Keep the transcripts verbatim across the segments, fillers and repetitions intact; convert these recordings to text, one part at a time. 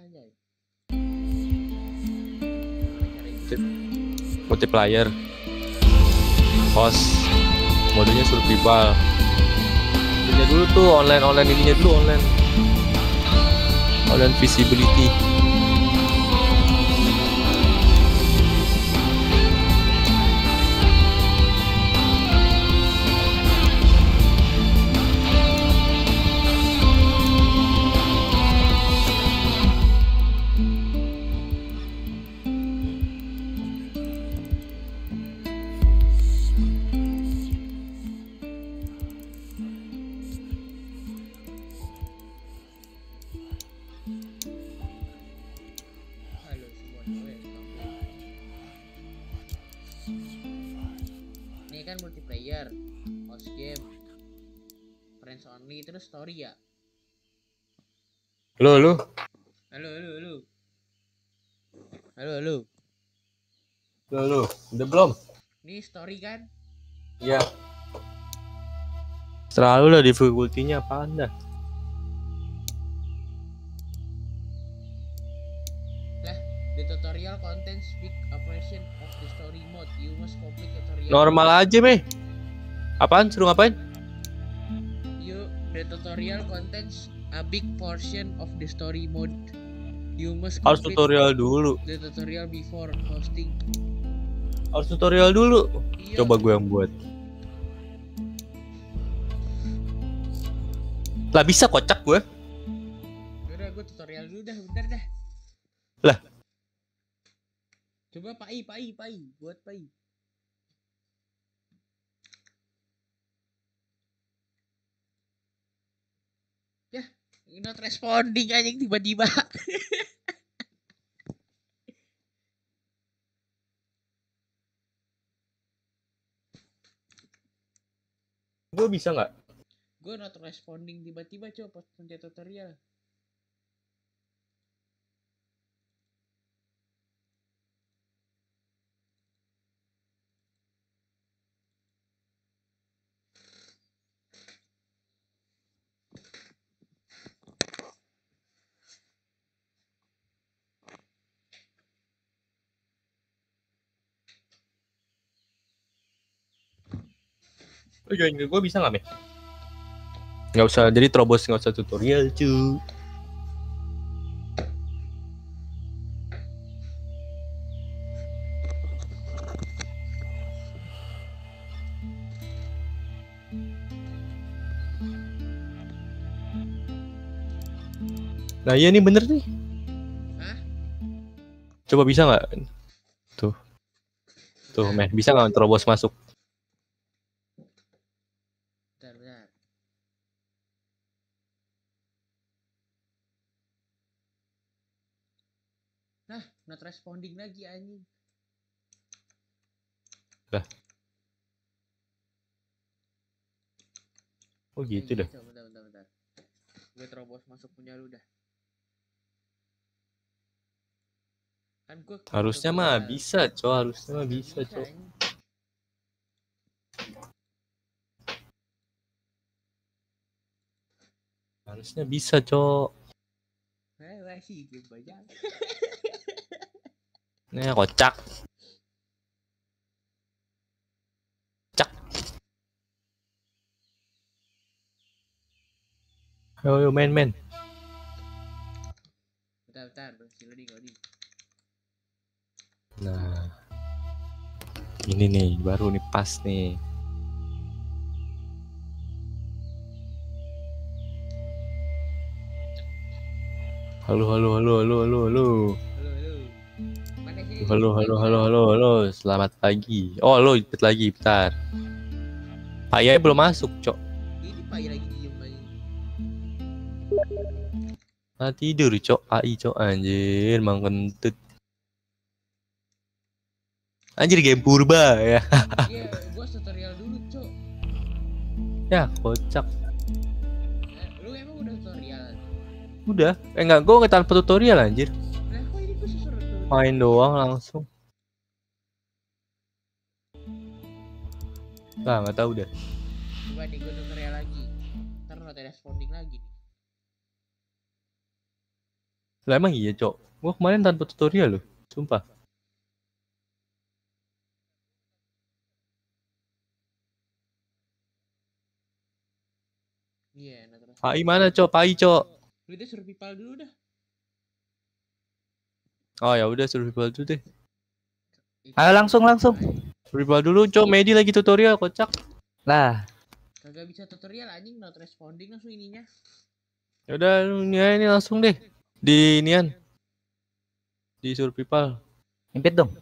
aja. Multiplier host modulnya survival punya dulu tuh online online ininya dulu online online visibility. Ini kan multiplayer, host game, friends only, terus story ya. Halo, halo. Halo, halo, halo. Halo, halo. Halo, halo. Udah belum? Ini story kan? Iya. Selalu lah difficulty-nya apaan dah? Tutorial content speak operation of the story mode. You must complete tutorial. Normal aja, meh. Apaan? Suruh ngapain? You the tutorial contents a big portion of the story mode. You must harus tutorial dulu. The tutorial before hosting. Harus tutorial dulu. Iya. Coba gue yang buat. Lah bisa kocak gue. Udah, gue tutorial dulu dah, bentar dah. Lah coba pai pai pai buat pai ya not responding aja tiba-tiba. Gue bisa nggak? Gue not responding tiba-tiba, coba pencet tutorial. Lu join ke gue bisa nggak, Meh? Nggak usah, jadi terobos nggak usah tutorial, cu. Nah iya nih bener nih. Hah? Coba bisa nggak? Tuh, tuh Meh, bisa nggak terobos masuk? Nah, not responding lagi anjing. Lah. Oh gitu dah. Bentar, bentar, bentar. Gue terobos masuk punya lu dah. Kan gue harusnya mah bisa, coy. Harusnya mah bisa, coy. Harusnya bisa, coy. Eh, masih gue banyak. Nah, kocak. Cak. Ayo, ayo main, main. Bentar, bentar, berhenti, loading, loading. Nah. Ini nih, baru nih pas nih. Halo, halo, halo, halo, halo, halo. Halo, halo, halo, halo, halo, selamat pagi. Oh, lo ikut lagi, bentar. Payanya belum masuk, cok. Ini Pai lagi diem aja. Nah, tidur, cok. Pai, cok. Anjir, emang kentut. Anjir, game purba, ya. Iya, gua tutorial dulu, cok. Ya, kocak. Nah, lu emang udah tutorial? Udah. Eh, enggak, gua nggak tanpa tutorial, anjir. Main doang langsung. Nah, nggak tahu deh. Coba di gue tutorial lagi. Ntar lo ada responding lagi. Lah emang iya cok, gua kemarin tanpa tutorial loh, sumpah. Iya, yeah, nah, Pai mana cok, Pai cok. Kita survival dulu dah. Oh ya udah survival dulu deh. Ayo langsung langsung. Survival dulu cok, Medi lagi tutorial kocak. Lah. Kagak bisa tutorial anjing, not responding langsung ininya. Ya udah ini langsung deh. Di nian di survival impit dong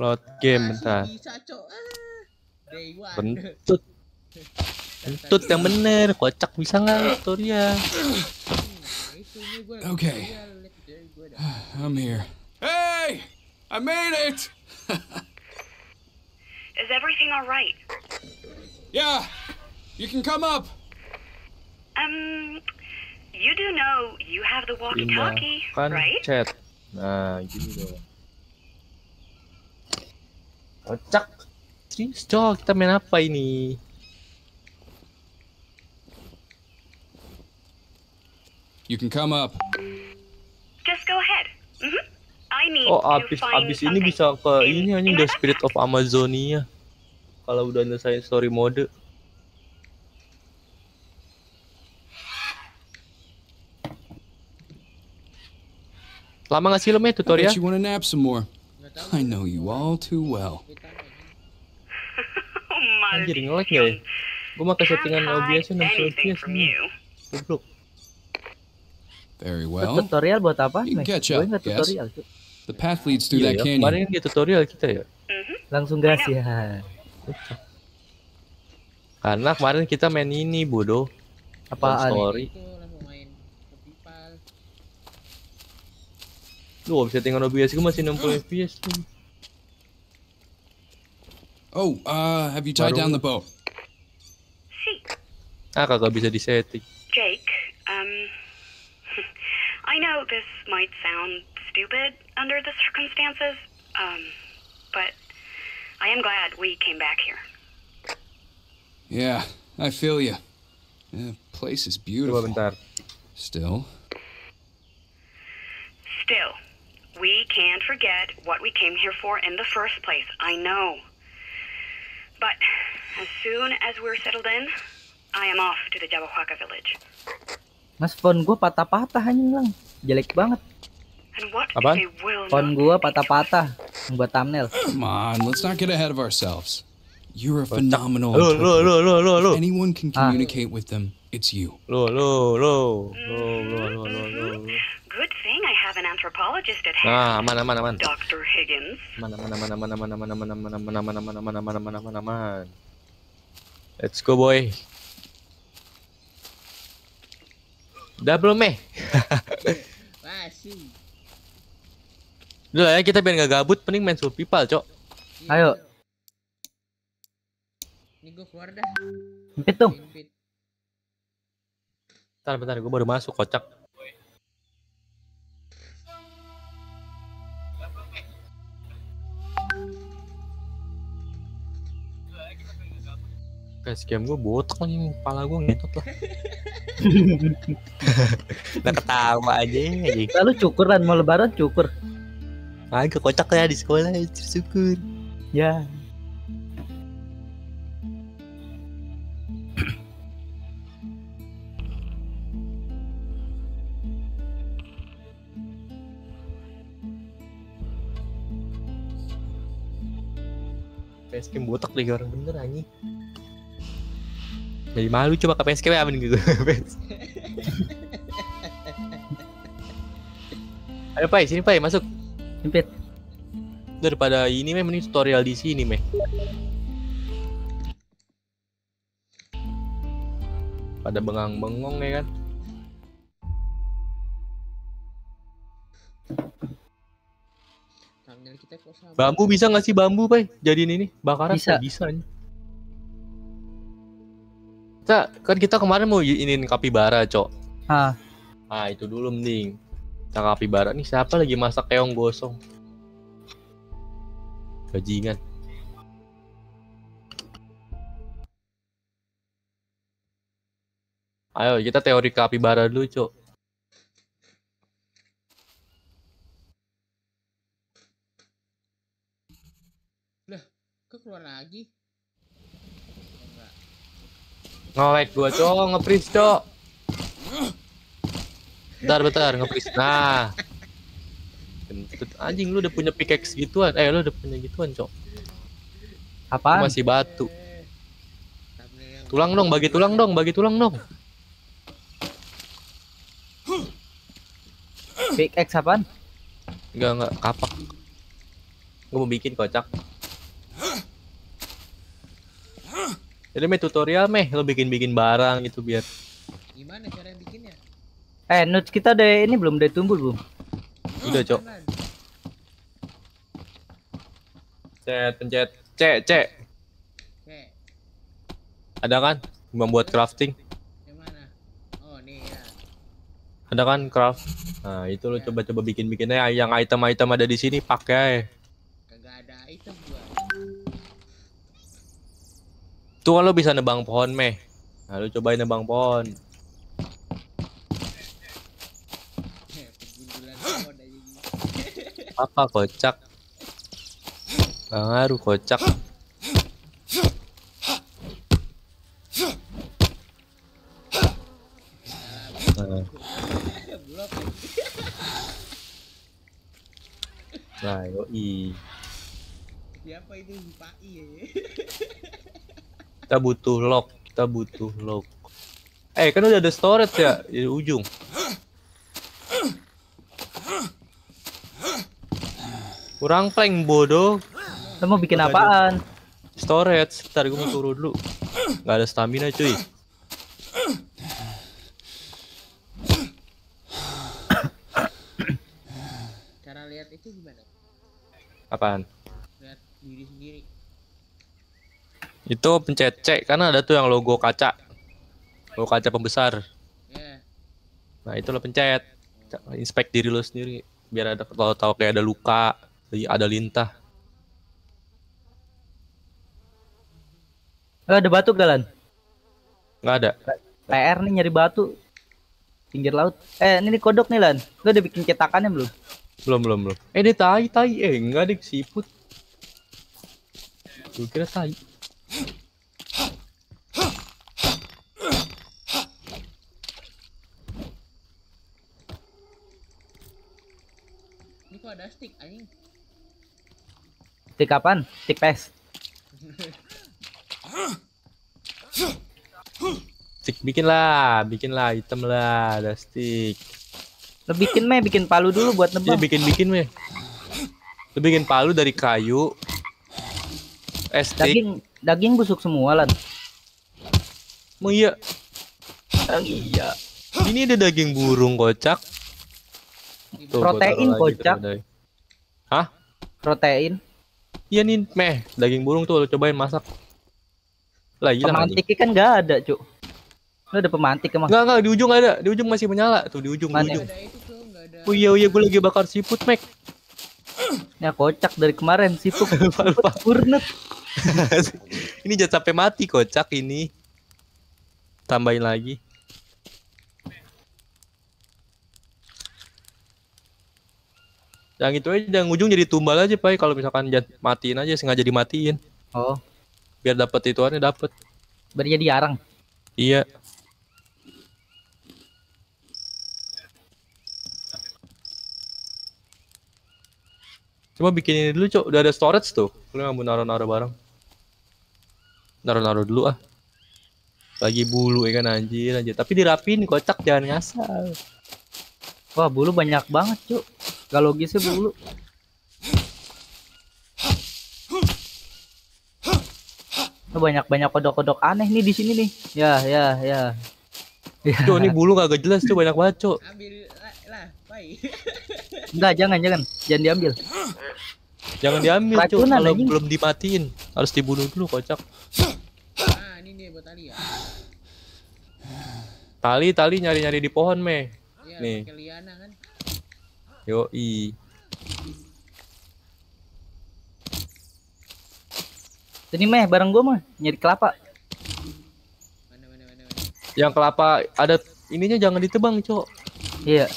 load game bentar bentut bentut yang bener kocak bisa nggak tutorial. Okay, I'm here. Hey, I made it. Is everything all right? Yeah, you can come up. Um. You do know you have the walkie-talkie, right? Chat. Nah, gini dong. Kocak. Serius cok, kita main apa ini? You can come up. Just go ahead. Mm-hmm. I need oh, abis, to find abis ini bisa ke in, ini hanya udah Spirit of Amazonia. Kalau udah nyelesain story mode. Lama nggak sih lo main tutorial? You wanna nap some more? I know you all too well. Anjir ngelag ya? Gue pakai settingan O B S nya enam puluh F P S nih. Goblok. Very well. Tutorial buat apa? Gue nggak tutorial. The path leads through that canyon. Kemarin dia tutorial kita ya. Langsung gas ya. Karena kemarin kita main ini bodoh. Apaan? Lu gak bisa tinggal O B S, gue masih enam puluh F P S tuh. Oh, uh, have you tied Baru. down the bow? Si. Ah, kagak bisa disetting. Jake, um, I know this might sound stupid under the circumstances, um, but I am glad we came back here. Yeah, I feel you. The place is beautiful. Coba bentar. Still. Still. We can't forget what we came here for in the first place, I know. But as soon as we're settled in, I am off to the Jawahuaca village. Mas, phone gua patah-patah anjing lang. Jelek banget. Apa? Phone gua patah-patah buat thumbnail. Come on, let's not get ahead of ourselves. You're a phenomenal interpreter. Lo, lo, lo, lo, lo. If anyone can communicate ah. with them, it's you. Lo, lo, lo. Lo, lo, lo, lo, lo. Good thing I have an anthropologist at hand. Ah, mana mana mana. Doctor Higgins. Mana mana mana mana mana mana mana mana mana mana mana mana mana mana mana. Let's go boy. Udah belum eh? Masih. Udah ya kita biar nggak gabut, mending main survival cok. Ayo. Ini gue keluar dah. Impit dong. Bentar bentar, gue baru masuk kocak. Guys, game gue botak nih, kepala gue ngetot lah. Nah ketawa aja aja. Lalu cukur kan, mau lebaran cukur. Ah, kocak ya di sekolah, cukur. Ya. Guys, game botak deh orang bener anjing. Jadi malu coba ke P S K apa gitu. Ayo Pai, sini Pai, masuk. Impit. Daripada ini meh mending tutorial di sini meh. Pada bengang-bengong ya kan. Bambu bisa nggak sih bambu Pai? Jadiin ini bakaran bisa. Bisa nih. Kita kan kita kemarin mau iniin kapibara, cok. Ah, ah itu dulu mending. Kita kapibara nih siapa lagi masak keong gosong? Bajingan. Ayo kita teori kapibara dulu, cok. Ke keluar lagi. Enggak. Nge-lag gua, cok, nge-freeze, cok. Bentar, bentar, nge-freeze. Nah. Kentut anjing, lu udah punya pickaxe gituan. Eh, lu udah punya gituan, cok. Apaan? Masih batu. Tulang dong, bagi tulang dong, bagi tulang dong. Pickaxe apaan? Enggak, enggak, kapak. Gua mau bikin kocak. Jadi meh tutorial meh, lo bikin-bikin barang gitu biar. Gimana cara bikinnya? Eh, nuts kita deh ini belum udah tumbuh belum? Udah, cok. Cet, pencet, C, C. C. Ada kan? Membuat crafting. Yang mana? Oh, nih ya. Ada kan craft. Nah, itu lo coba-coba ya. bikin-bikinnya yang item-item ada di sini pakai. Kagak ada item gua. Tuh lo bisa nebang pohon meh. Nah, lo cobain nebang pohon. Apa kocak? Ngaruh kocak. Nah. Nah, yoi. Siapa itu Hipai ya? Kita butuh lock, kita butuh lock. Eh, kan udah ada storage ya di ujung. Kurang prank bodoh. Lo mau bikin apaan? Storage. Ntar gue mau turun dulu. Gak ada stamina cuy. Cara lihat itu gimana? Apaan? Lihat diri sendiri. Itu pencet C, karena ada tuh yang logo kaca. Logo kaca pembesar. Yeah. Nah, itu lo pencet. Inspect diri lo sendiri. Biar ada tahu-tahu kayak ada luka, ada lintah. Eh, ada batu galan? Nggak ada. P R nih nyari batu. Pinggir laut. Eh, ini kodok nih, Lan. Lo udah bikin cetakannya belum? Belum, belum, belum. Eh, ini tai, tai. Eh, enggak deh, siput. Gue kira tai. Ini kok ada stick anjing? Stick apaan? Stick pes. Stick bikin lah, bikin lah item lah, ada stick. Lo bikin meh, bikin palu dulu buat nebang. Ya, bikin-bikin meh. Lo bikin palu dari kayu. Eh, stick. Daging. Daging busuk semua, Lan. Emang iya? Emang iya. Ini ada daging burung kocak. Tuh, protein kocak. Gitu, hah? Protein? Iya nih, meh. Daging burung tuh lo cobain masak. Lah, gila, pemantiknya kan gak ada, Cuk. Lo ada pemantik emang? Enggak, enggak. Di ujung ada. Di ujung masih menyala. Tuh, di ujung. Di ujung. Oh iya, oh iya. Gue lagi bakar siput, Mek. Ya, kocak dari kemarin. Siput. Lupa-lupa. Burnet. Ini jangan sampai mati kocak ini. Tambahin lagi. Yang itu aja, yang ujung jadi tumbal aja, Pak. Kalau misalkan matiin aja, sengaja dimatiin. Oh. Biar dapat ituannya dapat. Biar jadi arang. Iya. Coba bikin ini dulu, Cok. Udah ada storage tuh. Lu nggak mau naruh-naruh barang. Naruh-naruh dulu ah. Lagi bulu ya kan, anjir anjir. Tapi dirapiin kocak, jangan ngasal. Wah, bulu banyak banget, Cuk. Gak logisnya bulu. Banyak-banyak kodok-kodok aneh nih di sini nih. Ya, ya, ya. Cuk, ini bulu kagak jelas, Cuk, banyak banget, Cuk. Ambil lah, Pai. Enggak, jangan, jangan. Jangan diambil. Jangan diambil, Cuk. Kalau belum dimatiin, harus dibunuh dulu, kocak. Nah, ini nih buat tali ya. Tali, tali nyari-nyari di pohon, meh. Iya, nih. Pakai liana kan. Yoi. Ini meh bareng gua mah nyari kelapa. Mana, mana, mana, mana. Yang kelapa ada ininya jangan ditebang, Cuk. Iya.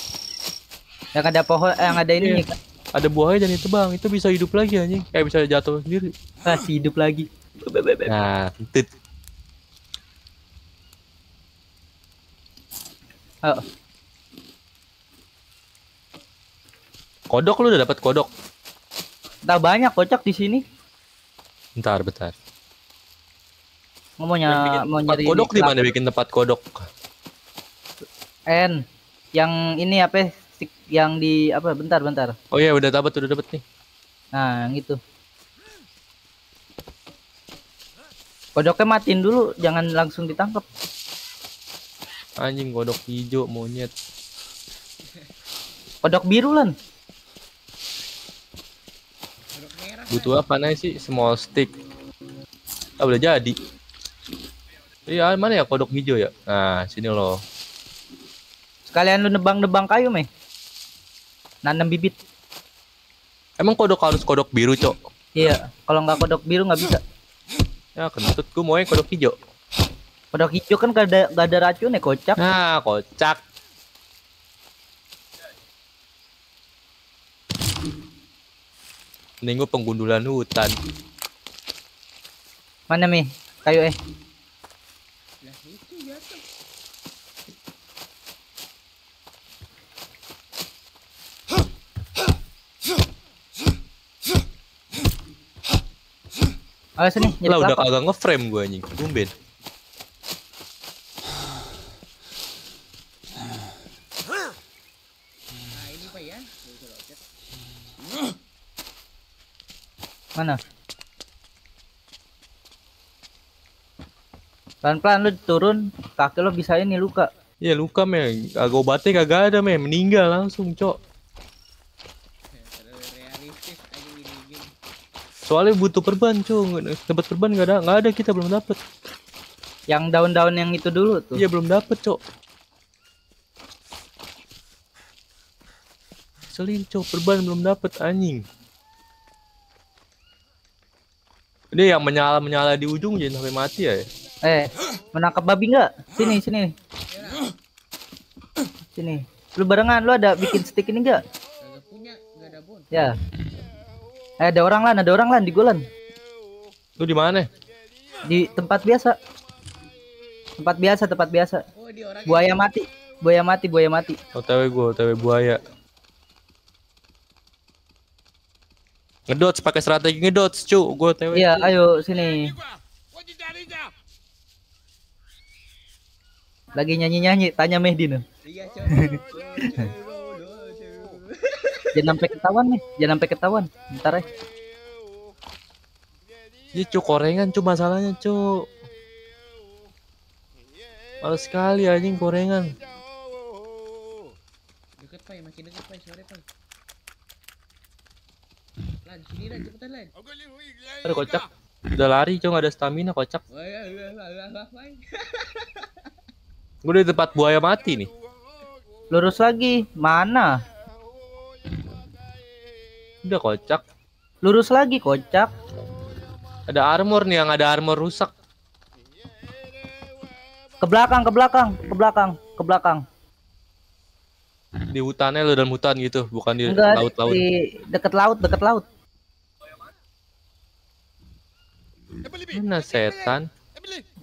Yang ada pohon, eh, yang ada ini. Iya. Ada buahnya dan ditebang, itu bisa hidup lagi anjing. Kayak bisa jatuh sendiri. Masih hidup lagi. Nah, tit. Oh. Kodok, lu udah dapat kodok? Enggak banyak kocak di sini. Bentar, bentar. Mau nyari mau nyari kodok di mana, bikin tempat kodok? N yang ini apa? Stick yang di apa? Bentar, bentar. Oh iya, udah dapat, udah dapat nih. Nah, yang itu. Kodoknya matiin dulu, jangan langsung ditangkap. Anjing, kodok hijau monyet. Kodok biru lan. Butuh apa nih sih? Small stick. Ah, udah jadi. Iya, mana ya kodok hijau ya? Nah, sini loh. Sekalian lu nebang-nebang kayu, meh. Nanam bibit. Emang kodok harus kodok biru, Cok? Iya, kalau nggak kodok biru nggak bisa. Ya kentut, gue mau kodok hijau. Kodok hijau kan gak ada, gak ada racun ya, kocak. Nah, kocak. Ini gue penggundulan hutan. Mana Mi? Kayu eh. Awas nih, lah udah kagak ngeframe gue anjing, tumben. Mana? Pelan-pelan lu turun, kaki lo bisa ini luka. Iya luka men, agak obatnya kagak ada men, meninggal langsung cok. Soalnya butuh perban, cuy. Dapat perban nggak ada, nggak ada kita belum dapet. Yang daun-daun yang itu dulu tuh. Iya belum dapet, cok. Selin, cok, perban belum dapet anjing. Ini yang menyala-menyala di ujung jadi sampai mati ya. Eh, menangkap babi nggak? Sini, sini. Sini. Lu barengan, lu ada bikin stick ini nggak? Nggak punya, nggak ada bon. Ya. Eh, ada orang lan, ada orang lan di golan. Lu di mana? Di tempat biasa. Tempat biasa, tempat biasa. Oh, buaya itu. Mati, buaya mati, buaya mati. O T W gua, O T W buaya. Ngedots pakai strategi ngedots, cu. Gua O T W. Iya, ayo sini. Lagi nyanyi-nyanyi, tanya Mehdi noh. Iya, jangan sampai ketahuan nih, jangan sampai ketahuan. Bentar ya. Ini cu korengan cu masalahnya cu. Males sekali anjing korengan. Deket Pai, makin deket Pai, sore Pai. Lan, sini lan, cepetan lan. Aduh kocak. Udah lari cu, gak ada stamina kocak. Gue di tempat buaya mati nih. Lurus lagi, mana? Udah kocak. Lurus lagi kocak. Ada armor nih, yang ada armor rusak. Ke belakang, ke belakang, ke belakang, ke belakang. Di hutannya lo, dalam hutan gitu, bukan di laut-laut. Di dekat laut, dekat laut. Mana setan?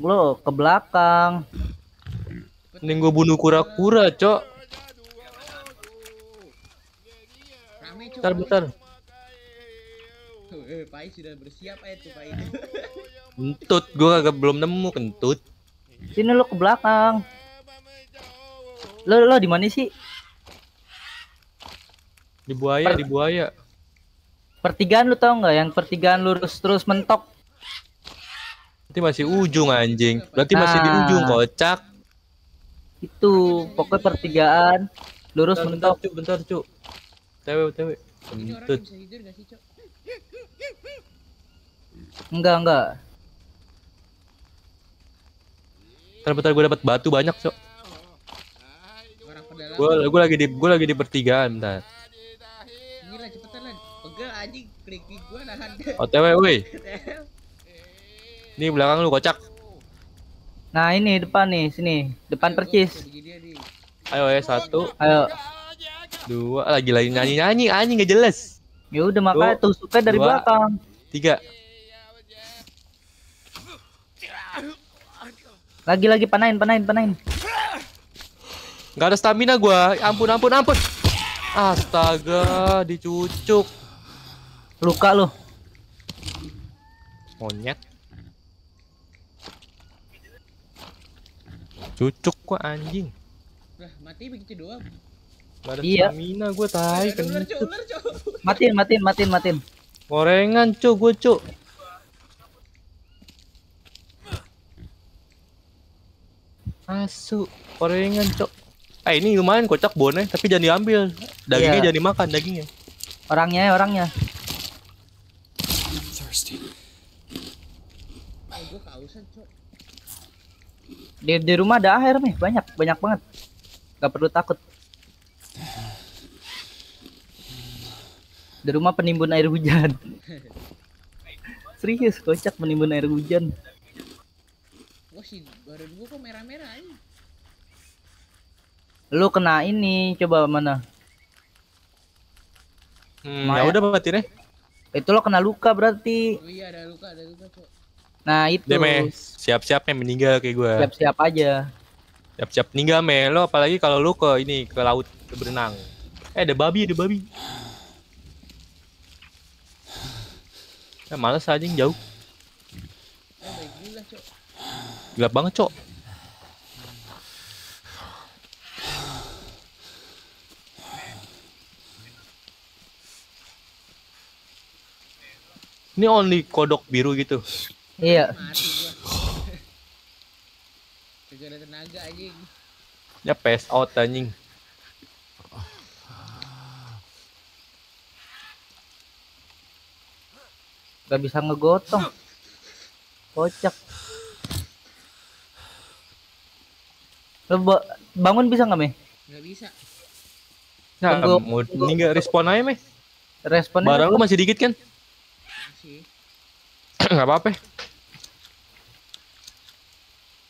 Lo ke belakang. Mending gue bunuh kura-kura, cok. Bentar, bentar. Eh, Pai sudah bersiap aja tuh, Pai. Kentut, gua agak belum nemu kentut. Sini lo ke belakang. Lo lo di mana sih? Di buaya, per di buaya. Pertigaan lu tau nggak? Yang pertigaan lurus terus mentok. Berarti masih ujung anjing. Berarti nah, masih di ujung kocak. Itu pokoknya pertigaan lurus bentar, mentok. Bentar, cu, bentar, cu. Tewe, tewe. Kentut. Enggak, enggak. Bentar-bentar gue dapat batu banyak, Cok. Gue gue lagi di gue lagi di pertigaan, bentar. Gila cepetan, Lan. Pegel anjing, klik-klik gue nahan. O T W, woi. Nih belakang lu kocak. Nah, ini depan nih, sini. Depan percis. Ayo ya, satu. Ayo. Dua, lagi-lagi nyanyi-nyanyi anjing enggak jelas. Ya udah makanya tusuknya dari dua, belakang. Tiga. Lagi-lagi panahin, panahin, panahin. Gak ada stamina gua. Ampun, ampun, ampun. Astaga, dicucuk. Luka lu. Monyet. Cucuk gua anjing. Lah, mati begitu doang. Gak ada iya. Stamina gua tai. Matiin, matiin, matiin, matiin. Gorengan cu, gua cu. Asu, gorengan cok. Eh ini lumayan kocak bonnya, tapi jangan diambil. Dagingnya yeah. Jangan dimakan dagingnya. Orangnya, orangnya. Di di rumah ada air nih, banyak, banyak banget. Gak perlu takut. Di rumah penimbun air hujan. Serius kocak penimbun air hujan. Wah sih, badan gua kok merah-merah aja. Lu kena ini, coba mana? Hmm, ya udah batirnya. Itu lo kena luka berarti. Oh iya, ada luka, ada luka, Cok. Nah, itu. Deme, siap-siap yang meninggal kayak gua. Siap-siap aja. Siap-siap meninggal, meh. Lo apalagi kalau lu ke ini, ke laut, ke berenang. Eh, ada babi, ada babi. Eh, males aja yang jauh. Gelap banget, Cok. Ini only kodok biru gitu. Iya. Segala tenaga anjing. Ya pass out anjing. Gak bisa ngegotong. Kocak. Lo bangun bisa nggak, Meh? Nggak bisa. Nah, mood ini nggak respon aja, Meh. Respon. Barang lu masih dikit kan? Masih. Nggak apa-apa.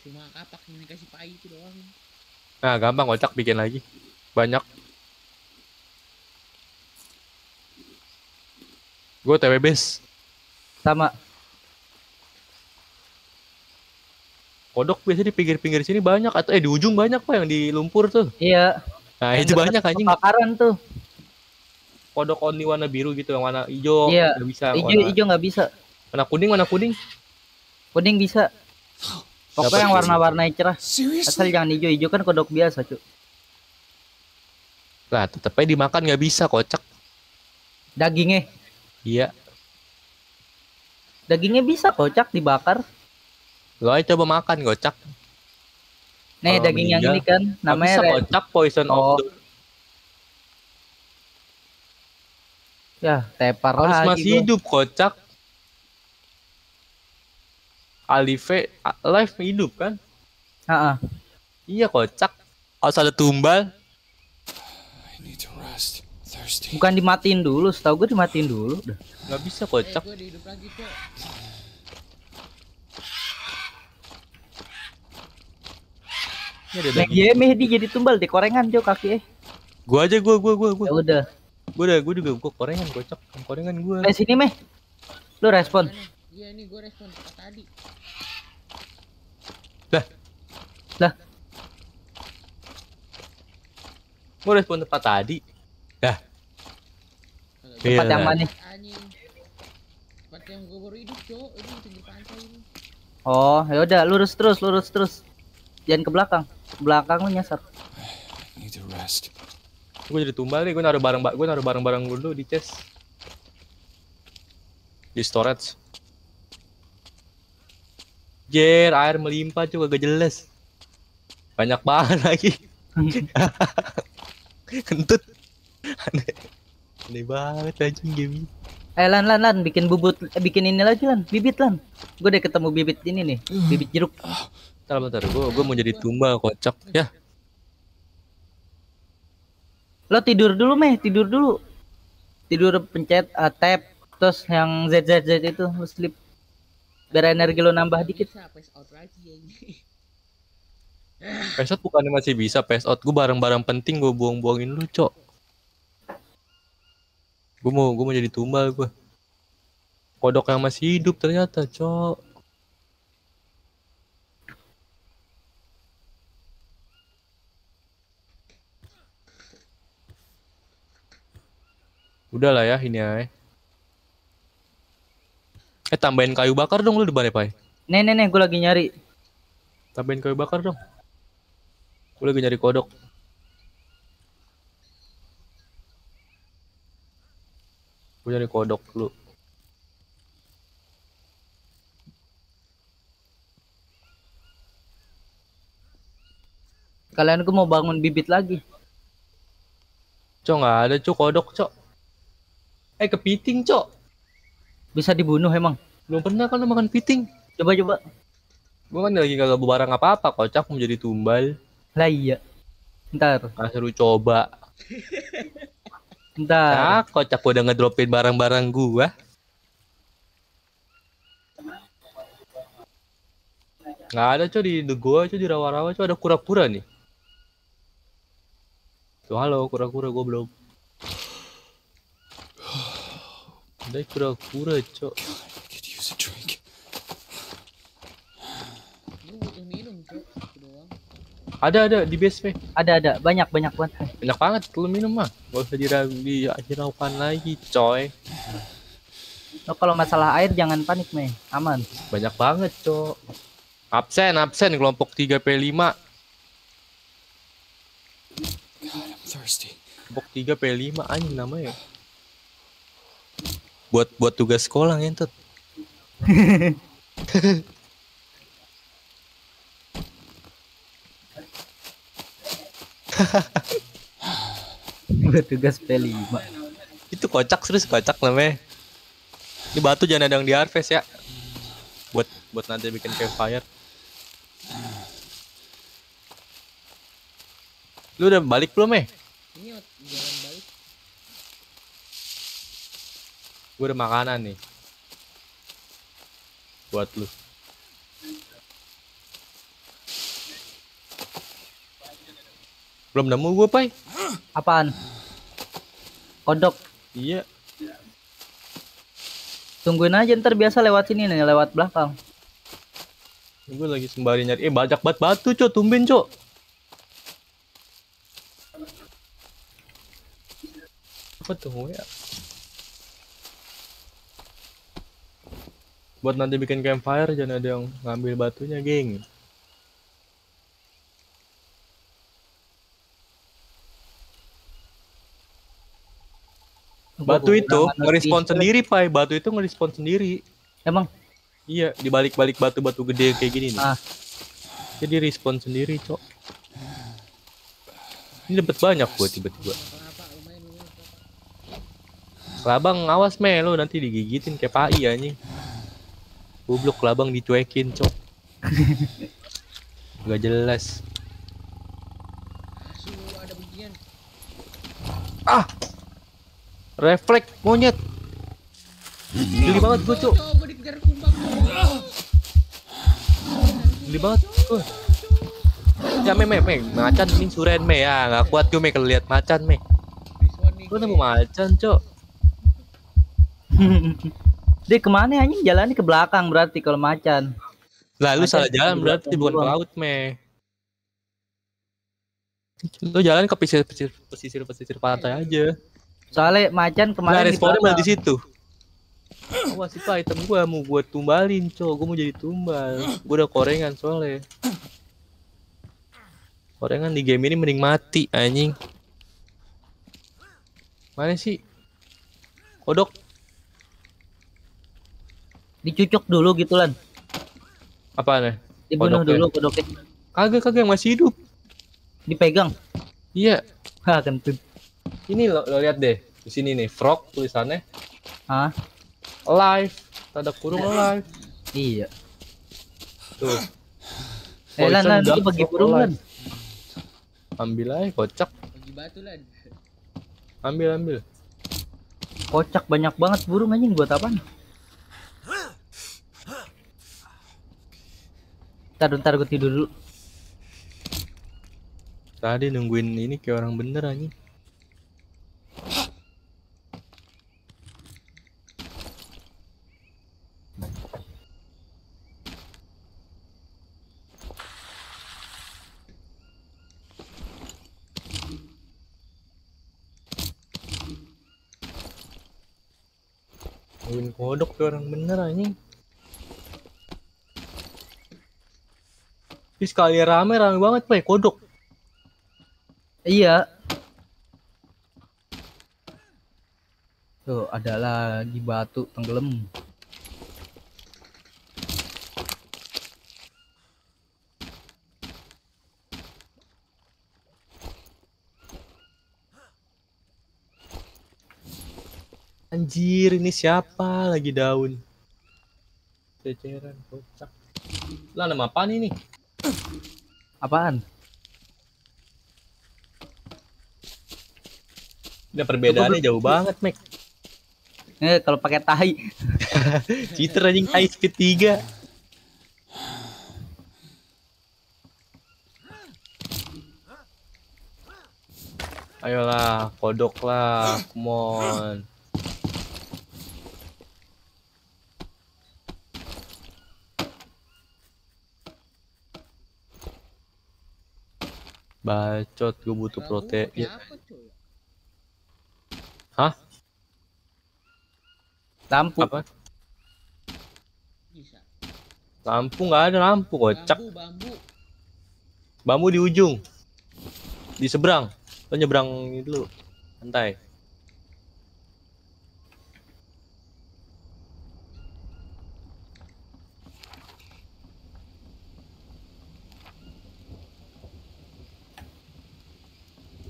Cuma kapak ini kasih pai itu doang. Nah, gampang kocak bikin lagi. Banyak. Gue T W base. Sama. Kodok biasanya di pinggir-pinggir sini banyak, atau eh di ujung banyak Pak yang di lumpur tuh. Iya. Nah, yang itu banyak anjing. Kebakaran tuh. Kodok only warna biru gitu, yang warna hijau enggak iya. Bisa. Hijau warna... hijau enggak bisa. Warna kuning, warna kuning. Kuning bisa. Pokoknya yang warna-warna cerah. Asal jangan hijau-hijau kan kodok biasa, Cuk. Lah, tetep aja dimakan nggak bisa, kocak. Dagingnya. Iya. Dagingnya bisa kocak dibakar. Lo aja coba makan gocak. Nih kalo daging meninggal, yang ini kan namanya bisa, kocak poison oh. Of the... Ya, tepar harus lagi. Harus masih gua. Hidup kocak. Alive live hidup kan? Ha-ha. Iya kocak. Harus ada tumbal. Bukan dimatiin dulu, setahu gue dimatiin dulu. Nggak bisa kocak. Eh, Megye Mehdi jadi tumbal di korengan Jo kaki eh. Gua aja gua gua gua gua. Ya udah. Gua udah gua juga gua korengan kocak. Korengan gua. Eh sini Meh. Lu respon. Iya ini gua respon tadi. Lah. Lah. Gua respon tempat tadi. Lah. Tempat yang mana? Tempat yang gua baru hidup Jo, ini tinggi pantai ini. Oh, ya udah lurus terus, lurus terus. Jangan ke belakang. Belakang lu nyasar. Gue jadi tumbal nih, gue naruh barang gue naruh barang-barang dulu di chest. Di storage. Jer, air melimpah juga gak jelas. Banyak banget lagi. Kentut. Aneh. Aneh banget anjing game ini. Eh lan lan lan bikin bubut eh, bikin ini lagi lan, bibit lan. Gue udah ketemu bibit ini nih, bibit jeruk. Bentar, bentar. Gue gue mau jadi tumbal kocak ya. Lo tidur dulu Meh, tidur dulu. Tidur pencet uh, tab terus yang Z Z Z itu lo sleep. Biar energi lo nambah dikit. Pass out bukannya masih bisa pass out. Gue barang-barang penting gue buang-buangin lu, Cok. Gue mau gue mau jadi tumbal gue. Kodok yang masih hidup ternyata, Cok. Udah lah ya ini ya. Eh tambahin kayu bakar dong lu depannya, Pai. Nih nih nih, gue lagi nyari. Tambahin kayu bakar dong. Gue lagi nyari kodok. Gue nyari kodok dulu. Kalian gue mau bangun bibit lagi. Cok nggak ada cok kodok cok. Eh kepiting cok. Bisa dibunuh emang. Belum pernah kan lu makan piting. Coba coba. Gue kan lagi kagak barang apa-apa kocak mau jadi tumbal. Lah iya. Ntar. Kasih lu coba. Ntar. Nah, kocak udah ngedropin barang-barang gua. Nggak ada cok di gua cok di rawa-rawa cok ada kura-kura nih. Tuh halo kura-kura gue belum. Ada kura-kura cok. Ada ada di basement. Ada ada banyak banyak banget. Banyak banget lu minum mah. Gak usah diraukan lagi coy. Lo kalau masalah air jangan panik meh. Aman. Banyak banget cok. Absen absen kelompok tiga P lima. Bok tiga P lima anjing namanya. Buat buat tugas sekolah ngentot. Buat tugas P lima. Itu kocak serius kocak namanya. Ini batu jangan ada yang di harvest ya. Buat buat nanti bikin campfire. Lu udah balik belum, eh? Ini jalan balik. Gue ada makanan nih. Buat lu. Belum nemu gue, Pai. Apaan? Kodok. Iya. Tungguin aja ntar biasa lewat sini nih, lewat belakang. Gue lagi sembari nyari. Eh, banyak banget batu, Cok. Tumben, Cok. Apa tuh ya? Buat nanti bikin campfire jangan ada yang ngambil batunya, geng. Batu itu ngerespon sendiri, Pai. Batu itu ngerespon sendiri. Emang? Iya, dibalik-balik batu-batu gede kayak gini nih. Ah. Jadi respon sendiri, Cok. Ini dapat banyak gua tiba-tiba. Kelabang awas meh lo nanti digigitin kayak pai anjing. Goblok kelabang dicuekin, cok. Gak jelas. Ada bagian. Ah. Refleks monyet. Geli banget gua, cok. Geli banget gua. Ya meh meh meh, macan ini suren meh ya, enggak kuat gua meh kalau lihat macan meh. Gua nemu macan, cok. Dia kemana anjing? Jalannya ke belakang berarti kalau macan. Lalu macan salah jalan berarti bukan ke laut meh. Lo jalan ke pesisir pesisir pesisir pantai aja. Soalnya macan kemarin responnya malah di situ. Wah sih pak item gua mau gua tumbalin cow, gua mau jadi tumbal. Gua udah korengan soalnya. Korengan di game ini mending mati anjing. Mana sih? Kodok. Dicucuk dulu gitu lan. Apaan ya? Dibunuh kodoknya dulu kodoknya. Kagak-kagak masih hidup. Dipegang. Iya. Hah kentut. Ini lo, lo lihat deh. Di sini nih frog tulisannya. Hah? Alive. Tanda kurung alive. Iya. Tuh. Eh lan lan itu bagi kurung lan. Ambil aja kocak. Bagi batu lan. Ambil ambil. Kocak banyak banget burung anjing buat apaan? Ntar, ntar gue tidur dulu. Tadi nungguin ini kayak orang bener anjing. Win kodok tuh orang bener anjing. Tapi sekali rame rame banget play kodok. Iya. Tuh adalah di batu tenggelam. Anjir, ini siapa lagi daun? Ceceran kocak. Lah nama apaan ini? Apaan? Udah perbedaannya jauh banget, Mek. Eh, kalau pakai tai. Cheater anjing, tai speed tiga. Ayolah, kodok lah, come on. Bacot, gue butuh protein. Hah? Lampu apa? Lampu nggak ada lampu kocak. Bambu, bambu. Bambu di ujung, di seberang. Lo nyebrang dulu, santai.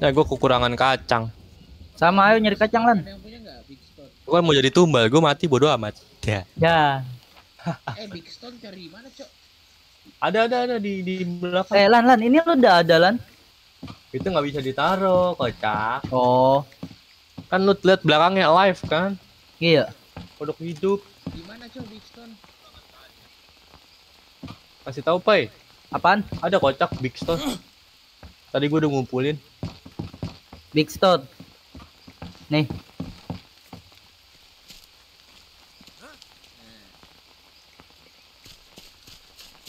Ya gue kekurangan kacang. Sama ayo nyari kacang lan. Gue mau jadi tumbal, gue mati bodo amat. Ya. Ya. Eh Big Stone cari mana, Cok? Ada ada ada di di belakang. Eh lan lan, ini lu udah ada lan. Itu nggak bisa ditaruh, kocak. Oh. Kan lu lihat belakangnya live kan? Iya. Kodok hidup. Di mana, Cok, Big Stone? Kasih tahu, Pai. Apaan? Ada kocak Big Stone. Tadi gue udah ngumpulin Big Stone. Nih.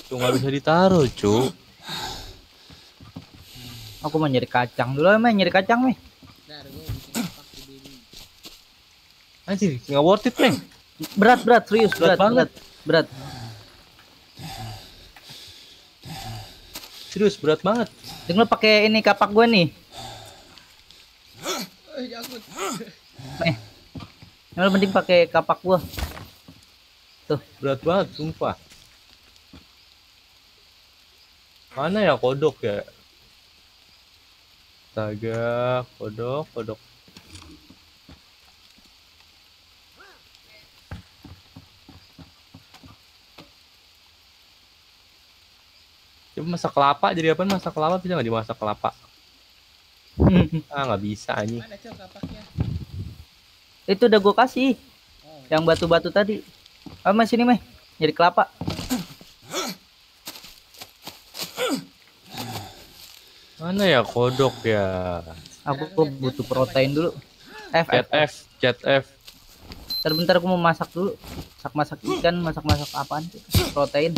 Tuh nggak bisa ditaruh, cu. Aku mau nyari kacang dulu, emang nyari kacang nih. Anjir, nggak worth it, Meng. Berat, berat, serius, berat, berat banget. Berat, berat. Serius, berat banget. Dengar pakai ini kapak gue nih. Eh, yang penting pakai kapak gue. Tuh, berat banget, sumpah. Mana ya kodok ya? Astaga, kodok, kodok. Coba masak kelapa, jadi apa? Masak kelapa bisa nggak dimasak kelapa? Ah nggak bisa anjing. Itu udah gue kasih. Oh, yang batu-batu tadi. Ah mas sini meh, nyari kelapa. Mana ya kodok ya? Aku kok butuh protein dulu. F F F Jet F. Bentar-bentar aku mau masak dulu. Masak-masak ikan, masak-masak apaan? Protein.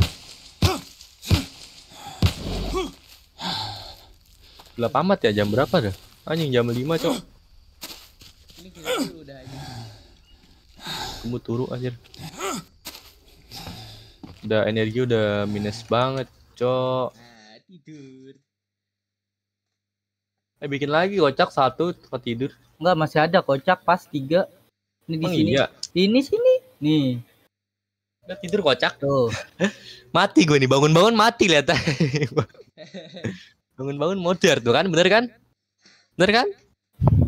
Udah pamat ya, jam berapa dah? Anjing jam lima, Cok. Ini kita udah aja. Kamu turu anjir. Udah energi udah minus banget, Cok. Nah, tidur. Eh bikin lagi kocak satu tempat tidur. Enggak masih ada kocak pas tiga. Ini di sini. Iya. Ini sini. Nih. Udah tidur kocak. Tuh. Mati gue nih, bangun-bangun mati lihat. Bangun-bangun modern tuh kan, bener kan? Bener kan?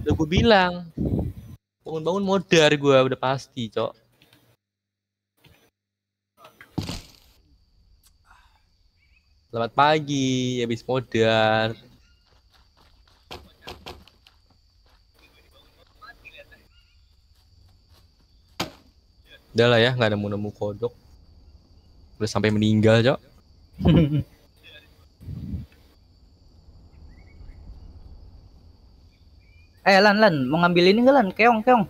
Udah gue bilang. Bangun-bangun modern gue udah pasti, Cok. Selamat pagi, habis modern. Udah lah ya, nggak nemu-nemu kodok. Udah sampai meninggal, Cok. Eh lan lan, mau ngambil ini nggak lan? Keong keong.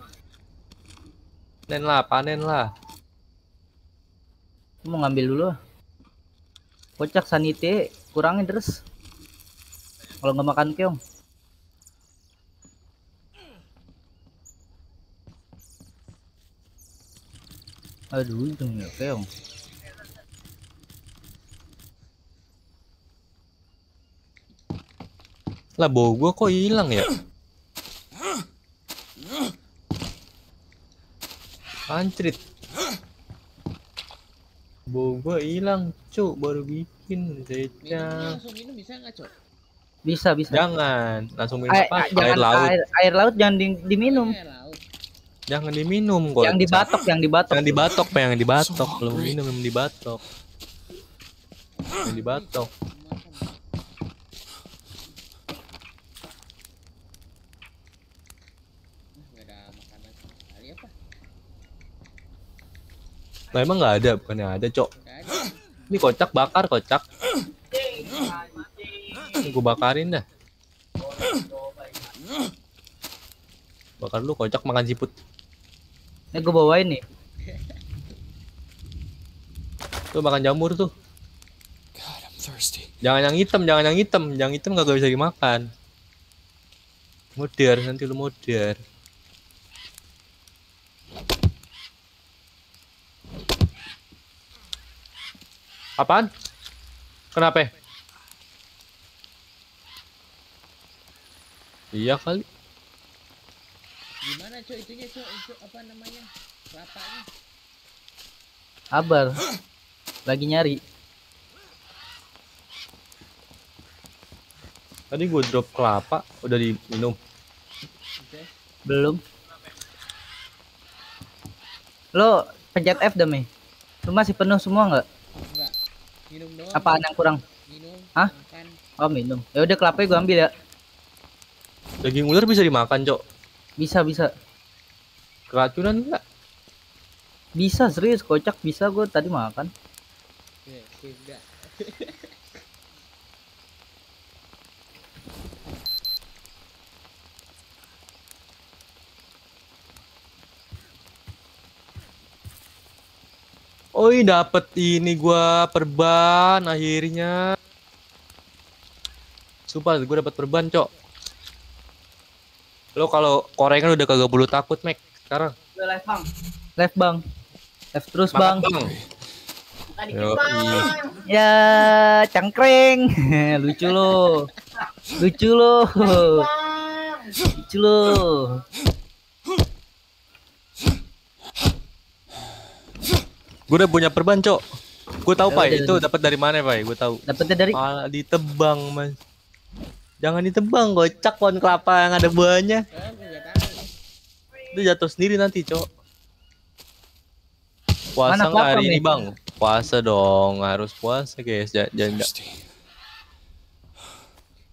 Panen lah, panen lah. Mau ngambil dulu. Kocak sanite, kurangin terus. Kalau nggak makan keong. Aduh, untungnya keong. Lah bau gua kok hilang ya? Anjrit. Bau gua hilang, cuk, baru bikin zaitnya. Langsung minum bisa enggak, cuk? Bisa, bisa. Jangan, langsung minum air, apa? Air, air laut. Air, air laut jangan di, diminum. Air laut. Jangan diminum kok. Yang dibatok, yang dibatok. Yang dibatok, yang dibatok. Kalau minum yang dibatok. Yang dibatok. Nah, emang nggak ada, bukannya ada, cok. Ini kocak bakar, kocak. Ini gue bakarin dah. Bakar lu, kocak makan siput. Ini gue bawain nih. Tuh makan jamur tuh. God, I'm thirsty. Jangan yang hitam, jangan yang hitam, yang hitam nggak bisa dimakan. Modar, nanti lu modar. Apaan? Kenapa? Iya kali. Gimana cuy itunya cuy? Itu apa namanya? Kelapanya? Abar. Lagi nyari. Tadi gue drop kelapa, udah diminum. Okay. Belum. Lo pencet F dah, Mi. Lu masih penuh semua nggak? Enggak. Minum doang. Apaan yang kurang? Minum. Hah? Makan. Oh, minum. Ya udah kelapa gua ambil ya. Daging ular bisa dimakan, Cok. Bisa, bisa. Keracunan enggak? Bisa, serius kocak bisa gua tadi makan. Ya, enggak. Oh, ini dapet ini gua perban akhirnya. Sumpah gua dapet perban, Cok. Lo kalau korengan udah kagak perlu takut, Mac. Sekarang. Udah live, Bang. Live, Bang. Live terus, Bang. Bang. Tadi ya, cangkring. Lucu lo. Lucu lo. Lucu lo. Gue udah punya perban, Cok. Gue tahu, Pak, itu dapat dari mana, Pak? Gue tahu. Dapatnya dari malah ditebang, Mas. Jangan ditebang, kocak pohon kelapa yang ada buahnya. Itu jatuh sendiri nanti, Cok. Puasa nggak hari ini, Bang? Puasa dong, harus puasa, guys. Jangan enggak.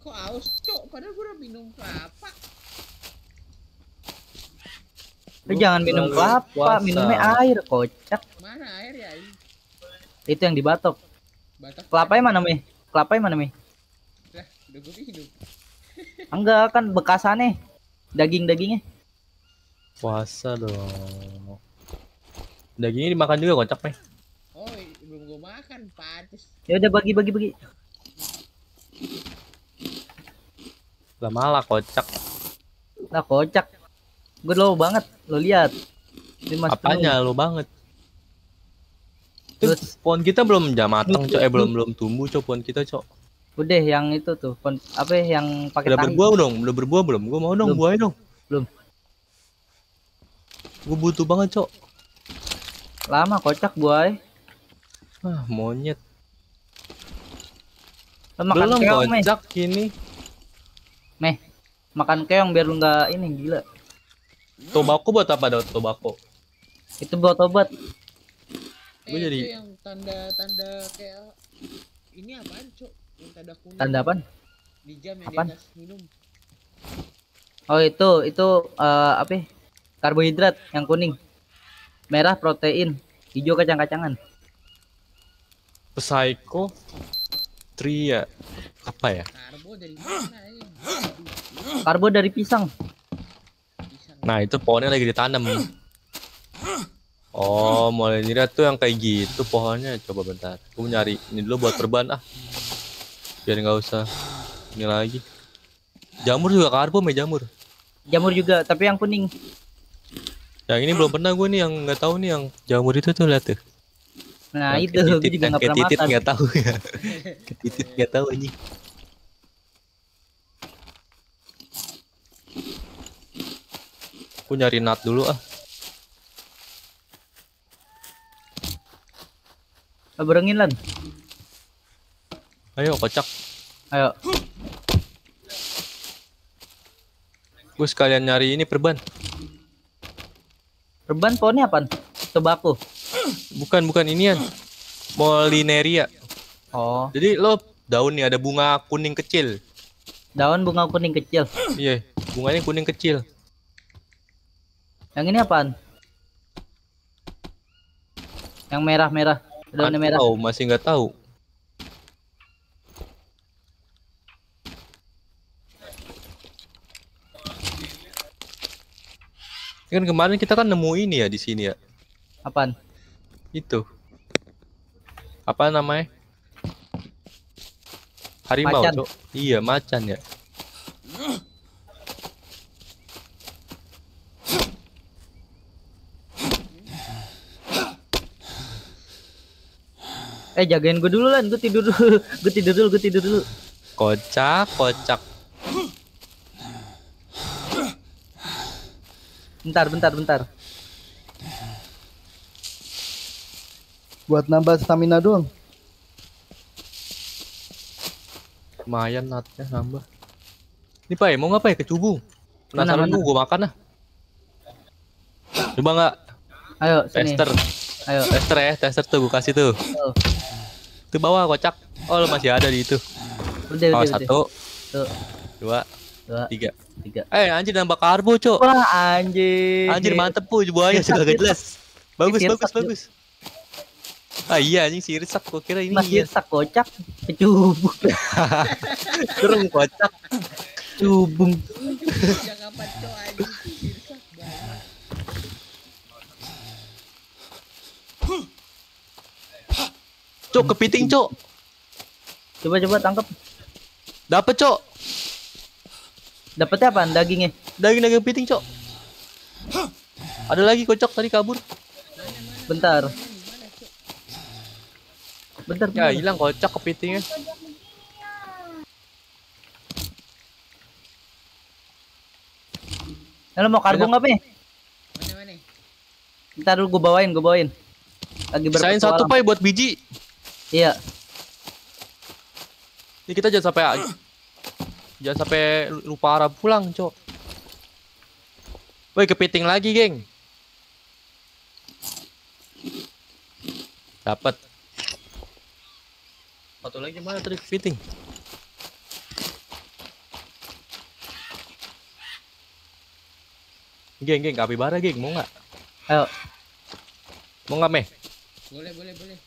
Kok haus, Cok? Padahal gue udah minum kelapa. Lu jangan minum kelapa, minumnya air, kocak. Mana air ya? Itu yang dibatok. Batok. Kelapanya mana, Mi? Kelapanya mana, Mi? Lah, udah gue hidup. Enggak, kan bekasannya. Daging-dagingnya. Puasa dong. Dagingnya dimakan juga, kocak, Mi. Oh, belum gue makan, pantes. Ya udah bagi-bagi bagi. Lah malah kocak. Lah kocak. Gue low banget, lo lihat. Apanya lo banget? Tuh, terus pohon kita belum jam matang, Cok. Eh belum belum tumbuh, Cok, pohon kita, Cok. Udah yang itu tuh, pohon apa yang pakai tahi. Udah berbuah dong, udah berbuah belum? Gue mau dong, buahnya dong. Belum. Gue butuh banget, Cok. Lama kocak, buah. Ah, monyet. Lo makan belum keong, kocak meh. Gini. Meh, makan keong biar lu nggak ini gila. Tobacco buat apa dong? Tobacco itu buat obat. Eh, gue jadi yang tanda-tanda kayak ini apaan, Cok? Yang tanda kuning. Tanda apaan? Di jam yang apaan? Di atas minum. Oh itu itu uh, apa? Karbohidrat yang kuning, merah protein, hijau kacang-kacangan. Psycho tria apa ya? Karbo dari mana ini? Karbo dari pisang. Nah itu pohonnya lagi ditanam. Oh, mulai nyari tuh yang kayak gitu pohonnya. Coba bentar, aku nyari ini dulu buat perban ah. Biar nggak usah ini lagi. Jamur juga karbo, me jamur. Jamur juga, tapi yang kuning. Yang ini belum pernah gue nih, yang nggak tahu nih yang jamur itu tuh, lihat tuh. Nah, nah itu gue juga nggak pernah makan. Nggak tahu ya. Ketitit nggak tahu ini. Aku nyari nut dulu ah. Berengin lan. Ayo kocak. Ayo. Gue sekalian nyari ini perban. Perban pohonnya apaan? Tembakau. Bukan bukan inian. Molineria. Oh. Jadi lo daun nih ada bunga kuning kecil. Daun bunga kuning kecil. Iya, yeah, bunganya kuning kecil. Yang ini apaan? Yang merah-merah. Daunnya merah. Tahu, masih nggak tahu. Kan kemarin kita kan nemu ini ya di sini ya. Apaan? Itu. Apa namanya? Harimau, Cok. Iya, macan ya. Eh jagain gue dulu lan, gue tidur dulu, gue tidur dulu, gue tidur dulu. Kocak, kocak. Bentar, bentar, bentar. Buat nambah stamina doang. Lumayan natnya nambah. Ini Pak, mau ngapain? Ke cubung. Penasaran gue, gue makan ah. Coba nggak? Ayo, sini. Tester, ayo. Tester ya, tester tuh gue kasih tuh. Oh. Tuh bawah kocak. Oh lo masih ada di itu. Bede, oh, bede, satu, bede. Dua, dua, tiga, tiga. Eh anjir nambah karbo cok. Wah anjir. Anjir mantep puy buahnya sudah gak jelas. Bagus si bagus bagus. Yuk. Ah iya anjing si risak gua kira ini. Mas iya. Risak kocak kecubung. Terus kocak cubung. Jangan paco anjing si risak banget. Cok kepiting cok, coba-coba tangkap. Dapet cok. Dapetnya apaan? Dagingnya. Daging-daging kepiting cok. Ada lagi kocok tadi kabur. Bentar. Bentar. Ya hilang kocok kepitingnya. Halo mau karbo nggak nih? Bentar dulu gue bawain, gue bawain. Lagi bersaing satu pai buat biji. Iya. Ini kita jangan sampai jangan sampai lupa arah pulang, Cok. Woi, kepiting lagi, geng. Dapat. Satu lagi mana tadi kepiting? Geng, geng, api bara, geng, mau nggak? Ayo. Mau nggak, Meh? Boleh, boleh, boleh.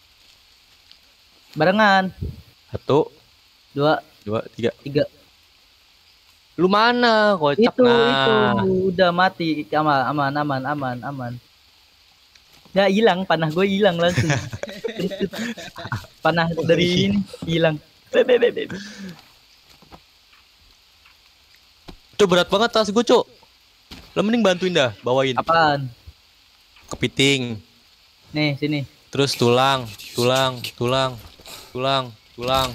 Barengan. Satu, dua, dua, tiga, tiga. Lu mana kocak? Itu, nah. Itu udah mati. Aman, aman, aman, aman, aman. Nggak hilang, panah gue hilang langsung. Panah dari ini hilang. Cuk berat banget tas gue cuk. Lo mending bantuin dah, bawain. Apaan? Kepiting. Nih sini. Terus tulang, tulang, tulang. Tulang, tulang,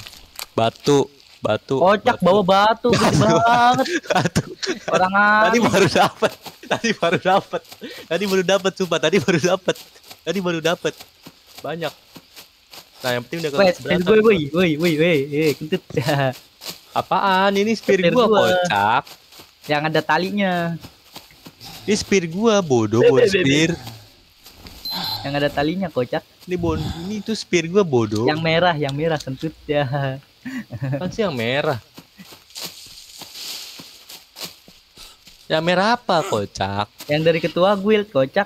batu, batu. Kocak bawa batu, gede banget. Batu. Orang tadi baru dapat, tadi baru dapat, tadi baru dapat, sumpah tadi baru dapat, tadi baru dapat. Banyak. Nah yang penting udah kelas berat. Woi, woi, woi, woi, woi, kentut. Apaan? Ini spear gua kocak. Yang ada talinya. Ini spear gua bodoh, bodoh spear. Yang ada talinya kocak. Ini bon, ini tuh spear gue bodoh. Yang merah, yang merah kentut ya. Kan sih yang merah. Yang merah apa kocak? Yang dari ketua guild kocak.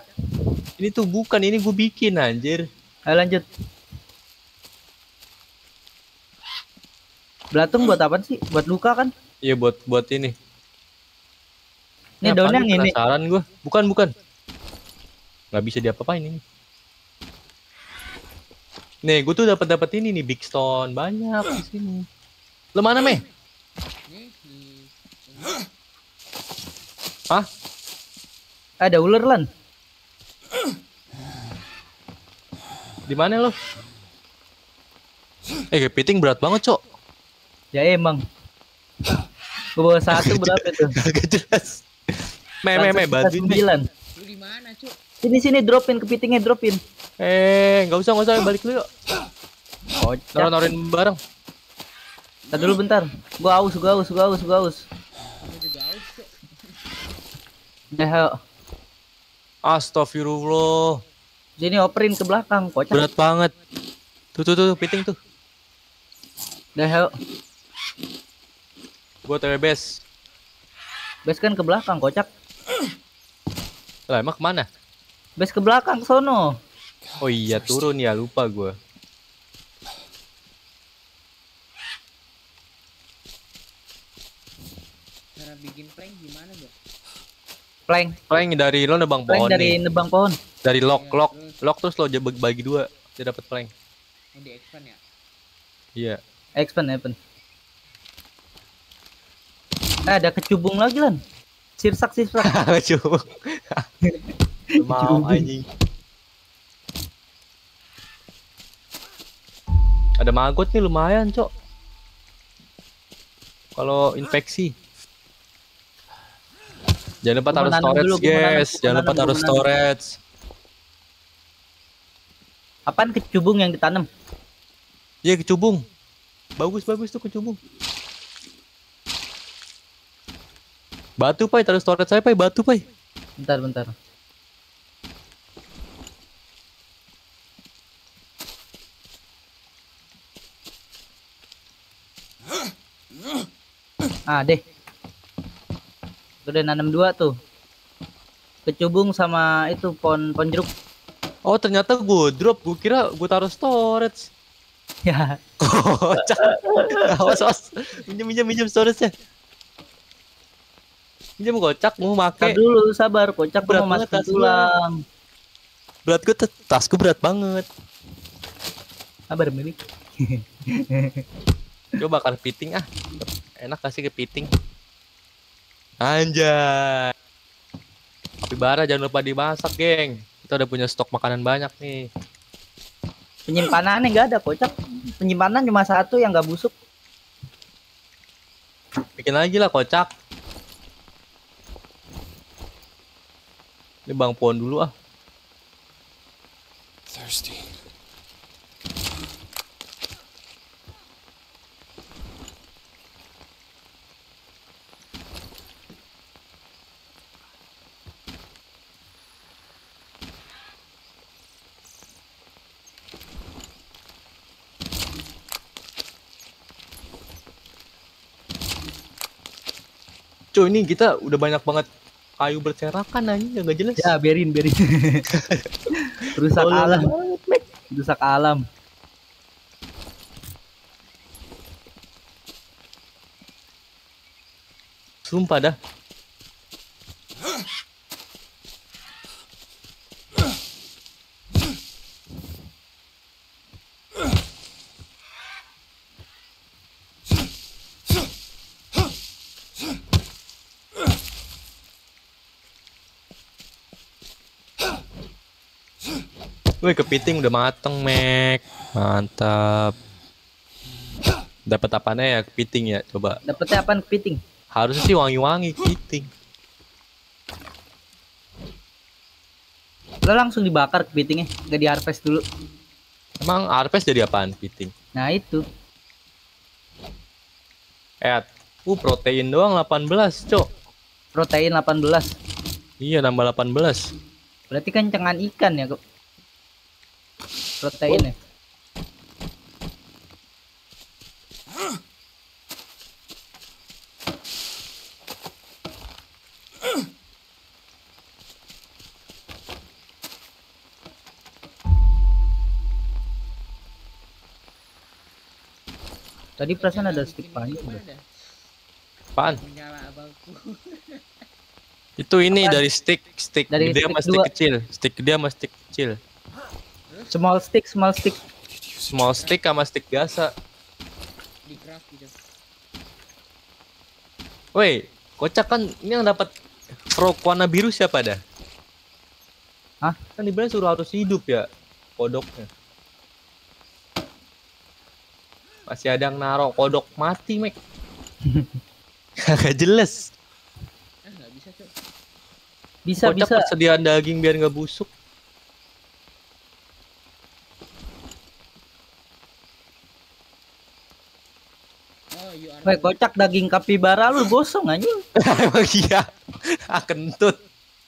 Ini tuh bukan, ini gue bikin anjir. Ayo lanjut. Belatung buat apa sih? Buat luka kan? Iya buat buat ini. Ini daunnya yang ini. Penasaran gue. Bukan bukan. Nggak bisa diapa-apain ini. Nih, gue tuh dapat dapat ini nih big stone banyak di sini. Lo mana, Meh? Hah? Ada ular lan. Di mana lo? Eh, kepiting berat banget, Cok. Ya emang. Gue bawa satu berapa tuh? Gak jelas. Me me me bantuin sembilan. Lu di mana, Cok? Sini sini dropin kepitingnya, dropin. Eh, enggak usah, enggak usah, balik dulu, yuk. Oh, taruh-taruhin bareng. Entar dulu bentar. Gua aus, gua aus, gua aus, gua aus. Nah, astagfirullah. Jadi operin ke belakang, kocak. Berat banget. Tuh tuh tuh, piting tuh. Dah. Gua T W base. Base kan ke belakang, kocak. Lah, emang kemana? Base ke belakang sono. Oh iya, turun ya, lupa gua. Cara bikin prank gimana, Bro? Plank, plank dari lo nebang plank pohon dari nih. Nebang pohon. Dari lock, lock, lock terus lo bagi dua, dia dapat plank. Yang di expand ya? Iya. Yeah. Expand, expand. Eh, ada kecubung lagi lan. Sirsak, sirsak. Kecubung. Mau anjing. Ada maggot nih lumayan, Cok. Kalau infeksi. Jangan lupa taruh storage, guys. Jangan lupa taruh storage. Apaan kecubung yang ditanam? Iya, kecubung. Bagus-bagus tuh kecubung. Batu, Pai. Taruh storage saya, Pai. Batu, Pai. Bentar, bentar. Ah, deh. Udah nanam dua tuh kecubung sama itu pohon pohon jeruk. Oh ternyata gue drop, gue kira gue taruh storage ya. Kocak. Awas awas, minjem minjem minjem storage-nya, minjem. Kocak mau pakai dulu, sabar kocak, berat mau banget tulang berat gue, tasku berat banget. Sabar milik. Coba bakar piting ah, enak kasih ke piting. Anjay. Api bara jangan lupa dimasak, geng. Kita udah punya stok makanan banyak nih. Penyimpanan nih gak ada, kocak. Penyimpanan cuma satu yang gak busuk. Bikin lagi lah, kocak. Ini bang pohon dulu ah. Thirsty. Cuy, ini kita udah banyak banget kayu berserakan aja, nggak jelas ya. Biarin biarin. Rusak oh, alam banget, rusak alam. Sumpah dah. Wih, kepiting udah mateng, Mek. Mantap. Dapat apaan ya kepiting ya? Coba. Dapatnya apaan kepiting? Harusnya sih wangi-wangi kepiting. Lo langsung dibakar kepitingnya, gak diharvest dulu. Emang harvest jadi apaan kepiting? Nah, itu. Eh, uh, protein doang delapan belas, Cok. Protein delapan belas. Iya, nambah delapan belas. Berarti kan cengan ikan ya, Kok. Protein ya. Tadi perasaan ada stick panjang. Apaan? Itu ini apaan? Dari stick, stick dari gede sama stick kecil, stick gede sama stick kecil. Small stick, small stick, small stick sama stick biasa. Woi, kocak kan ini yang dapat pro warna biru siapa dah? Hah? Kan dibilang suruh harus hidup ya kodoknya. Masih ada yang naro kodok mati, Mek. Kagak jelas. Eh, gak bisa, Cok. Bisa, Kocak bisa. Persediaan daging biar nggak busuk. Weh, kocak daging kapibara lu gosong anjing. Emang iya. Ah, kentut.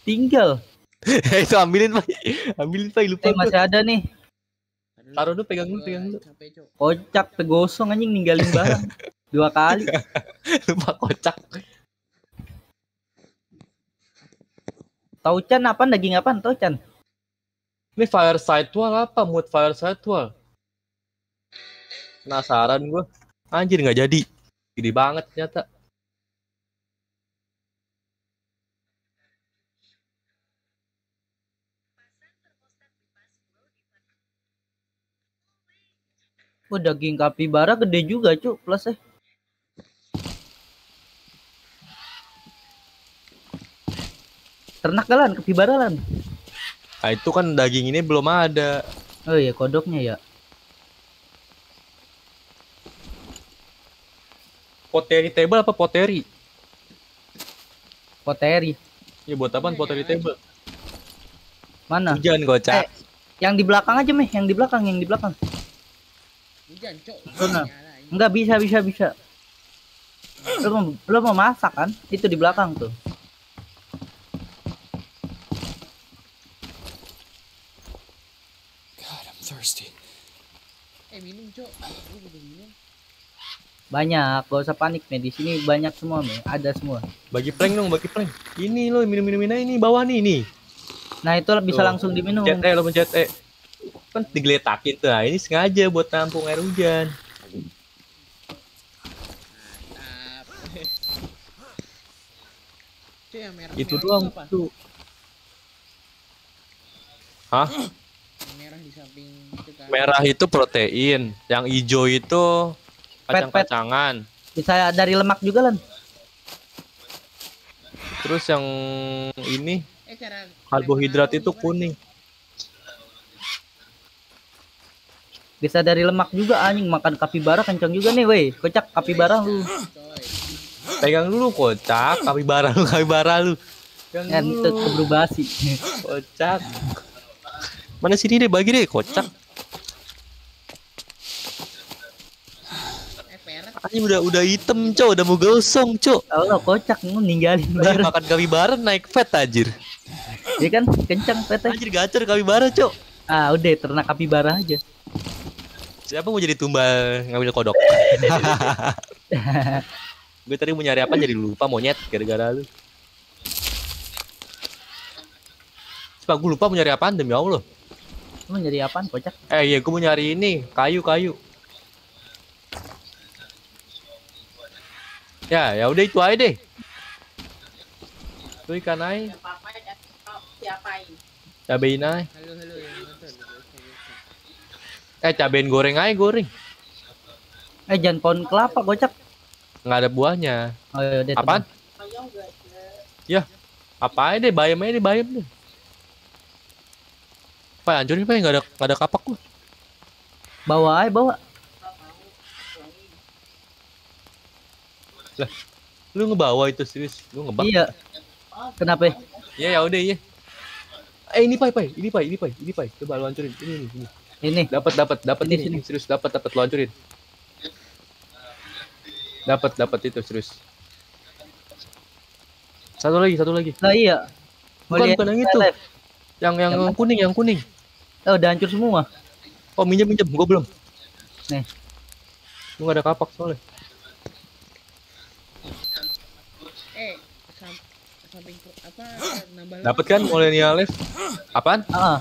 Tinggal. Itu ambilin, Pak. Ambilin, Pak. Lupa. Eh, masih ada nih. Taruh dulu, pegang dulu, pegang dulu. Kocak tegosong anjing ninggalin barang. Dua kali. Lupa kocak. Taucan apa daging apaan, Taucan? Ini fireside wall apa? Mood fireside wall. Penasaran gua. Anjir nggak jadi, gede banget ternyata. Oh, daging kapibara gede juga, Cuk, plus eh. Ternak galan, kapibara lan. Nah, itu kan daging ini belum ada. Oh iya, kodoknya ya. Poteri table apa poteri? Poteri. Ya buat apaan poteri table? Mana? Hujan kocak. Eh, yang di belakang aja meh, yang di belakang, yang di belakang. Hujan, Cok. Enggak bisa, bisa, bisa. Belum belum mau masak kan? Itu di belakang tuh. God, I'm thirsty. Eh, minum, Cok. Banyak, gak usah panik nih, di sini banyak semua nih, ada semua. Bagi plank dong, bagi plank. Ini lo minum-minumin aja ini, bawah nih ini. Nah itu bisa tuh, langsung diminum. Pencet E, lo pencet E. Kan digeletakin tuh, nah, ini sengaja buat nampung air hujan. Itu doang tuh. Hah? Merah di samping itu kan. Merah itu protein, yang hijau itu kacang-kacangan. Bisa dari lemak juga, Lan. Terus yang ini karbohidrat itu kuning. Bisa dari lemak juga anjing, makan kapibara kencang juga nih, weh. Kocak kapibara lu. Pegang dulu kocak, kapibara lu, kapibara lu. Jangan tuh keburu basi. Kocak. Mana sini deh, bagi deh kocak. Ini udah udah hitam, Cok, udah mau gosong, Cok. Allah, kocak lu ninggalin udah bareng. Makan kapibara naik fat anjir. Dia kan kencang fat. Anjir gacor kapibara, Cok. Ah, udah ternak kapibara aja. Siapa mau jadi tumbal ngambil kodok? Gue tadi mau nyari apa jadi lupa, monyet gara-gara lu. Coba gue lupa mau nyari apaan demi Allah. Mau nyari apaan, kocak? Eh, iya gue mau nyari ini, kayu-kayu. Ya, ya udah itu aja deh. Itu ikan aja. Cabein aja. Eh, cabein goreng aja, goreng. Eh, jangan pohon kelapa, kocak. Nggak ada buahnya. Oh, yaudah, apaan? Ya, apa aja deh, bayam aja deh, bayam deh. Apa, hancurin, Pak? Nggak ada, nggak ada kapak gua. Bawa aja, bawa. Lah, lu ngebawa itu serius, lu ngebak. Iya. Kenapa? Iya, ya udah iya. Eh ini pai pai, ini pai, ini pai, ini pai. Coba lu hancurin. Ini ini ini. Ini. Dapat dapat dapat ini, ini, ini serius, dapat dapat lu hancurin. Dapat dapat itu serius. Satu lagi, satu lagi. Lah iya. Bukan, bukan yang itu. Yang yang yang kuning, yang kuning. Oh, udah hancur semua. Oh, minjem-minjem, gua belum. Nih. Lu gak ada kapak soalnya. Apa dapat kan milenial live? Apaan? Heeh.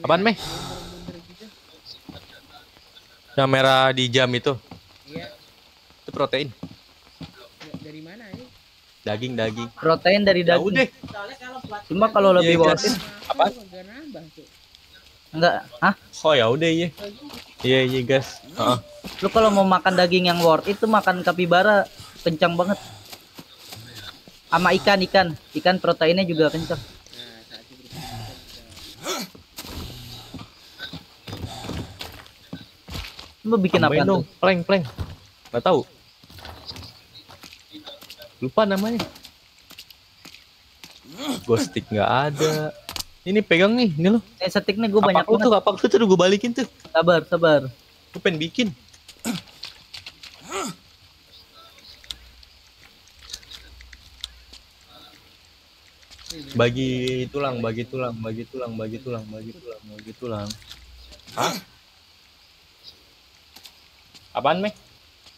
Uh. Apaan, Meh? Yang merah di jam itu. Iya. Itu protein. Dari mana ini? Daging-daging. Protein dari daging. Udah. Cuma kalau lebih worth. Apaan? Enggak, hah? Oh ya udah iya. Iya, iya, guys. Heeh. Lu kalau mau makan daging yang worth itu makan kapibara, kencang banget. Sama ikan, ikan, ikan proteinnya juga kenceng. Lu bikin apa tuh? Plank, plank. Gak tahu. Lupa namanya. Ghostik nggak ada. Ini pegang nih, ini lo. Eh, stick nih gue banyak banget. Tuh, kapak tuh tuh gue balikin tuh. Sabar, sabar. Gue pengen bikin. Bagi tulang, bagi tulang, bagi tulang, bagi tulang, bagi tulang, bagi tulang. Hah? Apaan, Mek?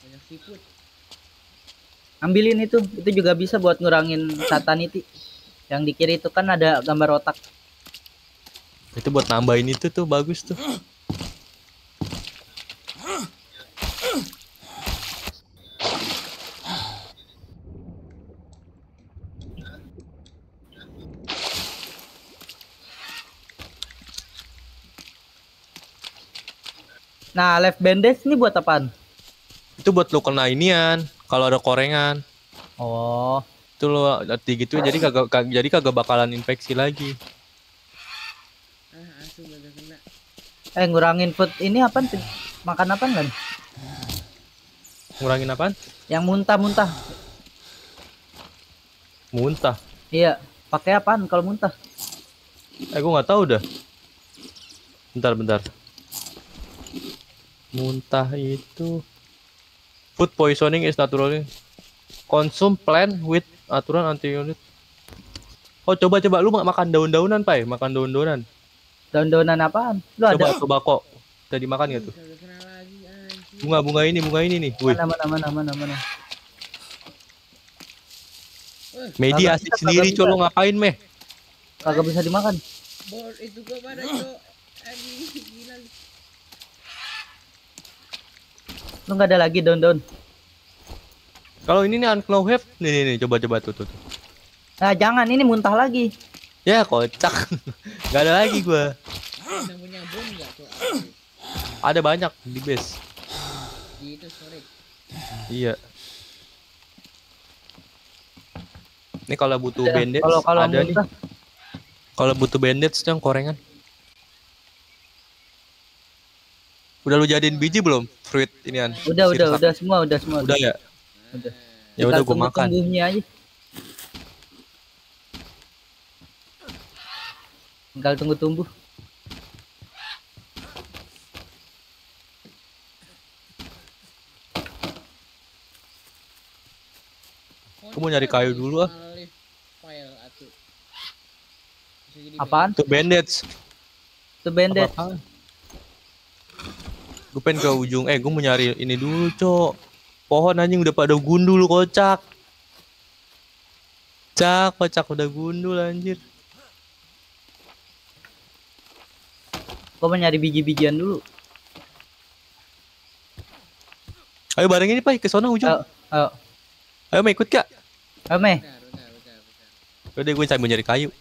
Banyak siput. Ambilin itu, itu juga bisa buat ngurangin sataniti. Yang di kiri itu kan ada gambar otak. Itu buat nambahin itu tuh, bagus tuh. Nah, left bandage ini buat apaan? Itu buat lu kena inian kalau ada korengan. Oh, itu lo arti gitu. Jadi kagak kag, jadi kagak bakalan infeksi lagi. Ah, asu kagak kena. Eh, ngurangin food ini apaan? Makan apaan kan? Ngurangin apaan? Yang muntah-muntah. Muntah. Iya, pakai apaan kalau muntah? Eh, gua nggak tahu dah. Bentar, bentar. Muntah itu food poisoning is naturally consume plant with aturan anti-unit. Oh, coba coba lu makan daun-daunan, Pai. Makan daun-daunan. Daun-daunan apaan? Lu ada coba kok. Udah dimakan enggak tuh? Bunga-bunga ini, bunga ini nih. Woi. Mana mana mana mana. Medi asik sendiri, co, lu ngapain, Meh? Kagak bisa dimakan. Bor itu gua pada, co. Gila. Lu nggak ada lagi daun-daun. Kalau ini nih unclaw have, nih nih, nih coba-coba tuh, tuh tuh. Nah jangan, ini muntah lagi. Ya kocak, nggak ada lagi gua. Ada banyak di base. Di itu storage. Iya. Ini kalau butuh bandage ada, kalau, kalau ada nih. Kalau butuh bandage yang korengan. Udah lu jadiin biji belum? Fruit inian. Udah, udah, udah semua, udah semua. Udah ya? Udah. Ya udah gua makan. Aja. Tinggal tunggu tumbuh. Gua mau nyari kayu dulu ah. Apaan? Tuh bandage. Tuh bandage. Gue pengen ke ujung, eh gue mau nyari ini dulu, cok. Pohon anjing udah pada gundul, kocak. Cak, kocak udah gundul anjir. Gue mau nyari biji-bijian dulu. Ayo bareng ini, Pai, ke sana ujung. Ayo, ayo. Ayo, Mei, ikut gak? Ayo, Mei. Udah, gue sambil nyari kayu.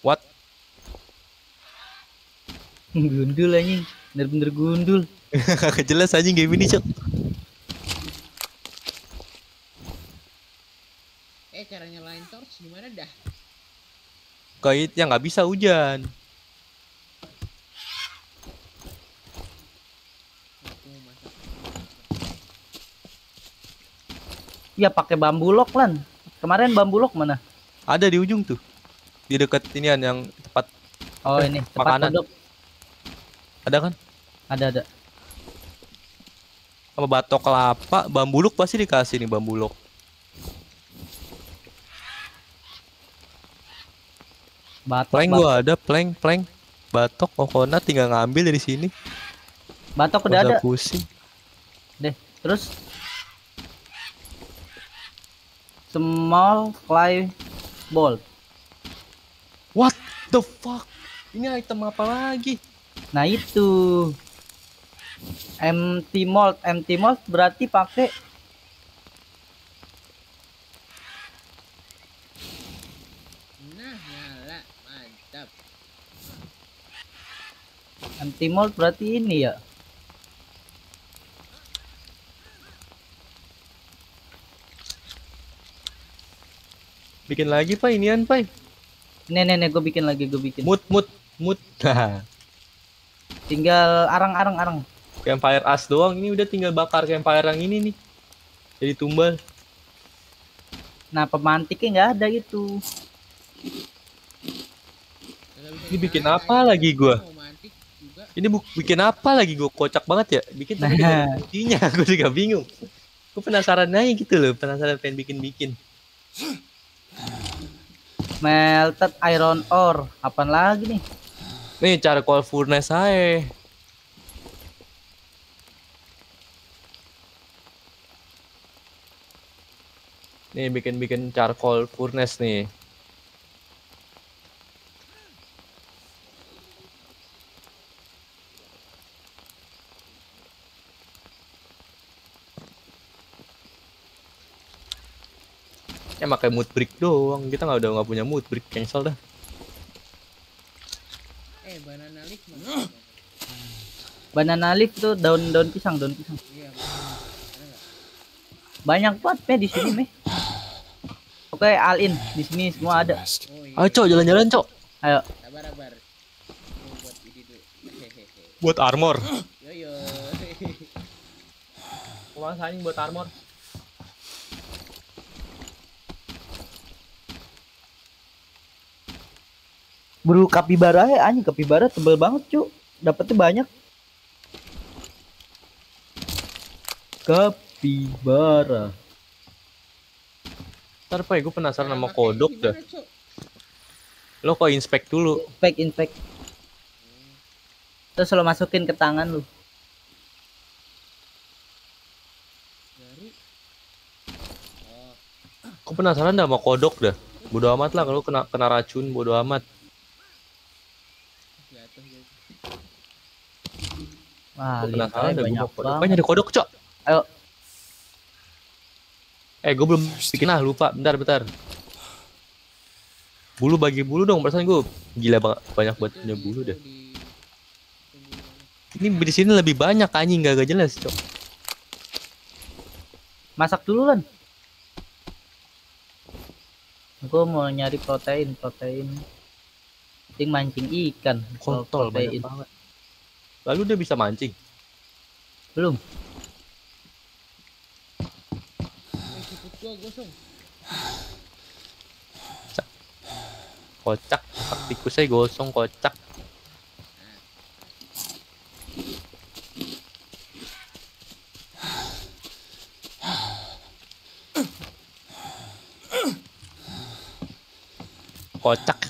What? Gundul anjing, bener-bener gundul. Kagak jelas anjing game ini, Cok. Eh, cara nyalain torch gimana dah? Kaitnya nggak bisa hujan. Ya pakai bambu lok, Lan. Kemarin bambu lok mana? Ada di ujung tuh. Di dekat inian yang tepat. Oh, eh, ini tepat makanan. Kodok. Ada kan? Ada ada. Apa batok kelapa, bambu luk pasti dikasih nih bambu luk. Batok. Plank gua ada, plank, plank. Batok kokona tinggal ngambil dari sini. Batok udah ada. Pusing. Deh, terus small fly ball. What the fuck? Ini item apa lagi? Nah itu empty mold, empty mold berarti pakai nah nyala mantap. Empty mold berarti ini ya. Bikin lagi, Pak, inian, Pak. Nih nih nih gue bikin lagi, gue bikin. Mut mut Mudah. Tinggal arang-arang arang. Campfire as doang, ini udah tinggal bakar campfire yang ini nih. Jadi tumbal. Nah, pemantiknya nggak ada itu. Ini bikin apa lagi gua? Ini bikin apa lagi gua? Kocak banget ya. Bikin tapi nah. Bikinnya aku juga bingung. Gua penasaran aja gitu loh, penasaran pengen bikin-bikin. Melted iron ore, apaan lagi nih? Nih cara coal furnace aja. Nih bikin-bikin charcoal furnace nih. Ya pakai mood brick doang. Kita nggak udah nggak punya mood brick, cancel dah. Eh banana leaf. Mana? Banana leaf tuh daun-daun pisang, daun pisang. Iya, banyak banget meh di sini meh. Oke, all in di sini semua ada. Ayo cok, jalan-jalan cok. Ayo. Sabar-sabar. Buat ini dulu. Buat armor. Yo yo. Uang saning buat armor. Buru kapibara ya anjing, kapibara tebel banget cuk. Dapatnya banyak. Kapibara. Ntar Pak, gue penasaran sama kodok dah. Lo kok inspect dulu. Inspect, inspect. Terus lo masukin ke tangan lo. Gue penasaran dah sama kodok dah. Bodo amat lah kalau kena kena racun, bodo amat. Wah, gue penasaran dah, banyak kodok. Banyak ada kodok, cok. Ayo. Eh, gue belum bikin lah, lupa. Bentar, bentar. Bulu bagi bulu dong, perasaan gue gila banget banyak buat punya bulu deh. Ini di sini lebih banyak anjing, gak, gak jelas, cok. Masak dulu kan. Gue mau nyari protein, protein. Ting mancing ikan. Kontol banyak banget. Lalu dia bisa mancing? Belum. Kocak, tikusnya gosong, kocak. Kocak,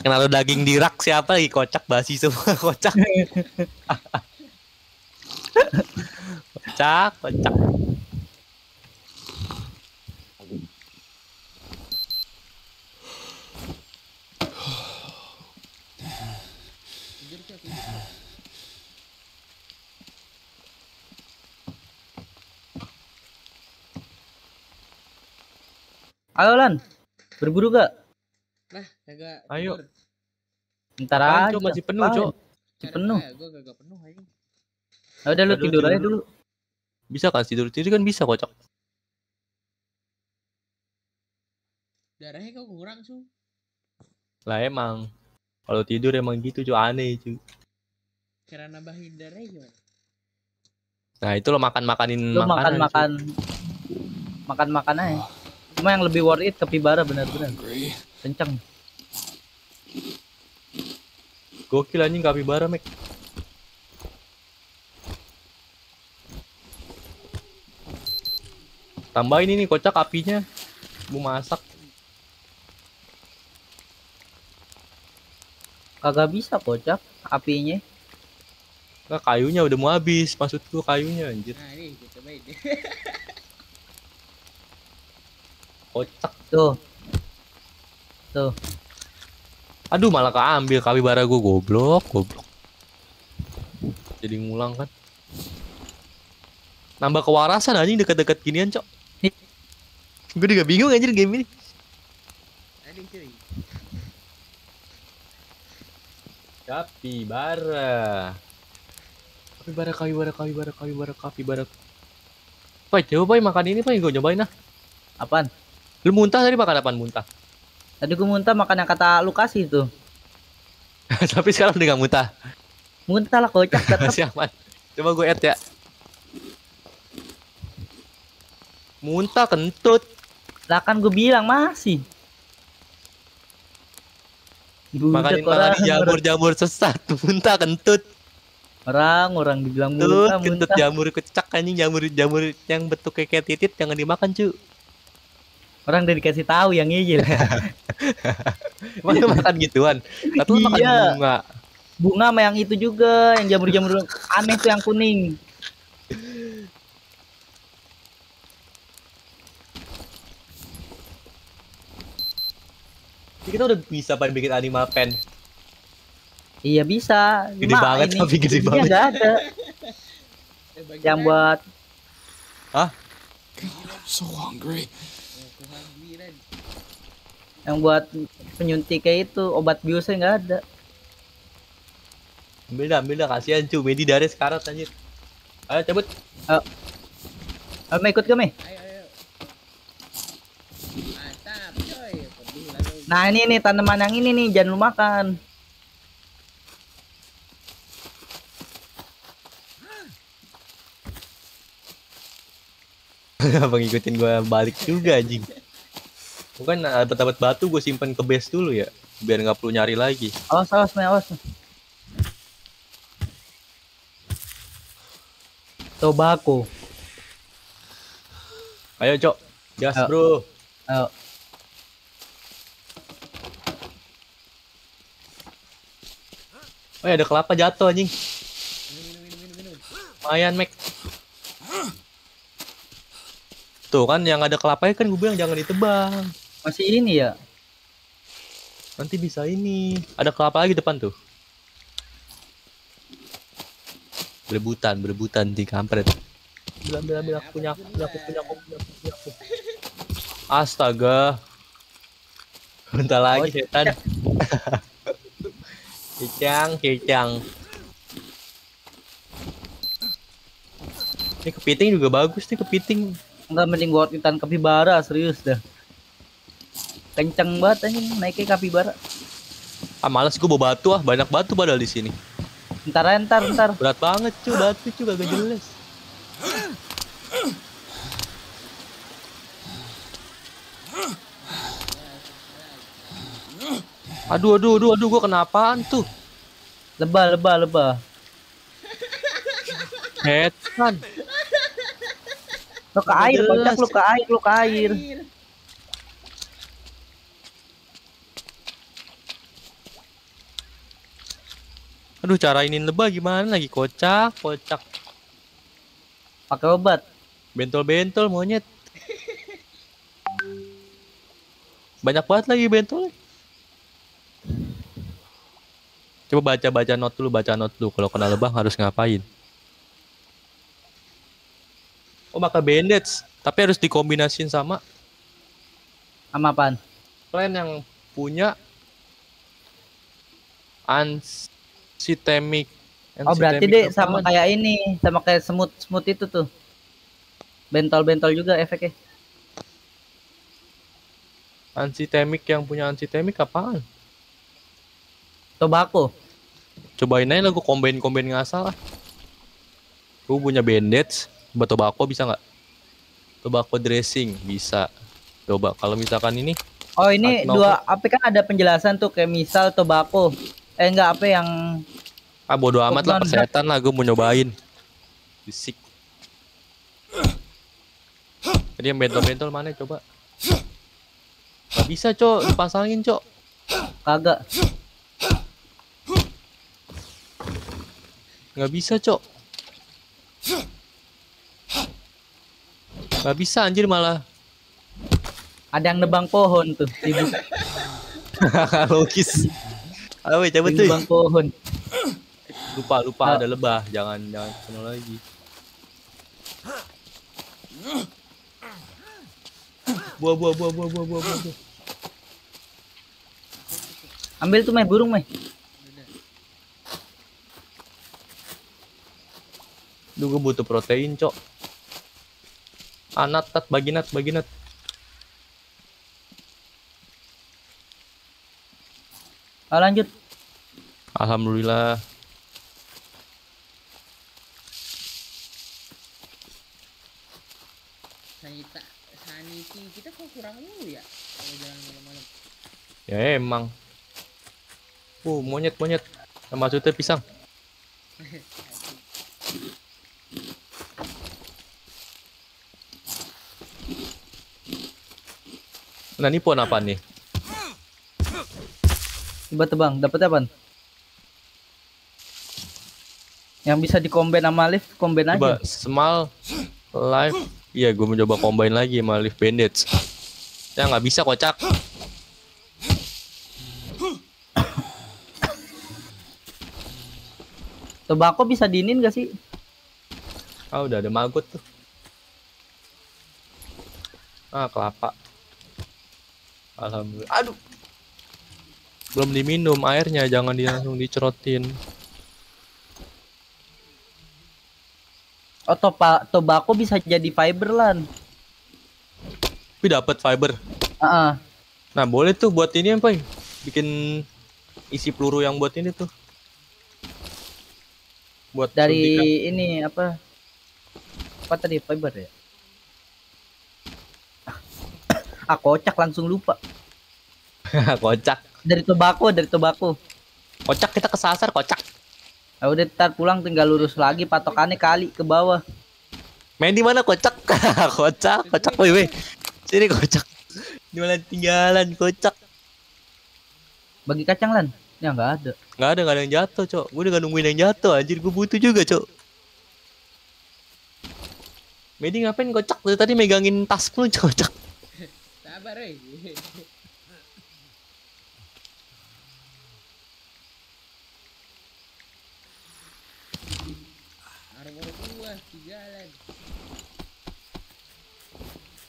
kenal daging di rak siapa lagi? Kocak, basi semua, kocak. Kocak, kocak. Ayo Lan, berburu gak? Nah, kagak. Ayo. Ntar aja. Masih penuh, Cok. Masih penuh. Gua kagak penuh aja. Nah, udah lu tidur aja dulu. Bisa kan tidur? Tidur kan bisa, kocok. Darahnya kok kurang, Su. Lah emang. Kalau tidur emang gitu, Cok, aneh, Cok. Cara nambahin darahnya gimana? Nah, itu lo makan-makanin makanan. Makan-makan. Makan-makan aja. Oh. Cuma yang lebih worth it kapibara benar-benar. Kencang. Gokil anjing kapibara, Mek. Tambahin ini kocak apinya. Mau masak. Kagak bisa kocak apinya. Nah, kayunya udah mau habis, maksudku kayunya anjir. Nah, ini kita cobain. Kocak tuh tuh aduh malah keambil kapibara gue, goblok goblok jadi ngulang kan, nambah kewarasan anjing deket-deket ginian cok. Gue juga bingung anjir game ini. Kapibara kapibara kapibara kapibara kapibara kapibara Pai, coba Pai makan ini Pai, gue cobain lah. Apaan? Lu muntah tadi makan apaan muntah? Tadi gue muntah makan yang kata lu kasih tuh. Tapi sekarang udah gak muntah. Muntah lah kocak tetep. Masih aman. Coba gue add ya. Muntah kentut. Lah kan gue bilang masih. Makanin makanin jamur-jamur sesat. Muntah kentut. Orang-orang dibilang muntah, muntah. Kentut jamur kecak anjing, jamur-jamur yang bentuk kayak titit jangan dimakan cu. Orang udah dikasih tahu yang ngijil. Emang lu makan gituan? Tapi lu makan bunga. Bunga sama yang itu juga, yang jamur-jamur aneh tuh yang kuning. Jadi kita udah bisa paling bikin animal pen. Iya bisa. Gede Ma, banget tapi gede banget. Enggak ada. Yang buat. Hah? God, I'm so hungry. Yang buat penyuntiknya itu obat biusnya nggak ada. Ambil dah, ambil dah, kasihan cu, Medi dari sekarat anjir. Ayo cabut. Ayo. Ayo me, ikut ke me. Ayo, ayo. Mantap, coy. Nah ini nih tanaman yang ini nih, jangan lu makan. Abang ngikutin gua balik juga anjing. Bukan abet-abet batu gue simpen ke base dulu ya, biar nggak perlu nyari lagi. Awas awas nih awas. Coba aku. Ayo cok, gas ayo. Bro. Ayo. Oh ya ada kelapa jatuh anjing. Lumayan Mac. Tuh kan yang ada kelapanya kan gue bilang jangan ditebang. Masih ini ya. Nanti bisa ini. Ada kelapa lagi depan tuh. Berebutan, berebutan di kampret. Bilang bilang bilang punya aku, punya aku, punya aku, punya aku. Astaga. Bentar lagi setan. Kicang, kicang. Ini kepiting juga bagus nih kepiting. Enggak mending gua titan kapibara serius dah. Kenceng banget anjing naiknya kapibara. Ah males gua bawa batu ah, banyak batu padahal di sini. Entar entar entar. Berat banget cu, batu cu gak jelas. Aduh aduh aduh aduh gua kenapaan tuh? Lebah lebah lebah. Setan. Lu ke air, kocak lu ke air, lu ke air. Aduh, cara ini lebah gimana lagi kocak, kocak. Pakai obat. Bentol-bentol monyet. Banyak banget lagi bentol. Coba baca-baca not dulu, baca not dulu. Kalau kena lebah harus ngapain? Oh maka bandage, tapi harus dikombinasiin sama sama apaan? Kalian yang punya antiseptik. Oh berarti deh sama apaan? Kayak ini, sama kayak semut-semut itu tuh. Bentol-bentol juga efeknya. Antiseptik yang punya antiseptik apaan? Coba aku. Cobain aja lah, gue kombain-kombain ngasal lah. Gue punya bandage. Coba tobacco bisa nggak? Tobacco dressing bisa. Coba kalau misalkan ini. Oh ini dua A P kan ada penjelasan tuh kayak misal tobacco. Eh enggak A P yang. Ah bodo amat lah kesehatan lah gue mau nyobain. Fisik. Jadi yang bentol-bentol mana coba? Gak bisa cok dipasangin cok. Kagak. Gak bisa cok. Gak bisa anjir malah. Ada yang nebang pohon tuh. Logis. Awe coba tuh. Nebang pohon. Lupa lupa oh. Ada lebah. Jangan jangan penuh lagi. Buah buah buah buah buah buah buah. Ambil tuh meh burung meh. Duh gue butuh protein cok. Anat, tat, bagi nat, bagi nat. Ah, lanjut. Alhamdulillah. Sanita, saniti kita kok kurang dulu ya kalau jalan malam-malam. Ya emang. Uh, monyet-monyet sama sute pisang. Nah, ini pohon apa nih? Coba tebang, dapat apa? Yang bisa dikombin sama lift, kombin aja. Coba small live. Iya, gue mencoba combine lagi sama lift bandits. Ya nggak bisa, kocak. Tobacco bisa diinin gak sih? Ah, udah ada maggot tuh. Ah, kelapa. Alhamdulillah. Aduh. Belum diminum airnya, jangan di langsung dicerotin. Oh, topa, tobacco bisa jadi fiber lan. Tapi dapat fiber. Uh-uh. Nah, boleh tuh buat ini apa? Bikin isi peluru yang buat ini tuh. Buat dari suntikan. Ini apa? Apa tadi fiber ya? Ah, kocak langsung lupa. Kocak. Dari tobacco, dari tobacco. Kocak, kita kesasar kocak. Ya udah, ntar pulang tinggal lurus lagi patokannya kali ke bawah. Main di mana kocak? Kocak, kocak woi woi. Sini kocak. Di mana tinggalan kocak? Bagi kacang lan. Ya enggak ada. Enggak ada, enggak ada yang jatuh, Cok. Gue udah nungguin yang jatuh, anjir gue butuh juga, Cok. Medi ngapain kocak? Dari tadi megangin tas lu, kocak. Sabar, woi.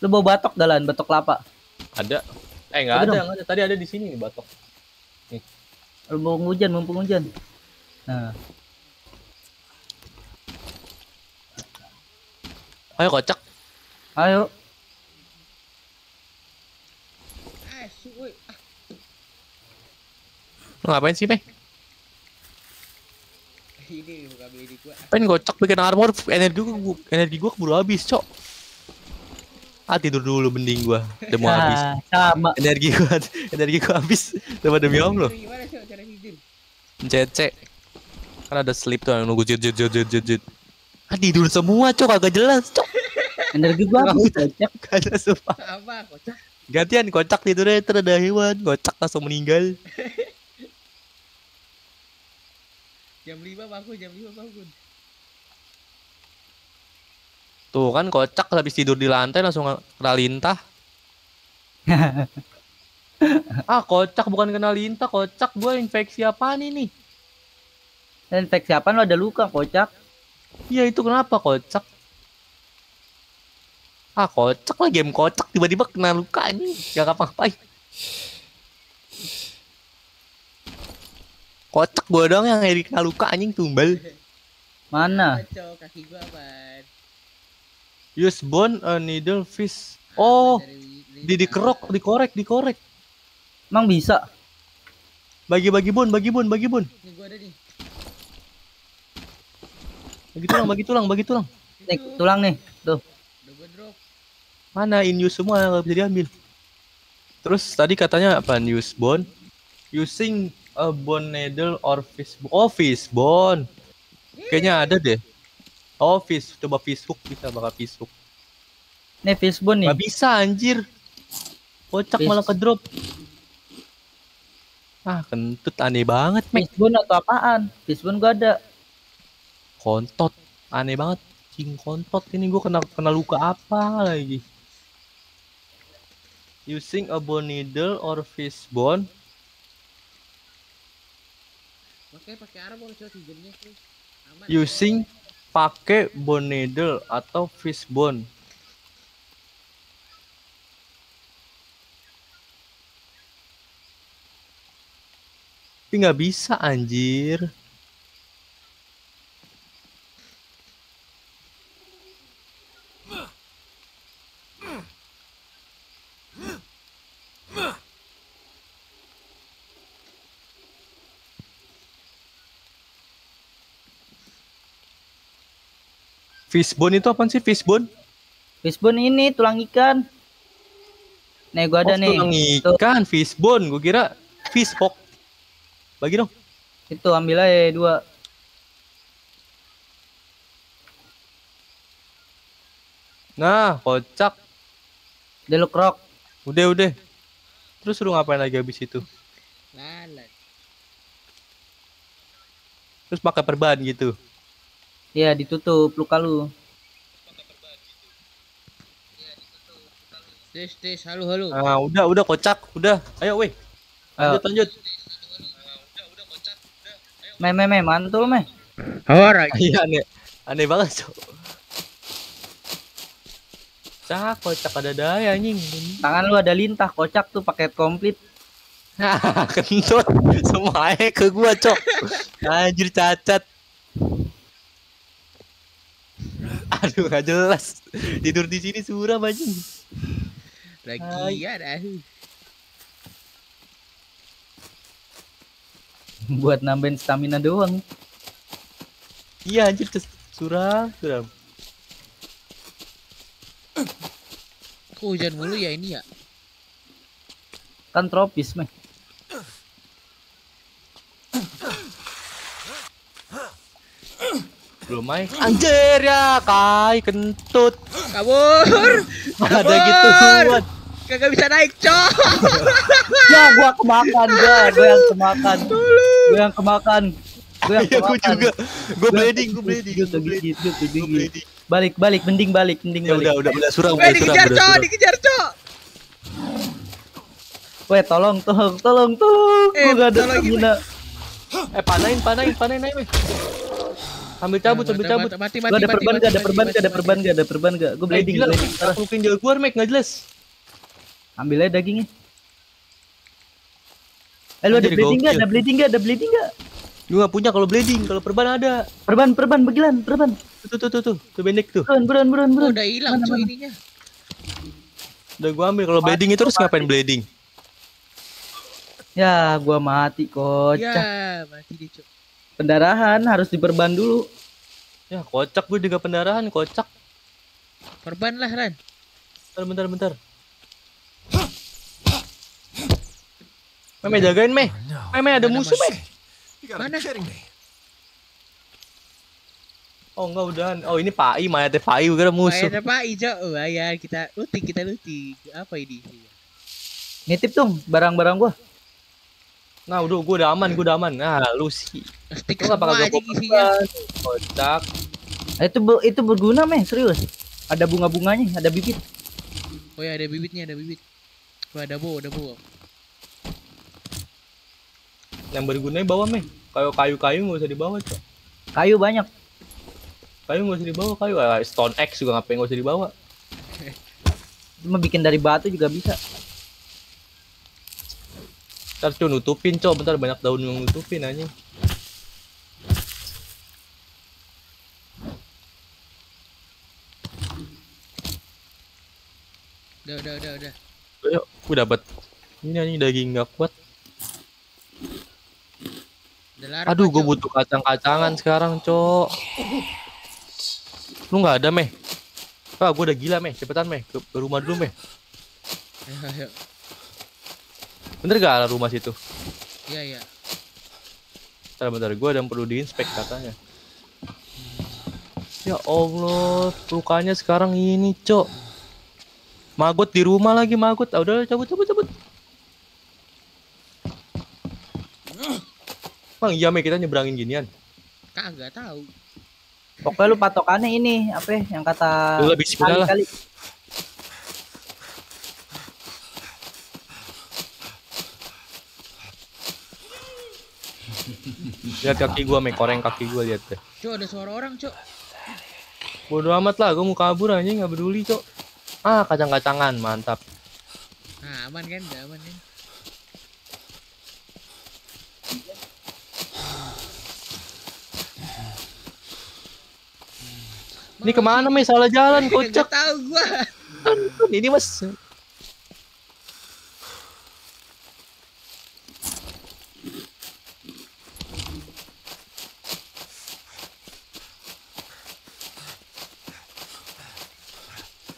Lu bawa batok galan, batok kelapa. Ada. Eh enggak ada, enggak ada. Tadi ada di sini nih batok. Nih. Lu mau hujan, mumpung hujan. Nah. Ayo kocak. Ayo. Eh, woi. Lu ngapain sih, Meh? Ini buka beli gua. Pengen kocak bikin armor, energi gua, energi gua keburu habis, Cok. Ah, tidur dulu mending gua, udah mau habis. Sama. Energi gua, energi gua habis. Udah demi Allah. Gimana sih cara tidur? Mencet. Kan ada sleep tuh yang nunggu jut jut jut jut jut. Ah, tidur semua, Cok, agak jelas, Cok. Energi gua habis, Cok. Kagak sempat. Apa, kocak? Gantian kocak tidurnya terada hewan, kocak langsung meninggal. jam lima bangun, jam lima bangun. Tuh kan kocak habis tidur di lantai langsung kena lintah. Ah, kocak bukan kena lintah, kocak gua infeksi apaan ini? Infeksi apaan, lo ada luka, kocak? Iya, itu kenapa, kocak? Ah, kocak lah game kocak tiba-tiba kena luka ini. Gak apa-apain. Kocak gua doang yang Erik luka anjing tumbal. Mana? Kocok kaki gua ban. Use bone a needle fish. Oh, di dikerok, dikorek, dikorek. Emang bisa. Bagi-bagi bone, bagi bone, bagi bone. Ini gua ada nih. Bagi tulang, bagi tulang, bagi tulang. Nih, tulang nih, tuh. Udah gua drop. Mana in use semua enggak bisa diambil. Terus tadi katanya apa? Use bone. Using a bone needle or fish. Oh, fish bone. Kayaknya ada deh. Oh, fish. Coba fish hook, bisa bakal fish hook. Nih fish bone nih. Gak bisa anjir. Kocak malah ke drop. Ah, kentut aneh banget, Mek. Fish bone atau apaan? Fish bone gua ada. Kontot. Aneh banget. Cing kontot ini gua kena kena luka apa lagi? Using a bone needle or fish bone. Pakai pakai armor coy, tidurnya sih. Aman. Using pakai bone needle atau fish bone. Tapi nggak bisa anjir. Fishbone itu apaan sih? Fishbone? Fishbone ini tulang ikan. Nih gua ada oh, nih. Tulang ikan, tuh. Fishbone. Gua kira fish hook. Bagi dong. Itu ambil aja dua. Nah, kocak. Udah lu krok. Udah, udah. Terus lu ngapain lagi habis itu? Lalat. Terus pakai perban gitu. Ya ditutup luka lu. Tes tes halo halo. Ah udah udah kocak udah. Ayo weh. Lanjut lanjut. Meh meh meh mantul meh. Horor. Iya aneh aneh banget cok. Cak kocak ada daya anjing. Tangan lu ada lintah kocak tuh paket komplit. Hahaha kentut semua eh ke gua cok. Anjir cacat. Aduh gak jelas. Tidur di sini suram anjing. Lagi ya dah. Buat nambahin stamina doang. Iya anjir suram suram. Kok hujan mulu ya ini ya? Kan tropis meh. Belum main. Anjir ya, kai kentut. Kabur. Ada gitu buat. Kagak bisa naik, cok. Ya gua kemakan, gua, gua yang kemakan. Gua yang kemakan. Gua yang kemakan. Gua juga. Gua bleeding, gua bleeding, gua bleeding, gua bleeding. Balik, balik, mending balik, mending balik. Ya udah, udah, udah suram, udah suram. Dikejar, cok, dikejar, cok. Weh, tolong, tolong, tolong, tolong. Gua enggak ada guna. Eh, panain, panain, panain aja, weh. Ambil cabut, nah, ambil cabut. Mati, mati, mati, ada perban gak? Ada perban gak? Ada perban gak? Ada perban gak? Gue bleeding, bleeding. Mungkin jaguar, Mike, nggak jelas. Ambil aja dagingnya. Eh, lu ada bleeding gak? Ada bleeding gak? Ada bleeding gak? Lu nggak punya kalau bleeding, kalau perban ada. Perban, perban, begilan, perban. Tuh, tuh, tuh, tuh, tuh bendek tuh. Buruan, buruan, buruan, buruan. Udah hilang ininya. Udah gue ambil kalau bleeding itu harus ngapain bleeding? Ya, gue mati kocak. Ya, mati dicuk. Pendarahan harus diperban dulu. Ya kocak gue juga pendarahan kocak. Perban lah Ran. Bentar bentar bentar. Meh jagain meh. Meh meh ada musuh meh. Mana? Oh enggak udahan. Oh ini Pai mayatnya Pai gue kira musuh. Mayatnya Pai cok. Oh ya kita luting kita luting. Apa ini? Nitip dong barang-barang gue. Nah, udah gue udah aman, gue udah aman. Nah, lu sih. Stiker apa kagak isinya? Kocak. Itu itu berguna, meh, serius. Ada bunga-bunganya, ada bibit. Oh ya, ada bibitnya, ada bibit. Gua ada bow, ada bow. Yang berguna bawa, meh. Kayu kayu-kayu enggak usah dibawa, cok. Kayu banyak. Kayu enggak usah dibawa, kayu stone axe juga ngapain enggak usah dibawa. Cuma bikin dari batu juga bisa. Ntar cu nutupin co, bentar banyak daun yang nutupin aja. Udah udah udah udah. Ayo, aku dapat. Ini anjing daging nggak kuat. Aduh, gue butuh kacang-kacangan sekarang co. Lu nggak ada meh? Wah, gue udah gila meh, cepetan meh ke, ke rumah dulu meh. Ayo. Bener gak arah rumah situ? Iya, iya. Bentar, bentar. Gue ada yang perlu diinspek katanya. Ya Allah, lukanya sekarang ini, cok. Maggot di rumah lagi, maggot. Ah, udah, cabut, cabut, cabut. Bang, iya, me, kita nyebrangin ginian. Kagak tahu. Pokoknya lu patokannya ini, apa ya? Yang kata... Udah, bismillah lah. Lihat kaki gua, mekoreng kaki gua lihat deh. Cok, ada suara orang, cok. Bodoh amat lah, gua mau kabur aja nggak peduli, cok. Ah, kacang-kacangan, mantap. Nah, aman kan? Gak aman kan? Ini kemana, Mei? Salah jalan, kocak. Tahu gua. Ini mas.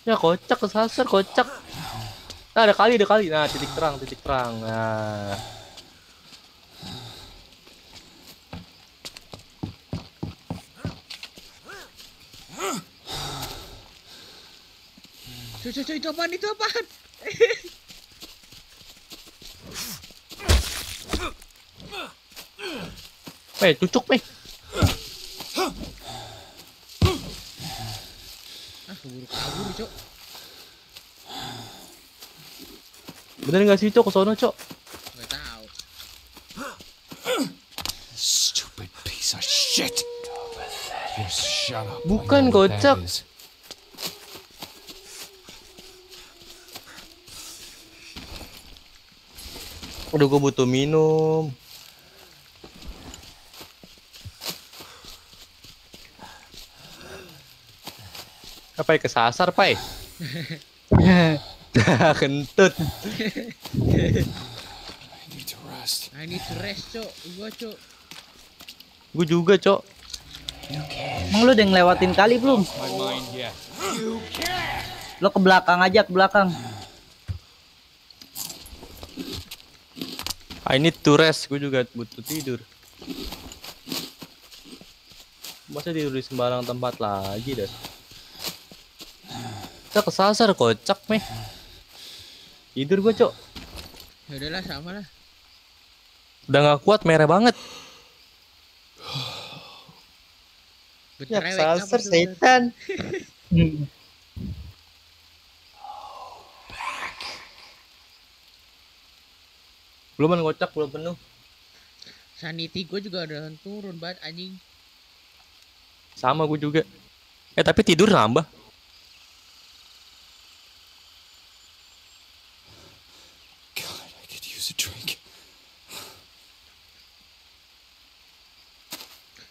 Ya kocak, kesasar, kocak. Nah, ada kali, ada kali. Nah, titik terang, titik terang. Nah. Cuy, cuy, cuy, itu apaan, itu apaan? Weh, cucuk, weh. Ah, keburu-keburu, Cok. Bener nggak sih, Cok, ke sono, Cok? Nggak tahu. Stupid piece of shit. Bukan kocak. Udah, gue butuh minum. Apa ya, kesasar, Pai? Kentut. I need to rest. I need to rest, Cok. Gua, Cok. Gua juga, Cok. Emang lu udah ngelewatin kali belum? Lo ke belakang aja, ke belakang. I need to rest. Gue juga butuh tidur. Masa tidur di sembarang tempat lagi dah. Kita kesasar, kocak, meh. Tidur gue, Cok. Ya udahlah, sama lah. Udah nggak kuat, merah banget. Ya kesasar, setan. Belum kan kocak, belum penuh. Sanity gue juga udah turun banget, anjing. Sama gue juga. Eh, tapi tidur nambah.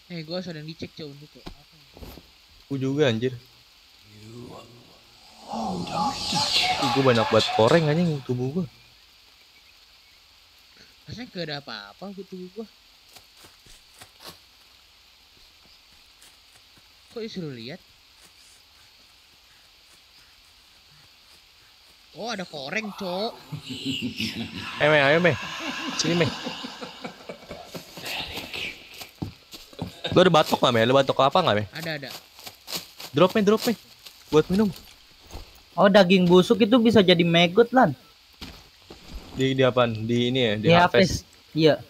Eh, gue sedang dicek, Cok, untuk apa? Gue juga, anjir. Gue banyak buat koreng aja yang tubuh gue. Rasanya gak ada apa-apa gue tubuh gue. Kok disuruh lihat? Oh, ada koreng, Cok. Eh, Meh, ayo, Meh. Sini, Meh. Lo ada batok gak, Meh? Lo batok apa gak, Meh? Ada, ada. Drop, Meh, drop, Meh. Buat minum. Oh, daging busuk itu bisa jadi maggot, Lan. Di, di apaan? Di ini ya? Di, di harvest. harvest. Iya.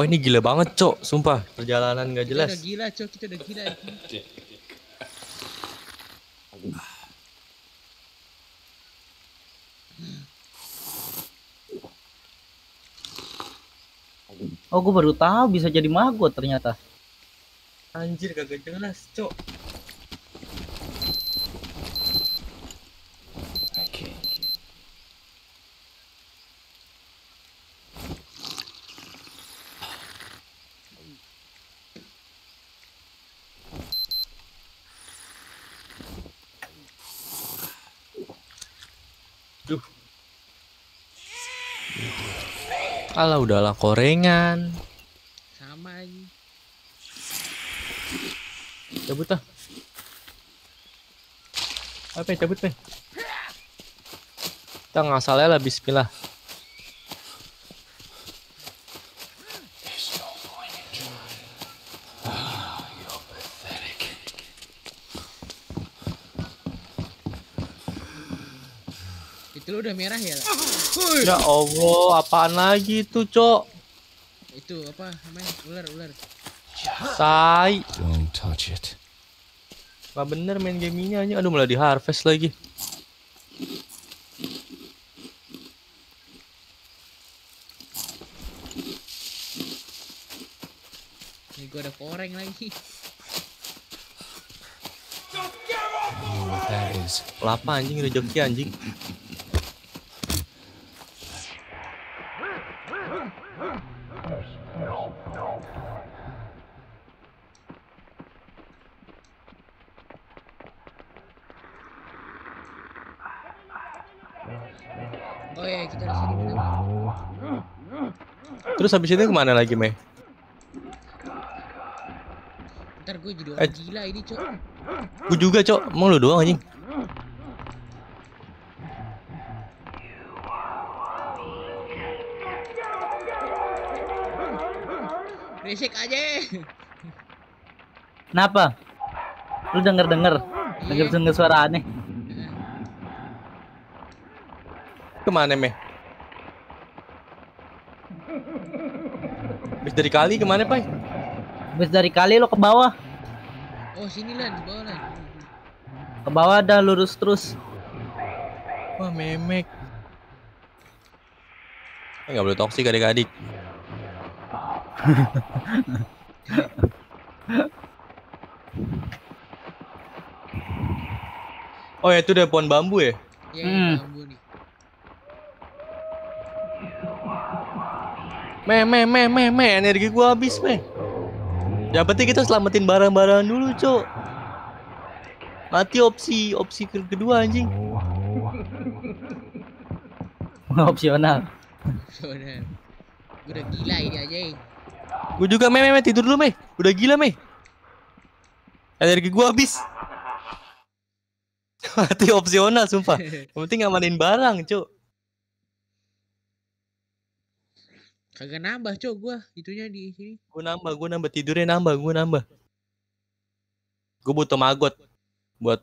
Oh, ini gila banget, Cok. Sumpah, perjalanan gak jelas. Kita udah gila, Cok. Kita udah gila. Oh, gue baru tahu bisa jadi maggot ternyata. Anjir, kagak jelas, Cok. Oke. Duh. Alah, udahlah korengan. Sama aja. Cabut ah. Apa ya, cabut, Peh. Kita ngasalnya lah, bismillah. Itu udah merah ya, lah. Ya Allah, apaan lagi itu, Cok? Itu apa namanya? Ular-ular. Sai. Don't touch it. Gak bener main game ini aja. Aduh, malah di harvest lagi. Ini gue ada koreng lagi. Kelapa, anjing, rejeki, anjing. Oh ya, kita harus Terus habis itu kemana lagi, Mei? Ntar gue jadi orang eh. gila ini, Cok. Gue juga, Cok. Mau lu doang, anjing. Risik aja. Kenapa? Lu denger-denger? Denger-denger suara aneh. Kemana, Mei? Habis dari kali kemana, Pai? Habis dari kali lo ke bawah. Oh, sini lah, di bawah lah. Ke bawah dah, lurus terus. Wah, memek. Eh, nggak boleh toksik adik-adik. Oh ya, itu udah pohon bambu ya? Iya, hmm. bambu nih. Meh, meh, meh, meh, meh, energi gua habis, meh. Yang penting kita selamatin barang-barang dulu, Cok. Mati opsi, opsi kedua, anjing. Opsional. Opsional. Gua udah gila ini, anjing. Gua juga, meh, meh, meh, tidur dulu, meh. Udah gila, meh. Energi gua habis. Mati opsional, sumpah. Yang penting ngamanin barang, Cok. Kagak nambah, Cok, gua itunya di sini. Gua nambah, gua nambah tidurnya nambah, gua nambah. Gua butuh maggot buat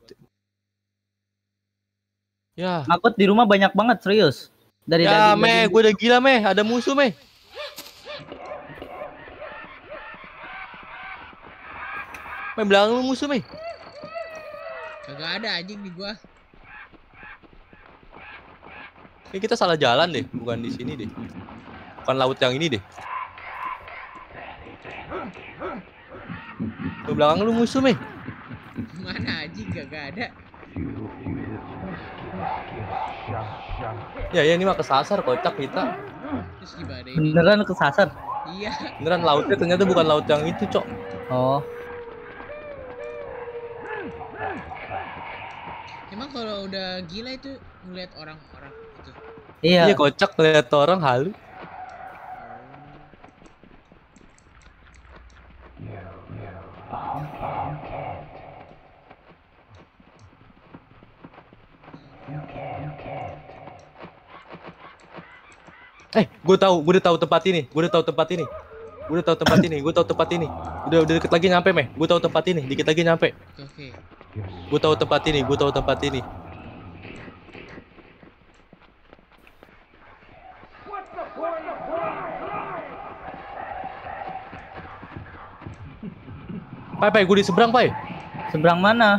ya. Maggot di rumah banyak banget, serius. Dari ya, meh, gua udah gila, meh, ada musuh, meh. Meh, belakang lu musuh, meh. Kagak ada anjing di gua. Eh, kita salah jalan deh, bukan di sini deh. Bukan laut yang ini deh. Ke belakang lu musuh, meh. Mana aja gak ada. Ya, ya ini mah kesasar kocak kita. Terus gimana ini? Beneran kesasar? Iya. Beneran lautnya ternyata bukan laut yang itu, Cok. Oh. Emang kalau udah gila itu ngeliat orang-orang itu. Iya. Iya kocak ngeliat orang halu. Eh, gue tahu, gue udah tahu tempat ini, gue udah tahu tempat ini, gue udah tahu tempat ini, gue tahu tempat ini, udah udah dikit lagi nyampe, meh, gue tahu tempat ini, dikit lagi nyampe. Oke. Gue tahu tempat ini, gue tahu tempat ini. Pai, pai, gue di seberang, pai. Seberang mana?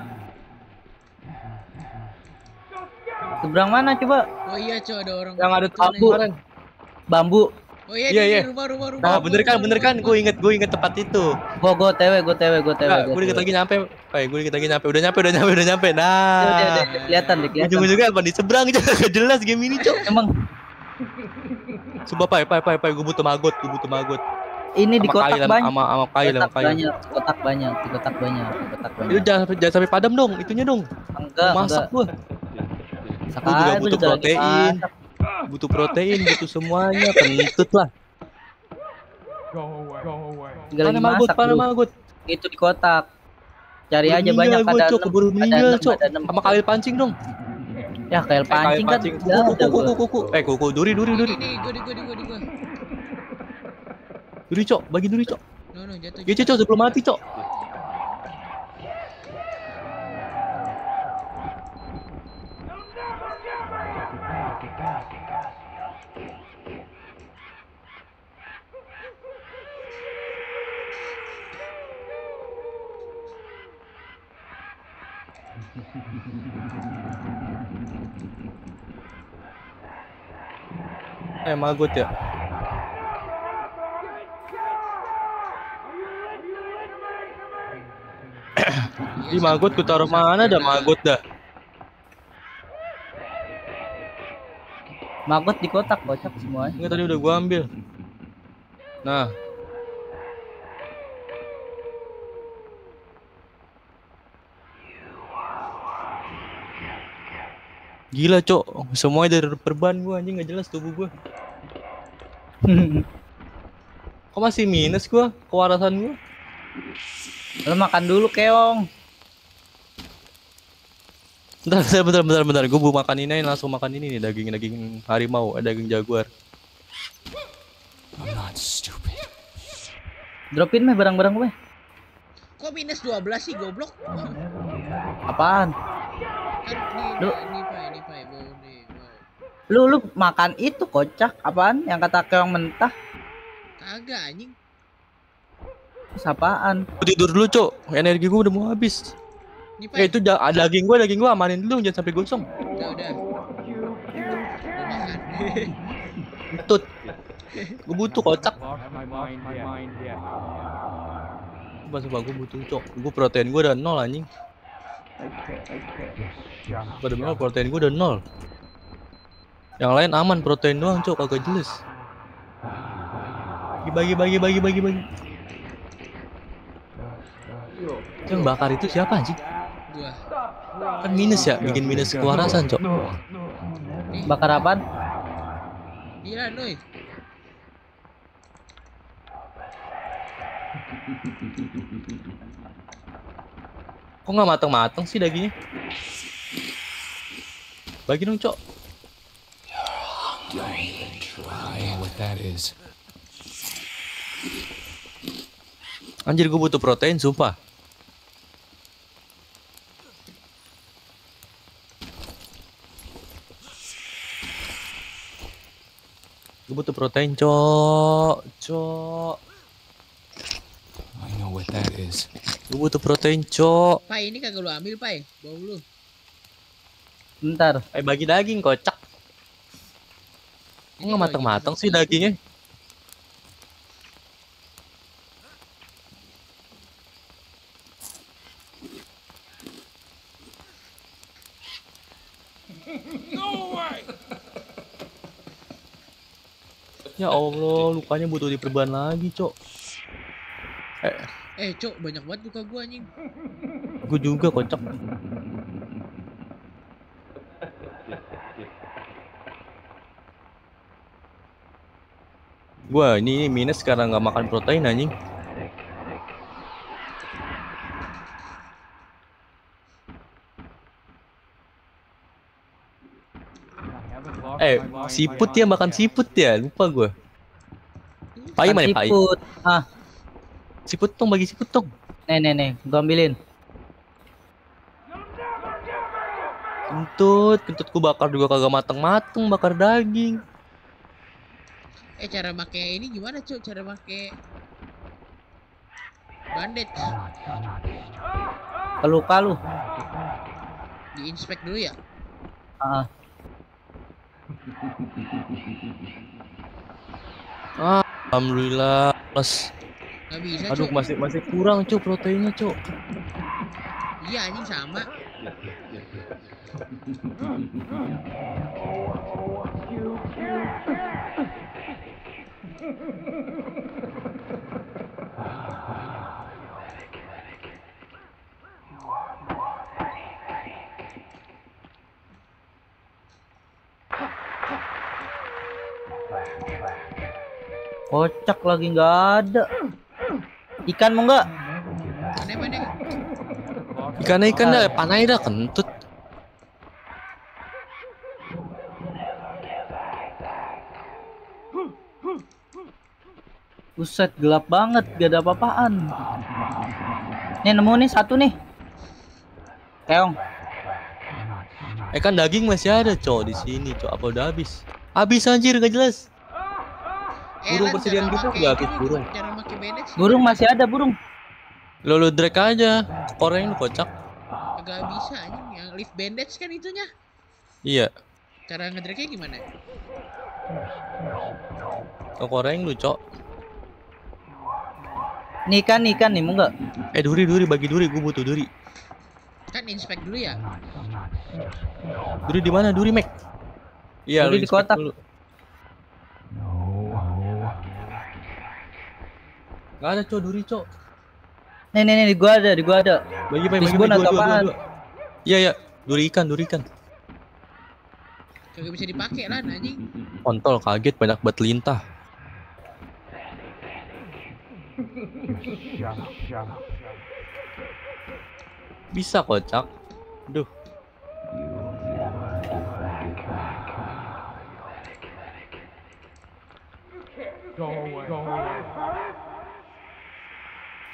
Seberang mana coba? Oh iya, coba ada orang. Yang ada bambu. Bambu. Oh iya, iya, iya. Rumah, rumah, rumah. Nah, bener kan, bener kan. Gue inget, gue inget tempat itu. Gue, gue tewe, gue tewe, gue tewe. Nah, gue dikit lagi nyampe. Pai, gue dikit lagi nyampe. Udah nyampe, udah nyampe, udah nyampe. Nah. Udah, udah, udah. Kelihatan, kelihatan. Ujung-ujungnya apa? Di seberang aja. Gak jelas game ini, Cok. Emang. Coba, pai, pai, pai, pai. Gue butuh maggot, gue butuh maggot. Ini di kotak banyak. Sama sama kail, sama kail. Banyak, kotak banyak, kotak banyak, kotak banyak. Itu jangan jangan sampai padam dong, itunya dong. Enggak, masak gua. Aku juga butuh protein. Butuh protein, butuh semuanya, kentut lah. Mana maggot, mana maggot? Itu di kotak. Cari aja banyak, ada enam. Sama kail pancing dong. Ya, kail pancing kan. Kuku, kuku. Eh, kuku, duri, duri, duri. Ini gua, gua, gua, gua. Duri, Cok, bagi duri, Cok. No, no, jatuh, jatuh. Ya, Cok, sebelum mati, Cok. Eh, maggot ya. Di maggot ku taruh mana dah maggot dah. Maggot di kotak kocak semuanya. Enggak, tadi udah gua ambil. Nah. Gila, Cok. Semuanya dari perban gua anjing, enggak jelas tubuh gua. Kok masih minus gua kewarasan gua? Lu makan dulu, keong. Bentar, bentar, bentar, bentar. Gua mau makan ini, langsung makan ini nih, daging-daging harimau, daging jaguar. I'm not stupid. Dropin meh barang-barang gue. Kok minus dua belas sih, goblok? Apaan? Lu Lu lu makan itu kocak, apaan? Yang kata keong mentah. Agak anjing. Apaan? Gua tidur dulu, Cok. Energi gua udah mau habis. Eh, itu daging gua, daging gua amanin dulu jangan sampai gosong. Udah, udah. Tut. Gua butuh kocak. Gua coba gua butuh, Cok. Gua protein gua udah nol anjing. Padahal protein gua udah nol. Yang lain aman, protein doang, Cok, kagak jelas. Bagi bagi bagi bagi bagi. Yang bakar itu siapa anjing? Gua. Kan minus ya, bikin minus kewarasan, Cok. Bakar apaan? Gila, Noy. Kok nggak mateng-mateng sih dagingnya? Bagi dong, Cok. Anjir, gue butuh protein, sumpah. Gue butuh protein, Cok. Cok. I know what that is. Gue butuh protein, Cok. Pai, ini kagak lu ambil, Pai. Bawa lu. Bentar. Eh, bagi daging, kocak. Kok nggak mateng-mateng sih dagingnya? Ya Allah, lukanya butuh diperban lagi, Cok. Eh, eh Cok, banyak banget luka gua anjing. Gua juga kocok. Gua ini, ini minus sekarang nggak makan protein anjing. Eh, siput ya, makan siput ya, lupa gue. Pai mana Pai? Siput, ah, siput dong, bagi siput dong. Nih nih nih, gue ambilin. Kentut, kentutku bakar juga kagak mateng-mateng, bakar daging. Eh, cara pakai ini gimana, Cuk? Cara pakai bandit? Luka lu. Diinspek dulu ya. Ah. Ah, alhamdulillah plus. Gak bisa, aduh, Cuk. masih masih kurang, Cuk, proteinnya, Cuk. Iya anjing, sama. Kocak, lagi nggak ada ikan, mau nggak? Ikannya ikan dah, panai dah, kentut. Buset, gelap banget, gak ada apa-apaan. Nih, nemu nih satu nih, keong. Ikan daging masih ada, Cok, di sini, Cok. Apa udah habis? Habis anjir, gak jelas. Burung eh, persediaan kita udah habis, burung. Burung masih ada, burung. Lo lo drag aja, koreng lu kocak. Gak bisa anjing, yang lift bandage kan itunya. Iya. Cara ngedragnya gimana? Kok koreng lu, Cok. Nih kan, nih kan, nih mau nggak? Eh, duri, duri, bagi duri, gue butuh duri. Kan inspect dulu ya. Duri di mana? Duri, Mac. Iya, duri di kotak. Dulu. Gak ada, Cok, duri, Cok. Nih nih nih, di gua ada, di gua ada. Bagi bagi bagi, bagi gua. Iya ya, duri ikan, duri ikan. Kagak bisa dipakai lah anjing. Kontol, kaget, banyak banget lintah. Bisa kocak. Duh.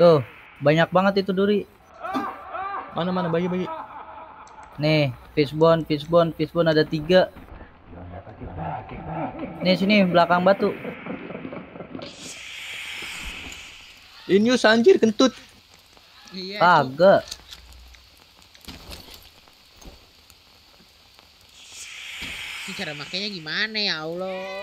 Tuh, banyak banget itu duri. Mana mana bagi-bagi. Nih, fishbone, fishbone, fishbone ada tiga. Nih sini belakang batu. Inius anjir kentut. Iya. Agak. Ini cara makainya gimana ya Allah?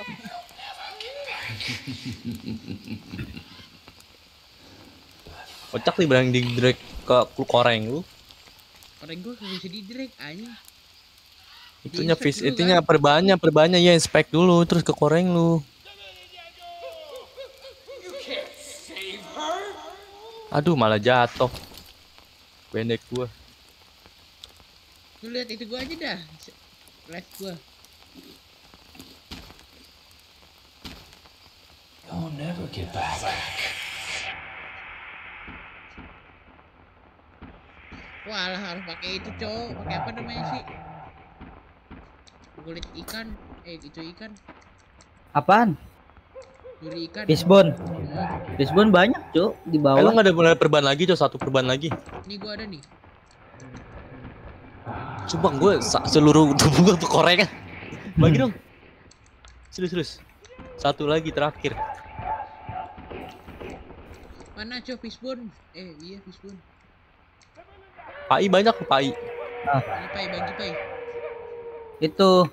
Kocak nih berani didirek ke koreng lu. Koreng gua enggak bisa didirek anjing. Itunya fish, itunya kan? Perbahannya, perbahannya ya inspect dulu terus ke koreng lu. Aduh malah jatuh. Pendek gua. Lu lihat itu gua aja dah. Live gua. I'll never get back. Walah harus pakai itu cowok, pakai apa namanya sih? Kulit ikan, eh itu ikan. Apaan? Duri ikan. Fishbone. Fishbone banyak cowok di bawah. Emang ada benar perban lagi cowok, satu perban lagi. Ini gua ada nih. Coba gue seluruh tubuh gue kekorengan. Bagi dong. Serius-serius. Satu lagi terakhir. Mana cowok fishbone? Eh iya fishbone. Pai banyak loh pai. Ah. Pai bagi pai. Itu.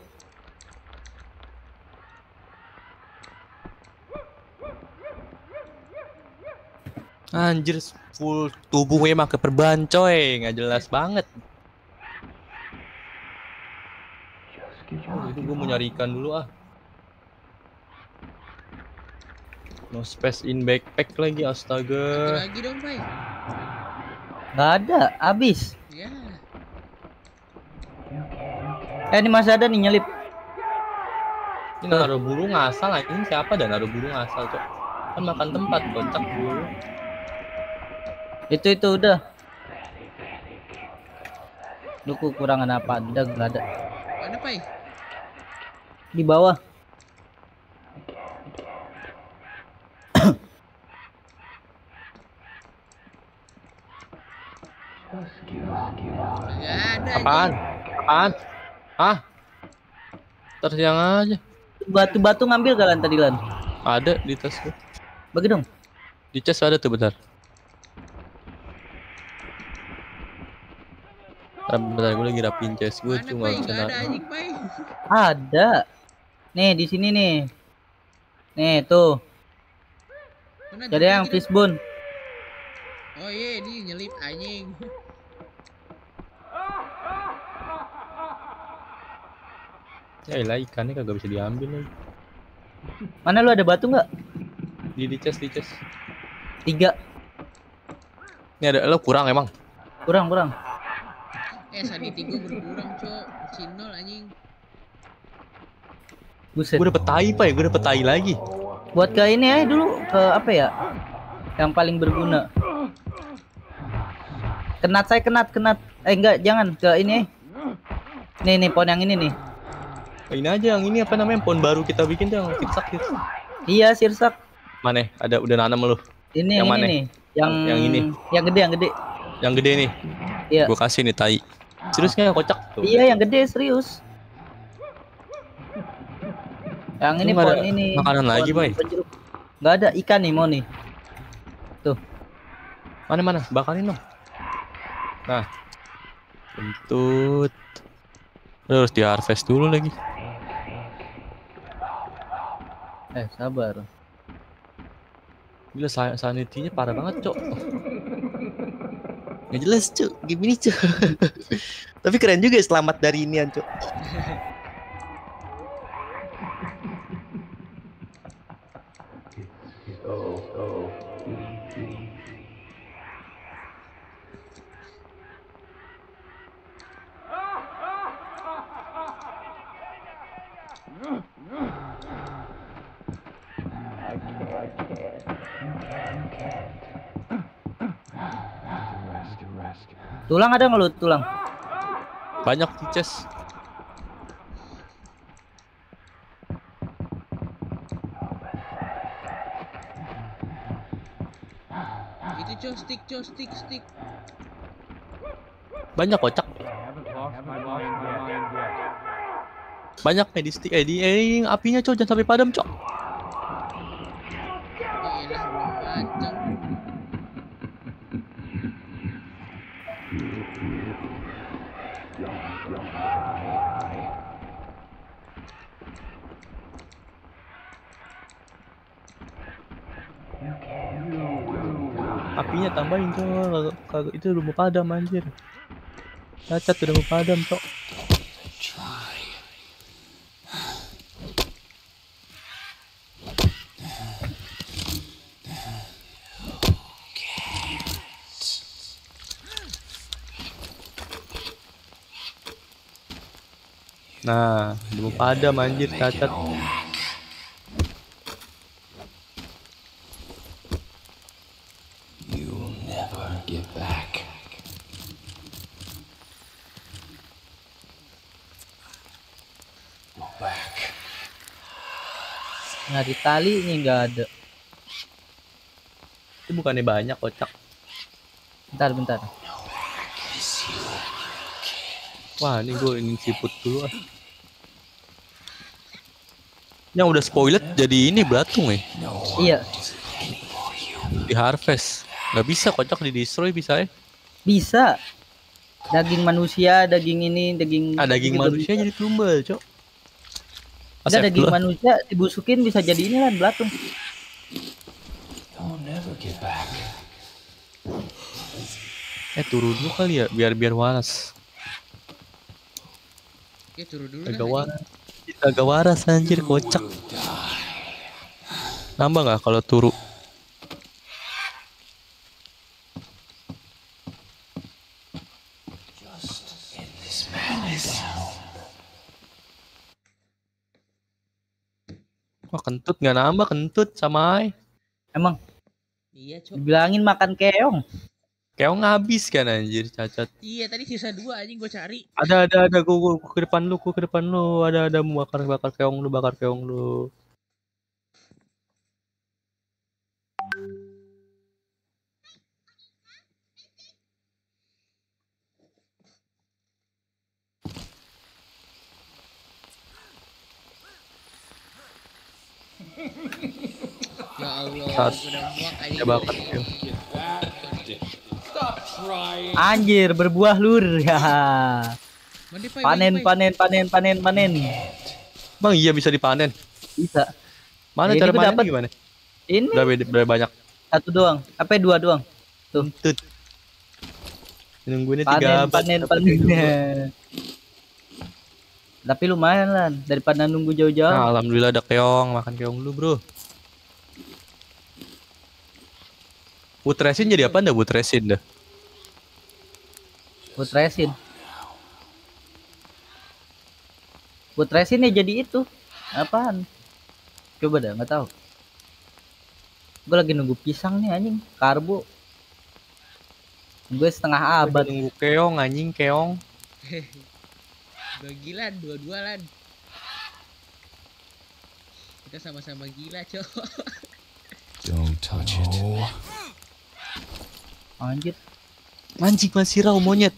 Anjir full tubuhnya pakai perban coy, nggak jelas banget. Oh, itu gue mau nyari ikan dulu ah. No space in backpack lagi astaga. Lagi dong pai. Nggak ada, habis. Ya. Eh ini masih ada nih nyelip. Ini naruh burung asal, ini siapa dan naruh burung asal cok? Kan makan tempat kocak burung. Itu itu udah. Lu kekurangan apa? Udah nggak ada. Mana pai? Di bawah. Apaan? Apaan? Hah? Tersiang aja. Batu-batu ngambil galan tadi lan? Ada di tas gue. Bagi dong. Di chest ada tuh bentar. Bentar gue lagi rapiin chest gue cuma ada. Ada. Nih di sini nih. Nih tuh. Jadi yang fishbone. Oh iya di nyelip anjing. Ya elah ikannya kagak bisa diambil lagi. Mana lu ada batu nggak? Di di chest, di chest. Tiga. Ini ada lo kurang emang. Kurang kurang. Eh sadi tiga berkurang cok. Cinol anjing. Buset. Gue dapet tai pak ya, gue dapet tai lagi. Buat ke ini ya dulu ke apa ya? Yang paling berguna. Kenat saya kenat kenat. Eh enggak jangan ke ini. Nih nih pohon yang ini nih. Ini aja yang ini apa namanya pohon baru kita bikin tuh yang sirsak sirsak. Iya sirsak. Mana? Ada udah nanam lu. Ini yang ini mana? Nih. Yang yang ini. Yang gede yang gede. Yang gede nih. Iya. Gua kasih nih tai. Serius nggak kocak tuh? Iya yang gede serius. Yang ini pohon ini. Makanan lagi bay. Nggak ada ikan nih mau nih. Tuh. Mana mana? Bakarin dong. Nah. Kentut. Terus di harvest dulu lagi. Eh sabar. Gila sanitinya parah banget cok. Nggak jelas cok, gimana cok. Tapi keren juga selamat dari inian cok. Okay. Tulang ada nggak lu? Tulang banyak di chest. Itu coy, stick coy, stick stick banyak kocak. Banyak nih di stick, eh di eh, apinya coy, jangan sampai padam coy. Apinya tambahin coy, kalau itu udah mau padam anjir. Cacat udah mau padam coy. Nah, belum ada anjir cacat. Nah, di tali ini enggak ada. Itu bukannya banyak kocak. Bentar, bentar. Wah, ini gue ingin siput dulu ah. Yang udah spoiled jadi ini belatung ya? Iya. Di harvest. Gak bisa kocak, di destroy bisa ya? Bisa. Daging manusia, daging ini, daging... Ah, daging manusia jadi tumbal cok. Ada daging manusia dibusukin bisa jadi ini lah belatung. Eh turun dulu kali ya, biar biar waras. Ya, turun dulu agak kan, waras, agak waras anjir kocak. Nambah nggak kalau turu? Wah kentut nggak nambah, kentut sama ay. Emang? Iya coba. Bilangin makan keong. Keong habis kan anjir cacat. Iya tadi sisa dua anjing gue cari. Ada ada ada gue, gue, gue ke depan lu, gue ke depan lu. Ada ada mau bakar bakar keong lu, bakar keong lu. Ya Allah, udah muak anjing. Anjir berbuah lur ya. Panen panen panen panen panen. Bang iya bisa dipanen. Bisa. Mana ya, cara panen gimana? Ini udah, udah banyak. Satu doang. Apa dua doang? Tuh. Tut. Nungguinnya tiga panen panen. panen. Tapi lumayan lah daripada nunggu jauh-jauh. Nah, alhamdulillah ada keong, makan keong dulu, Bro. Putresin jadi apa ndak putresin dah? Putresin. Putresin ya jadi itu. Apaan? Coba dah nggak tahu. Gue lagi nunggu pisang nih anjing, karbo. Gue setengah abad nunggu keong anjing, keong. Dua gila, dua-dua lan. Kita sama-sama gila, cowok. Don't touch it. Oh. Anjir. Mancing masirau monyet.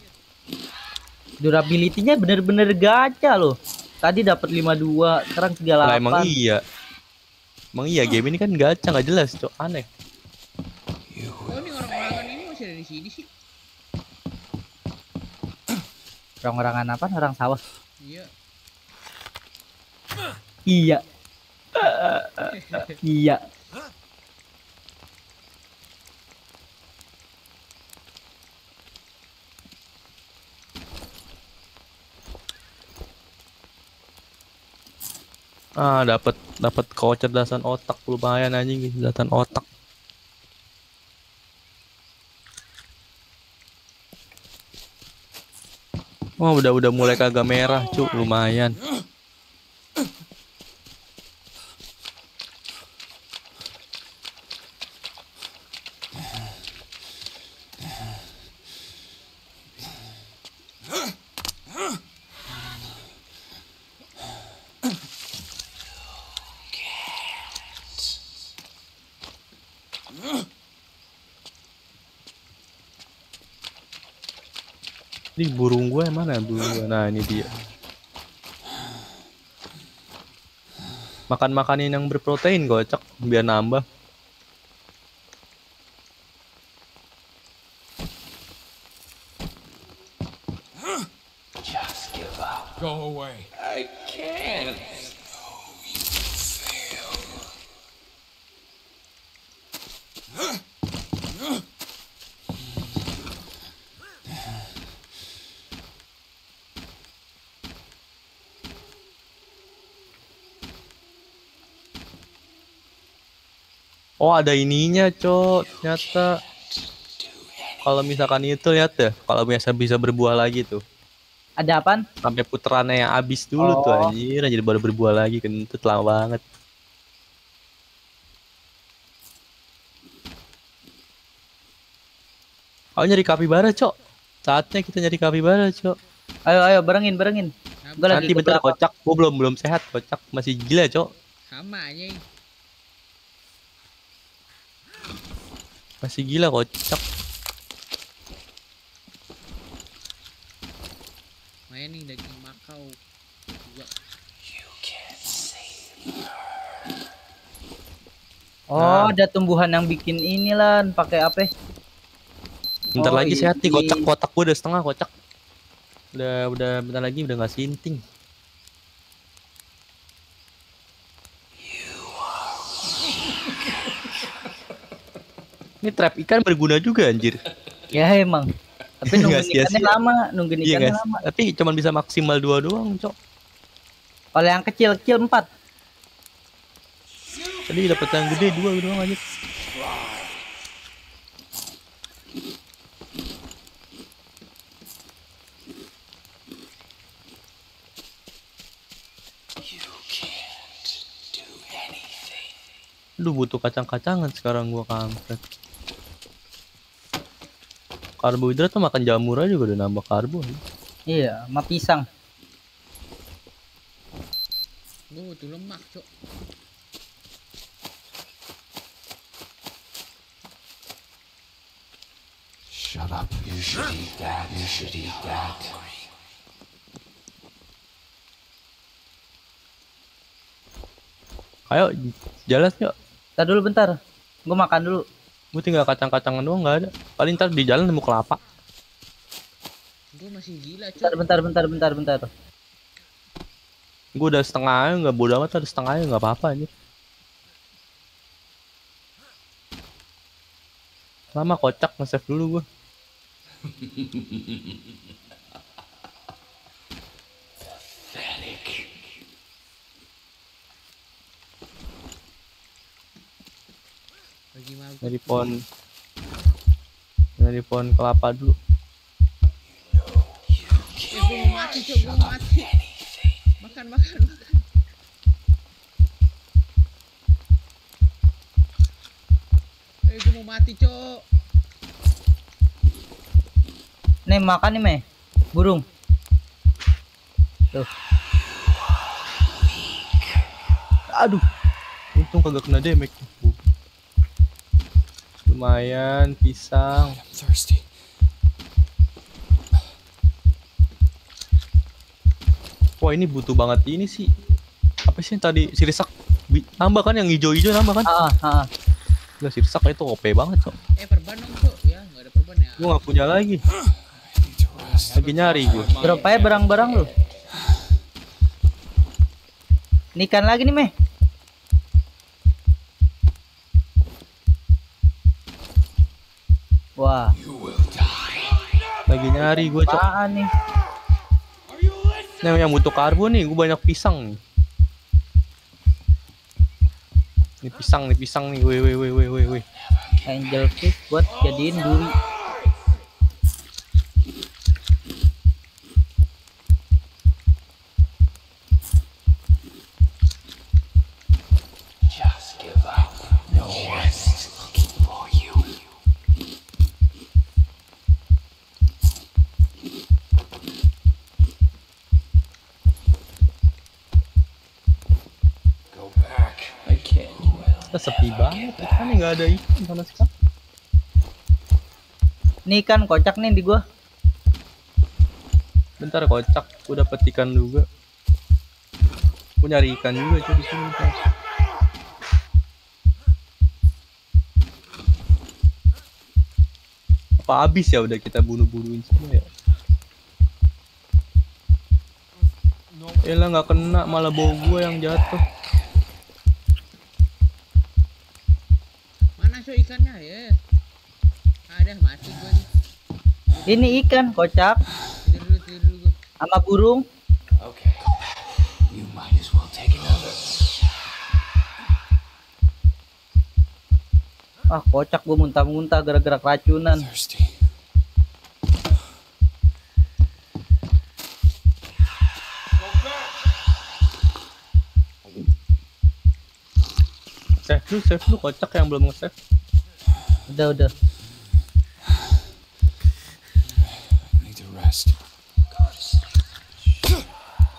Durability-nya bener-bener gacha loh. Tadi dapat lima puluh dua, sekarang tiga puluh delapan. Nah, emang iya. Emang iya game ini kan gacha, nggak jelas, cok, aneh. Oh, ini orang-orangan ini masih ada di sini sih. Orang-orangan apa? Orang sawah. Iya. Iya. Uh, uh, uh, iya. Ah, dapat dapat kau cerdasan otak, lumayan anjing cerdasan otak. Wah, oh, udah udah mulai kagak merah, cuk, lumayan. Ini burung gue yang mana? Burung gue. Nah ini dia. Makan makanan yang berprotein kocak biar nambah. Just give up. Go away. I can't. Oh ada ininya cok, ternyata kalau misalkan itu lihat ya, kalau biasa bisa berbuah lagi tuh. Ada apaan? Sampai puterannya yang habis dulu oh. Tuh anjir, jadi baru berbuah lagi, kentut lama banget. Oh nyari kapibara cok, saatnya kita nyari kapibara cok. Ayo ayo barengin barengin. Gua nanti bentar kocak, gua belum belum sehat kocak, masih gila cok. Sama anjing. Masih gila kocak. Main nih daging makau. Oh, nah. Ada tumbuhan yang bikin inilah pakai apa? Bentar oh, lagi iya. Sehat nih kocak, kotak gua udah setengah kocak. Udah udah bentar lagi udah enggak sinting. Ini trap ikan berguna juga anjir. Ya emang. Tapi nungguin ikannya lama, nungguin ikannya iya, lama. Tapi cuman bisa maksimal dua doang, cok. Kalau yang kecil-kecil empat. Tadi dapat yang gede dua doang anjir. Aduh butuh kacang-kacangan sekarang gua kampret. Karbohidrat tuh makan jamur aja udah nambah karbo. Iya, sama pisang. Gua butuh lemak, cok. Shut up, you should eat that, you should eat that. Ayo, jalan yuk. Ntar dulu bentar, gua makan dulu. Gue tinggal kacang-kacangan doang nggak ada. Paling ntar di jalan nemu kelapa. Gue masih gila cuy. Bentar, bentar, bentar, bentar. Gue udah setengah nggak bodo amat, ada setengahnya nggak apa-apa ini. Lama kocak nge-save dulu gue. Dari pohon, dari pohon kelapa dulu. Eh, mati, coba mati. Makan, makan, makan. Eh, gue mau mati, cok. Nih makan nih, meh. Burung. Tuh. Aduh, untung kagak kena damage. Lumayan pisang. Wah ini butuh banget ini sih. Apa sih tadi sirisak? Nambah kan yang hijau-hijau nambah kan? Ah, ah. Gak sirisak itu O P banget kok. Eh perban dong tuh ya, nggak ada perban ya. Gua nggak punya lagi. Lagi nyari gue. Berapa ya barang-barang lu? Nikan lagi nih meh. Wah, lagi nyari gue cok. Nih, yang yang butuh karbo nih, gue banyak pisang. Ini pisang nih, pisang nih, woi woi woi woi woi. Angel fish buat jadiin duri. Sepi banget, kan nggak ada ikan sama sekali. Nih kan kocak nih di gua. Bentar kocak, udah dapet ikan juga. Aku nyari ikan juga cuy di sini. Apa habis ya udah kita bunuh-bunuhin semua ya? Elah nggak kena, malah bau gua yang jatuh. Mana so ikannya ya? Ada mati gua nih. Ini ikan kocak. Tidur tidur gua. Sama burung. Oke. Okay. You might as well take another. Ah kocak gua muntah-muntah gara-gara keracunan. Thirsty. Save lu, save lu kocak yang belum nge-save. Udah, udah.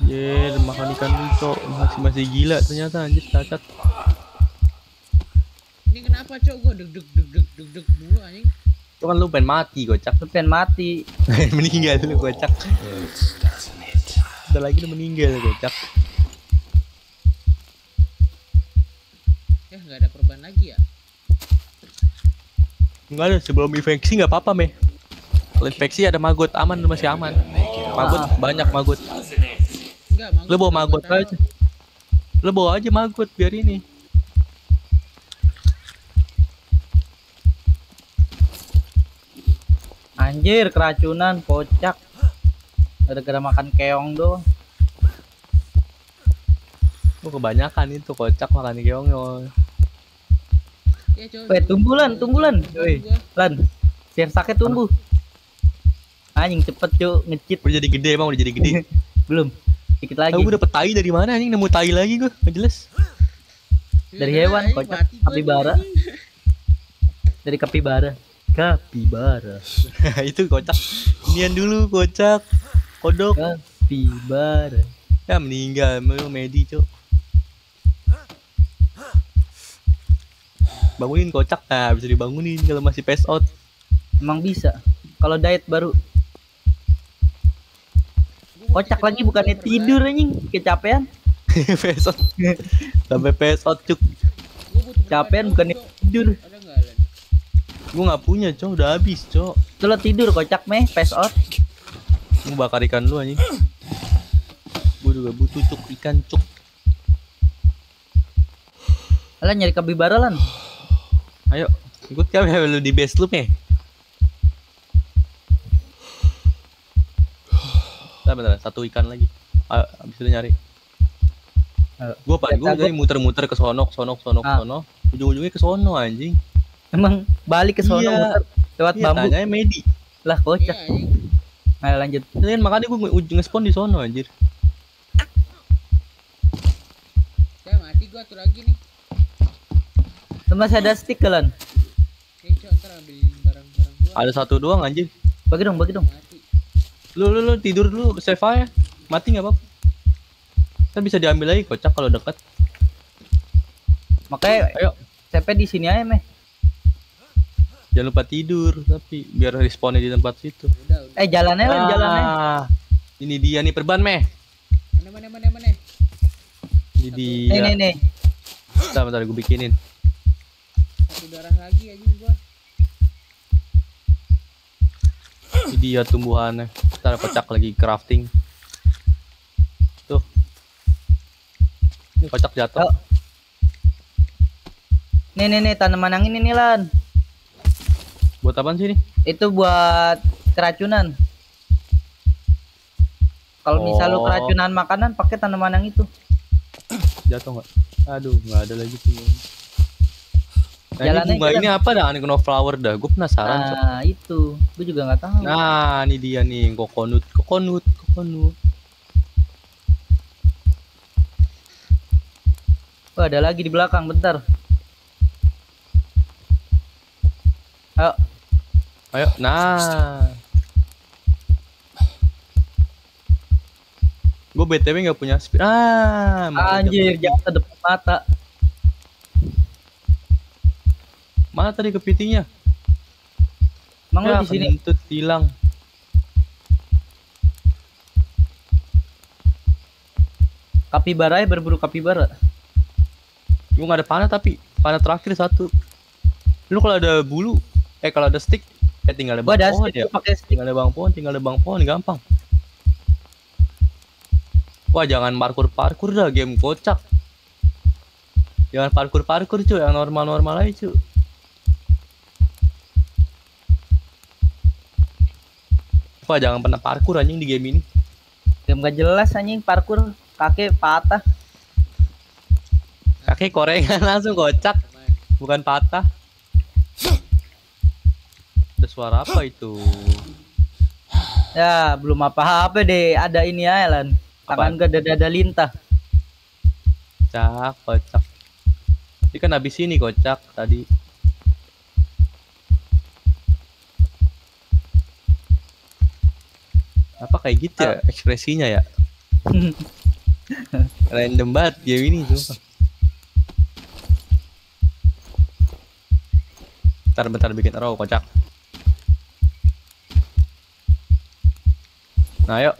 Ye, makan ikan lucu. Masih masih gila ternyata anjir cacat. Ini kenapa, Cok? Gua deg deg deg deg deg deg dulu anjing. Itu kan lu pengen mati, kocak. Lu pengen mati. Meninggal lu kocak. Udah lagi lu meninggal kocak. Nggak ada perubahan lagi ya? Nggak ada, sebelum infeksi nggak apa-apa meh. Kalau infeksi ada maggot, aman, masih aman. Maggot ah. Banyak maggot. Enggak, maggot. Lo bawa maggot aja. Lo bawa aja maggot biar ini. Anjir keracunan kocak. Gara-gara makan keong doang. Oh, kebanyakan itu kocak makan keong yo. Ya, weh, tumbulan, tumbulan, woi, lan, biar sakit tumbuh. Anjing cepet cuy, ngecit. Udah jadi gede emang, udah jadi gede. Belum, dikit lagi. Aku udah dapet tai dari mana anjing? Nemu tai lagi gue, nggak jelas. Dari hewan, kocak, kapibara. Dari kapibara, kapibara. Itu kocak. Inian dulu kocak, kodok. Kapibara. Ya meninggal, mau medi cuy. Bangunin kocak, nah bisa dibangunin kalau masih pass out. Emang bisa kalau diet baru kocak lagi, bukannya tidur anjing kecapean. Pass out sampai pass out cuk, capean bukannya tidur. Gue nggak punya cok, udah habis cok. Lo tidur kocak meh, pass out. Gue bakar ikan lu anjing, gue juga butuh cuk ikan cuk. Alah nyari kapibara lan. Ayo, ikut kami lu di base loop nih. Bentar, bentar, satu ikan lagi. Ayo, abis itu nyari. Ayo. Gua apa? Gua jadi muter-muter ke sono, sono, sono, ah. sono. Ujung-ujungnya ke sono anjing. Emang balik ke sono iya. Muter lewat iya, bambu. Tanyanya Medi. Lah kocak. Iya, ayo lanjut. Lain makanya gua nge-spawn di sono anjir. Saya mati gua tuh lagi nih. Masih ada stick kalian? Ada satu doang anjir. Bagi dong, bagi dong. Lu lu, lu tidur dulu, save aja. Mati nggak apa-apa. Kan bisa diambil lagi kocak kalau dekat. Makanya ayo C P di sini aja meh. Jangan lupa tidur tapi biar respawnnya di tempat situ. Udah, udah. Eh jalannya ah, lah, jalannya. Ini dia nih perban meh. Mana mana mana mana. Ini dia. Nih nih nih. Bentar, bentar gue bikinin. Darah lagi aja gua. Ini dia tumbuhannya. Kita kocak lagi crafting. Tuh. Ini kocak jatuh. Nih nih nih tanaman yang ini nih Lan. Buat apaan sih ini? Itu buat keracunan. Kalau oh. misal lu keracunan makanan pakai tanaman yang itu. Jatuh nggak? Aduh, nggak ada lagi sih. Nah, ini bunga ini apa dah? Aneh kena flower dah. Gue penasaran. Nah so. Itu, gue juga nggak tahu. Nah ini dia nih, coconut, coconut, coconut. Oh, ada lagi di belakang, bentar. Ayo, ayo. Nah, gue btw nggak punya speed. Ah, anjir, jatuh depan mata. Mana tadi kepitingnya? Emang ya, lo di sini? Kentut hilang. Kapibara ya, berburu kapibara. Lu nggak ada panah tapi panah terakhir satu. Lu kalau ada bulu, eh kalau ada stick, eh tinggal lebang pohon ya. Tinggal lebang pohon, tinggal lebang pohon, gampang. Wah jangan parkur parkur dah, game kocak. Jangan parkur parkur cuy, yang normal normal aja cuy. Wah jangan pernah parkur anjing di game ini. Game gak jelas anjing parkur, kakek patah. Kakek korengan langsung kocak, bukan patah. Ada suara apa itu? Ya belum apa-apa deh, ada ini ya Elan. Tangan gak ada dada lintah. Kocak, kocak. Ini kan habis ini kocak tadi. Apa kayak gitu ya ekspresinya ya? Random banget game ini tuh. Bentar bentar bikin row kocak. Nah yuk,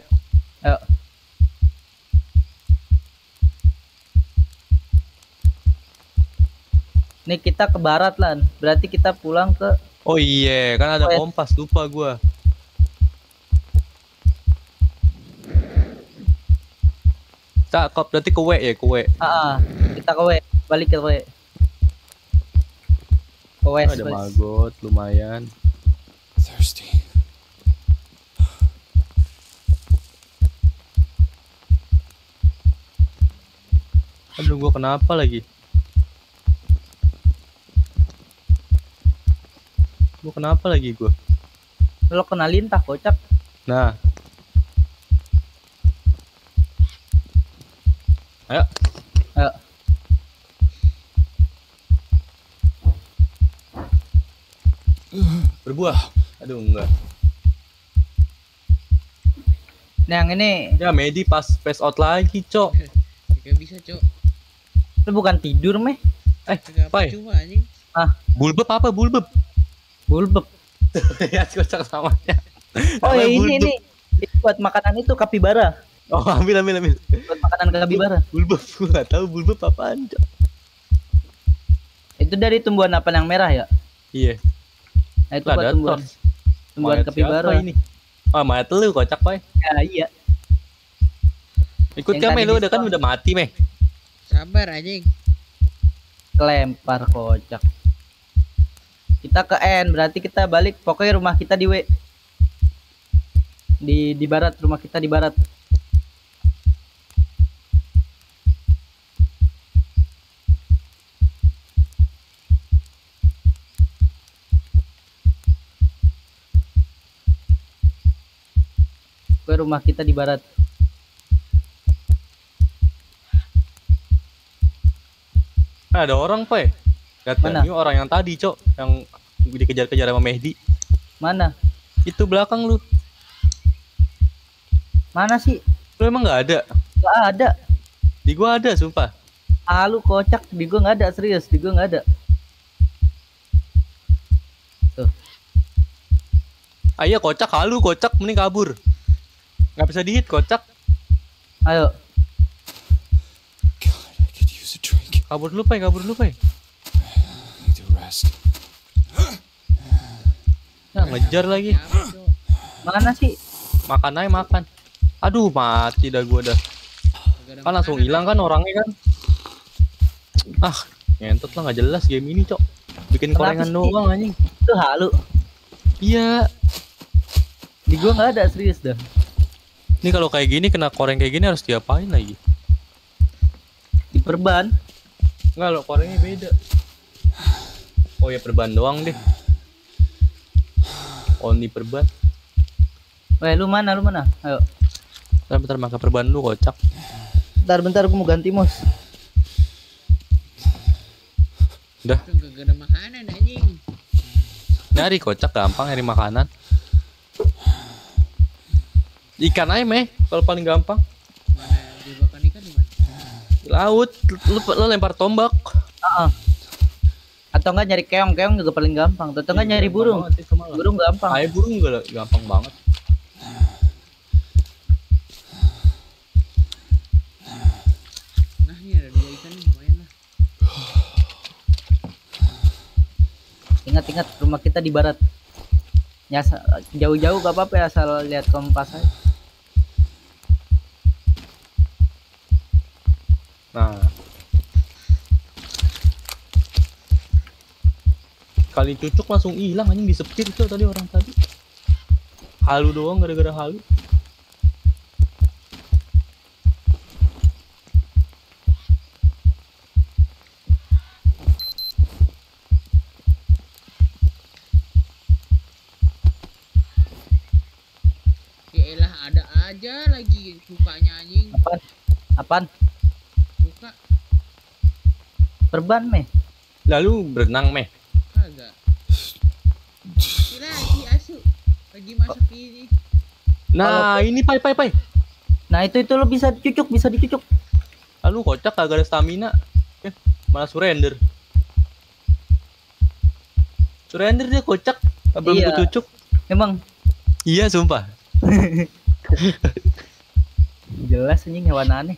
yuk. Ini kita ke barat lan, berarti kita pulang ke. Oh iya, yeah. Kan ada kompas lupa gua. Tak kok berarti ke W ya, ke W. Heeh, kita ke W, balik ke W. Ke W. Oh, ada maggot, lumayan. Thirsty. Aduh, gua kenapa lagi? Gua kenapa lagi gua? Lo kena lintah kocak. Nah. Ayo, ayo. Berbuah. Aduh enggak. Nah, yang ini. Ya, Medi pas face out lagi, Cok. Enggak bisa, Cok. Lu bukan tidur, meh. Eh, pai. Ah, bulbeb apa bulbeb? Bulbeb. Ya, kocak samanya. Oh, ya, ini ini. Buat makanan itu kapibara. Oh, ambil ambil ambil. Buat makanan kapibara. Bulbeb, gue nggak tahu bulbeb apaan. Itu dari tumbuhan apa yang merah ya? Iya. Nah, itu buat tumbuhan. Tumbuhan kapibara ini. Oh, mayat lu kocak, Pak. Ya, iya. Ikut kami lu udah kan udah mati, Meh. Sabar anjing. Kelempar kocak. Kita ke N, berarti kita balik pokoknya rumah kita di W. Di di barat, rumah kita di barat. Rumah kita di barat. Nah, ada orang, Pak. Katanya orang yang tadi, Cok, yang dikejar-kejar sama Mehdi. Mana? Itu belakang lu. Mana sih? Lu emang nggak ada? Nggak ada. Di gua ada, sumpah. Ah, lu kocak, di gua nggak ada, serius, di gua nggak ada. Tuh. Ayo kocak, halu kocak, mending kabur. Gak bisa dihit kocak. Ayo. God, I could use a drink. Kabur dulu, Pai, kabur dulu, Pai. Nah, ngejar lagi. Mana sih? Makan aja makan. Aduh, mati dah gua dah. Kan langsung hilang kan orangnya kan. Ah, ngentot lah, gak jelas game ini, Cok. Bikin korengan doang anjing. Itu halu. Iya. Di gua enggak ada, serius dah. Ini kalau kayak gini kena koreng kayak gini harus diapain lagi? Diperban. Enggak loh, korengnya beda. Oh ya perban doang deh. Only perban. Weh, lu mana? Lu mana? Ayo. Bentar bentar maka perban lu kocak. Bentar bentar aku mau ganti mos. Udah. Enggak ada makanan anjing. Nyari kocak gampang nyari makanan. Ikan aja, Meh, kalau paling gampang. Mana dibakan ikan di mana? Laut, lu, lu lempar tombak. Uh -uh. Atau enggak nyari keong-keong juga paling gampang. Atau enggak nyari burung. Burung gampang. Ayo burung enggak gampang banget. ingat-ingat rumah kita di barat ya, jauh-jauh gak apa-apa ya, asal lihat kompas aja. Nah kali cucuk langsung hilang anjing, disepit itu tadi orang tadi. Halu doang, gara-gara halu. Yaelah, ada aja lagi bukanya anjing. Apaan? Apaan? Buka. Perban meh. Lalu berenang meh. Agak. Lagi asu. Lagi masuk ini. Nah, oh, ini pai pai pai. Nah, itu itu lo bisa dicucuk, bisa dicucuk. Lalu kocak kagak ada stamina. Eh, malah surrender. Surrender dia kocak, belum iya. Dicucuk. Emang. Iya, sumpah. Jelas anjing hewan aneh.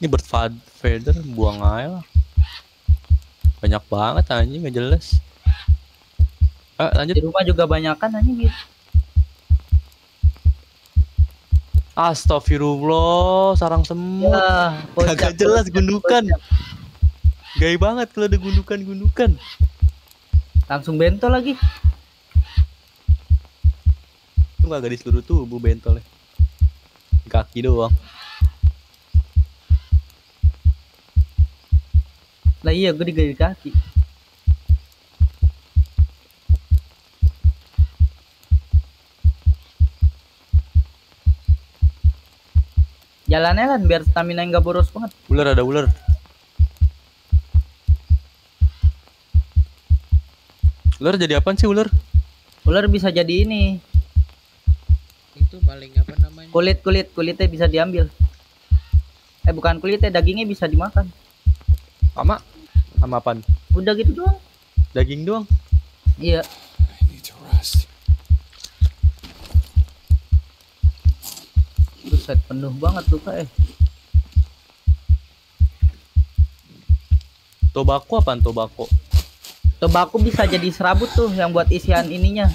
Ini bird feather buang aja lah. Banyak banget anjing, nggak jelas. Eh, lanjut. Di rumah juga banyak kan anjing gitu. Astagfirullah, sarang semut. Ya, kagak jelas gundukan. Gay banget kalau ada gundukan-gundukan. Langsung bentol lagi. Itu nggak di seluruh tubuh bentolnya. Kaki doang. Lah iya gue digigit kaki. Jalannya lan biar stamina enggak boros banget. Ular, ada ular. Ular jadi apaan sih ular? Ular bisa jadi ini. Itu paling apa namanya? Kulit-kulit, kulitnya bisa diambil. Eh bukan kulitnya, dagingnya bisa dimakan. Sama? Sama apaan? Udah gitu doang. Daging doang? Iya. Buset, penuh banget luka eh. Tobako apaan tobako? Tobako bisa jadi serabut tuh, yang buat isian ininya.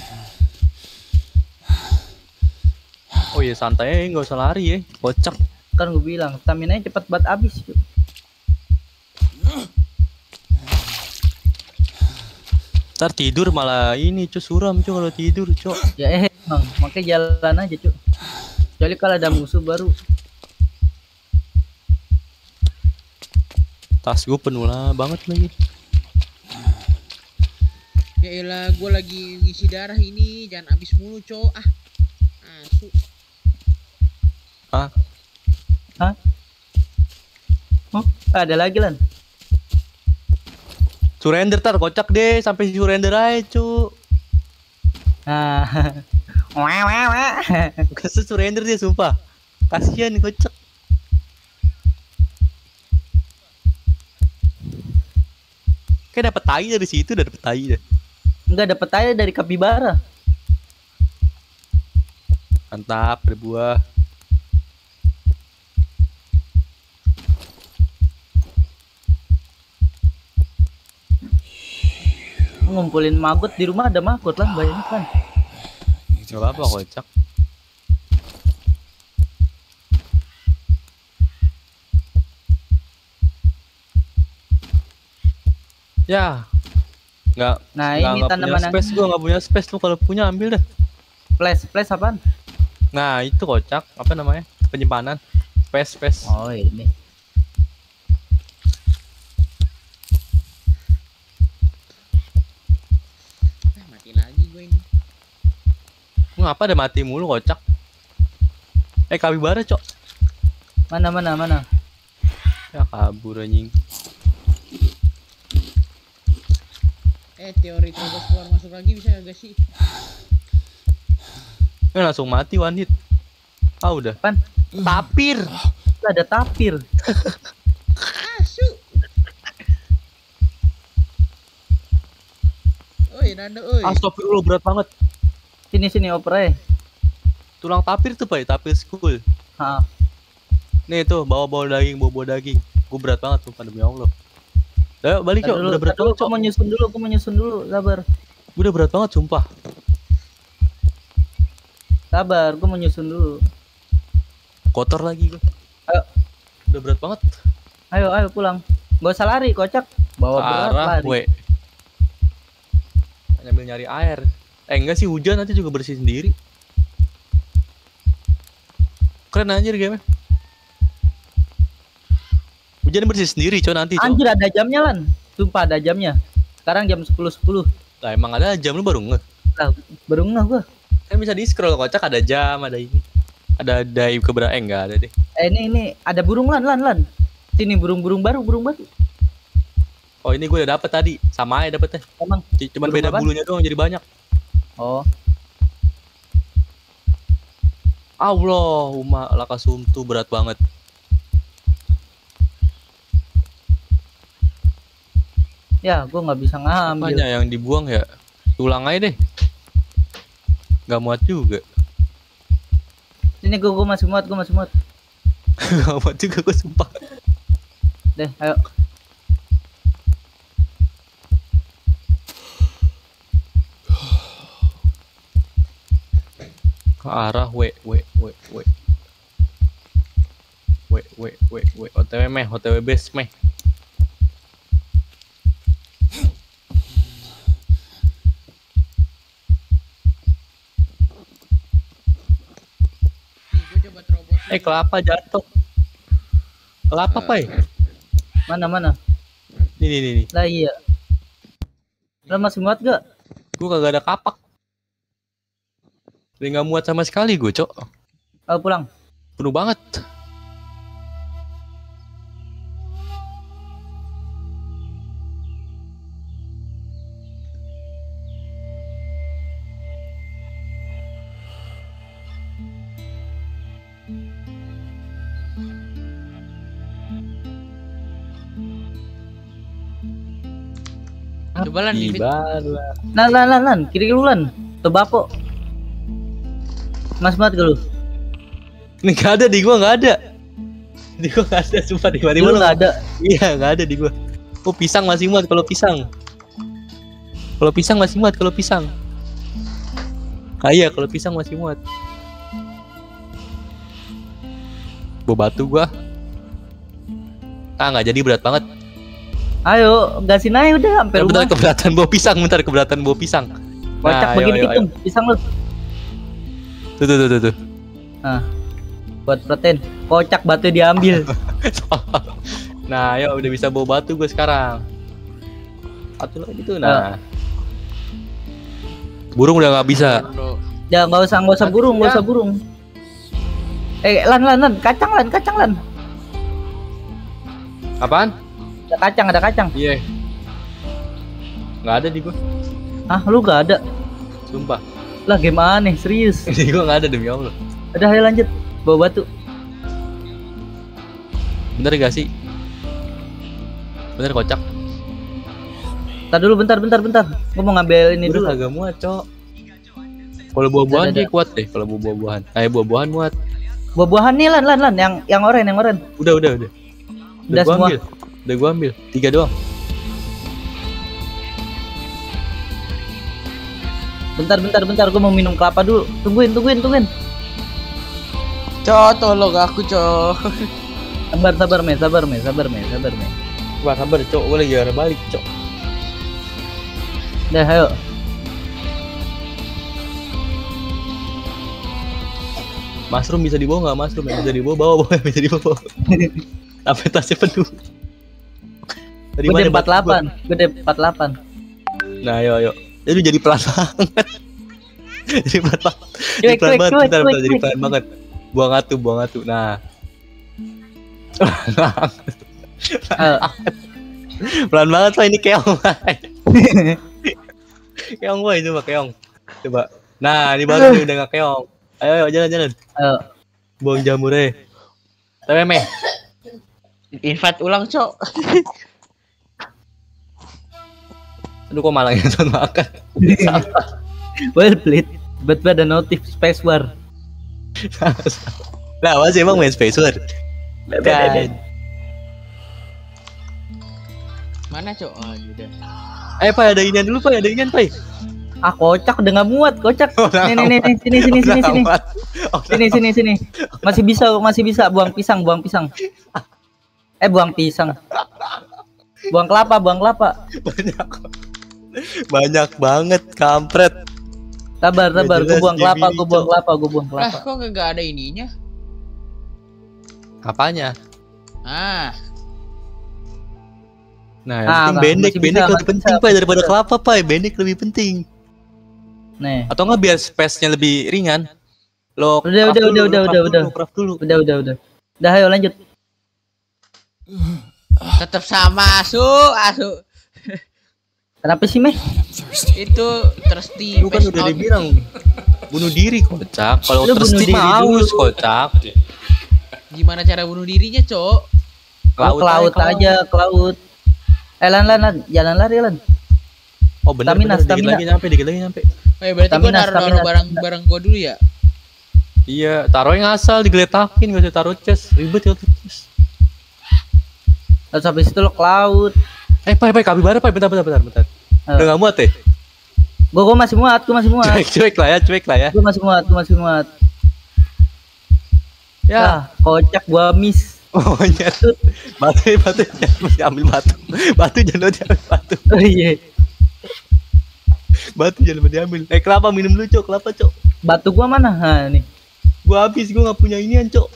Oh iya santai, nggak usah lari ya, kocak. Kan gue bilang, stamina cepet banget abis. Ntar tidur malah ini cu, suram cu kalau tidur cu. Ya emang, makanya jalan aja cu. Kecuali kalau ada musuh baru. Tas gue penuh lah banget lagi. Yaelah gue lagi ngisi darah ini, jangan habis mulu cu. Ah asu. Ah ah huh? Ada lagi lan. Surrender tar, kocak deh sampai surrender aja cu. Nah, wah wah wah. Kesel surrender dia sumpah. Kasihan kocak. Kayak dapet tai dari situ, dapet tai deh. Enggak, dapet tai dari kapibara. Mantap, ada buah. Ngumpulin maggot di rumah, ada maggot lah banyak kan. Coba apa kocak? Ya, nggak. Nah nggak, ini tanaman space gue nggak punya space tuh, kalau punya ambil deh. Flash flash apaan? Nah itu kocak, apa namanya, penyimpanan space space. Oh ini. Ngapa ada mati mulu kocak. Eh kabibara cok. Mana mana mana. Ya kabur anjing. Eh teori terus keluar masuk lagi bisa gak sih? Eh langsung mati one hit. Ah udah. Pan. Tapir. Ada tapir. Asu. Oi nanda oi. Astagfirullah berat banget. Sini sini oprek. Tulang tapir tuh, Pak, tapir school. Ha. Nih tuh, bawa-bawa daging, bawa-bawa daging. Gue berat banget tuh, pandemi Allah. Udah balik cok, udah berat banget cok. Gue mau nyusun dulu, gue mau nyusun dulu, sabar. Gue udah berat banget, sumpah. Sabar, gue mau nyusun dulu. Kotor lagi gue. Ayo. Udah berat banget. Ayo, ayo pulang. Gak usah lari, kocak. Bawa berat lari. We. Nyambil nyari air. Eh enggak sih, hujan nanti juga bersih sendiri. Keren anjir game-nya. Hujan bersih sendiri coy nanti coy. Anjir ada jamnya lan. Sumpah ada jamnya. Sekarang jam sepuluh sepuluh. Lah emang ada jam, lu baru ngeh. Nah, baru ngeh gua. Kan bisa di scroll kocak, ada jam, ada ini, ada dive keberapa eh, enggak ada deh. Eh ini ini ada burung lan lan lan. Sini burung-burung baru burung baru. Oh ini gue udah dapet tadi, sama aja dapetnya. Emang cuman burung beda apaan? Bulunya doang jadi banyak. Oh. Allahumma lakasum tuh berat banget. Ya gue nggak bisa ngambil. Apanya yang dibuang ya? Tulang aja deh. Gak muat juga. Ini gue gue masih muat, gue masih muat. Gak muat juga gue sumpah. Deh, ayo. Ke arah W, W, W, W. W, W, W, W. O T W meh, O T W base meh. Eh kelapa jatuh. Kelapa pai. Mana mana? Nih nih nih. Lah iya. Lah masih muat gak? Gue kagak ada kapak. Dia nggak muat sama sekali gue cok. Ayo pulang. Penuh banget. Coba lan, lan lan lan lan kiri lu lan tebako mas mat lu ini gak ada di gua nggak ada di gua nggak ada sumpah di mana nggak ada iya nggak ada di gua. Oh pisang masih muat kalau pisang kalau pisang masih muat kalau pisang ah iya kalau pisang masih muat bawa batu gua ah nggak jadi berat banget. Ayo, gasin aja udah sampai ya, rumah. Bentar keberatan bawa pisang, bentar keberatan bawa pisang. Kocak nah, begini hitung pisang lu. Tuh tuh tuh tuh. tuh. Nah, buat protein. Kocak batu diambil. Nah, ayo udah bisa bawa batu gue sekarang. Batu lagi tuh nah. Burung udah nggak bisa. Ya nggak usah nggak usah burung, nggak usah burung. Eh, lan lan lan, kacang lan, kacang lan. Apaan? Ada kacang, ada kacang. Iya. Yeah. Nggak ada di gua. Ah, lu nggak ada. Sumpah. Lah game aneh, serius. Di gua nggak ada demi Allah. Udah, ayo lanjut. Bawa batu. Bener gak sih? Bener kocak. Bentar dulu, bentar, bentar, bentar. Gua mau ngambil ini dulu. Udah agak muat, cok. Kalau buah-buahan sih kuat deh, kalau buah-buahan. Eh, buah-buahan muat. Buah-buahan nih, lan, lan, lan, yang yang oren, yang oren. Udah, udah, udah. Udah semua. Ambil. Udah gua ambil, tiga doang. Bentar, bentar, bentar, gua mau minum kelapa dulu. Tungguin, tungguin, tungguin. Cok, tolong aku cok. Sabar, sabar me, sabar me, sabar me, sabar me. Wah, sabar cok, gua lagi arah balik cok. Dah, ayo. Mushroom bisa dibawa nggak? Mushroom yang bisa dibawa, bawa, bawa, bisa dibawa. Sampai tasnya penuh. Gede empat puluh delapan, gede empat puluh delapan. Nah, ayo ayo. Jadi jadi pelan banget. Jadi pelan banget. Jadi pelan banget, bentar, bentar, jadi pelan banget. Buang atuh, buang atuh. Nah. Pelan banget lah ini keong. Keong gua itu mah keong. Coba. Nah, ini baru udah enggak keong. Ayo ayo jalan-jalan. Ayo. Buang jamurnya. Tapi meh. Invite ulang, cok. Aduh kok malah nonton makan. Salah. Well played. But ada notif space war. Lah, masih emang main space war. Bebek. Mana cok? Oh, udah. Eh Pak, ada inian dulu Pak, ada inian Pak. Ah kocak, udah nggak muat, kocak. Nih nih nih sini sini sini sini. Sini sini sini. Masih bisa, masih bisa buang pisang, buang pisang. Eh buang pisang. Buang kelapa, buang kelapa. Banyak. Banyak banget kampret. Sabar, sabar, gue buang kelapa, gue buang kelapa, gue buang kelapa. Lah, kok nggak ada ininya? Apanya? Ah. Nah, yang ah, penting kan, bendek, bendek lebih penting Pak daripada kelapa Pak, bendek lebih penting. Nih. Atau nggak biar space-nya lebih ringan? Lo udah udah udah udah udah udah. Udah udah udah. Udah ayo lanjut. Tetap sama asu, asu. Kenapa sih meh? Itu thirsty. Lu kan udah dibilang bunuh diri kocak. Kalau thirsty mah haus kocak. Gimana cara bunuh dirinya, Cok? Ke laut, laut aja, ke laut. Eh, lan, lan, lan. Jalan lari, lan. Oh, benar. Stamina, benar. Stamina. Dikit lagi nyampe, dikit lagi nyampe. Oh, ya, berarti gue naruh-naruh barang-barang gue dulu ya? Iya, taruh yang asal, digeletakin, gak usah taruh chest. Ribet ya, chest. Terus habis itu lo ke laut. Eh, Pai, Pai, kami bareng, Pai. Bentar, bentar, bentar, bentar. Uh. Udah gak muat ya? Gue, gue masih muat, gue masih muat. Cuek, cuek lah ya, cuek lah ya. Gue masih muat, gue masih muat. Ya, ah, kocak gua miss. Oh iya. Batu, batu, jangan ambil batu. Batu jangan diambil batu. Oh iya. Batu jangan diambil. Eh kelapa minum dulu, Cok. Kelapa, Cok. Batu gua mana? Ha, nih. Gua habis, gua nggak punya inian, Cok.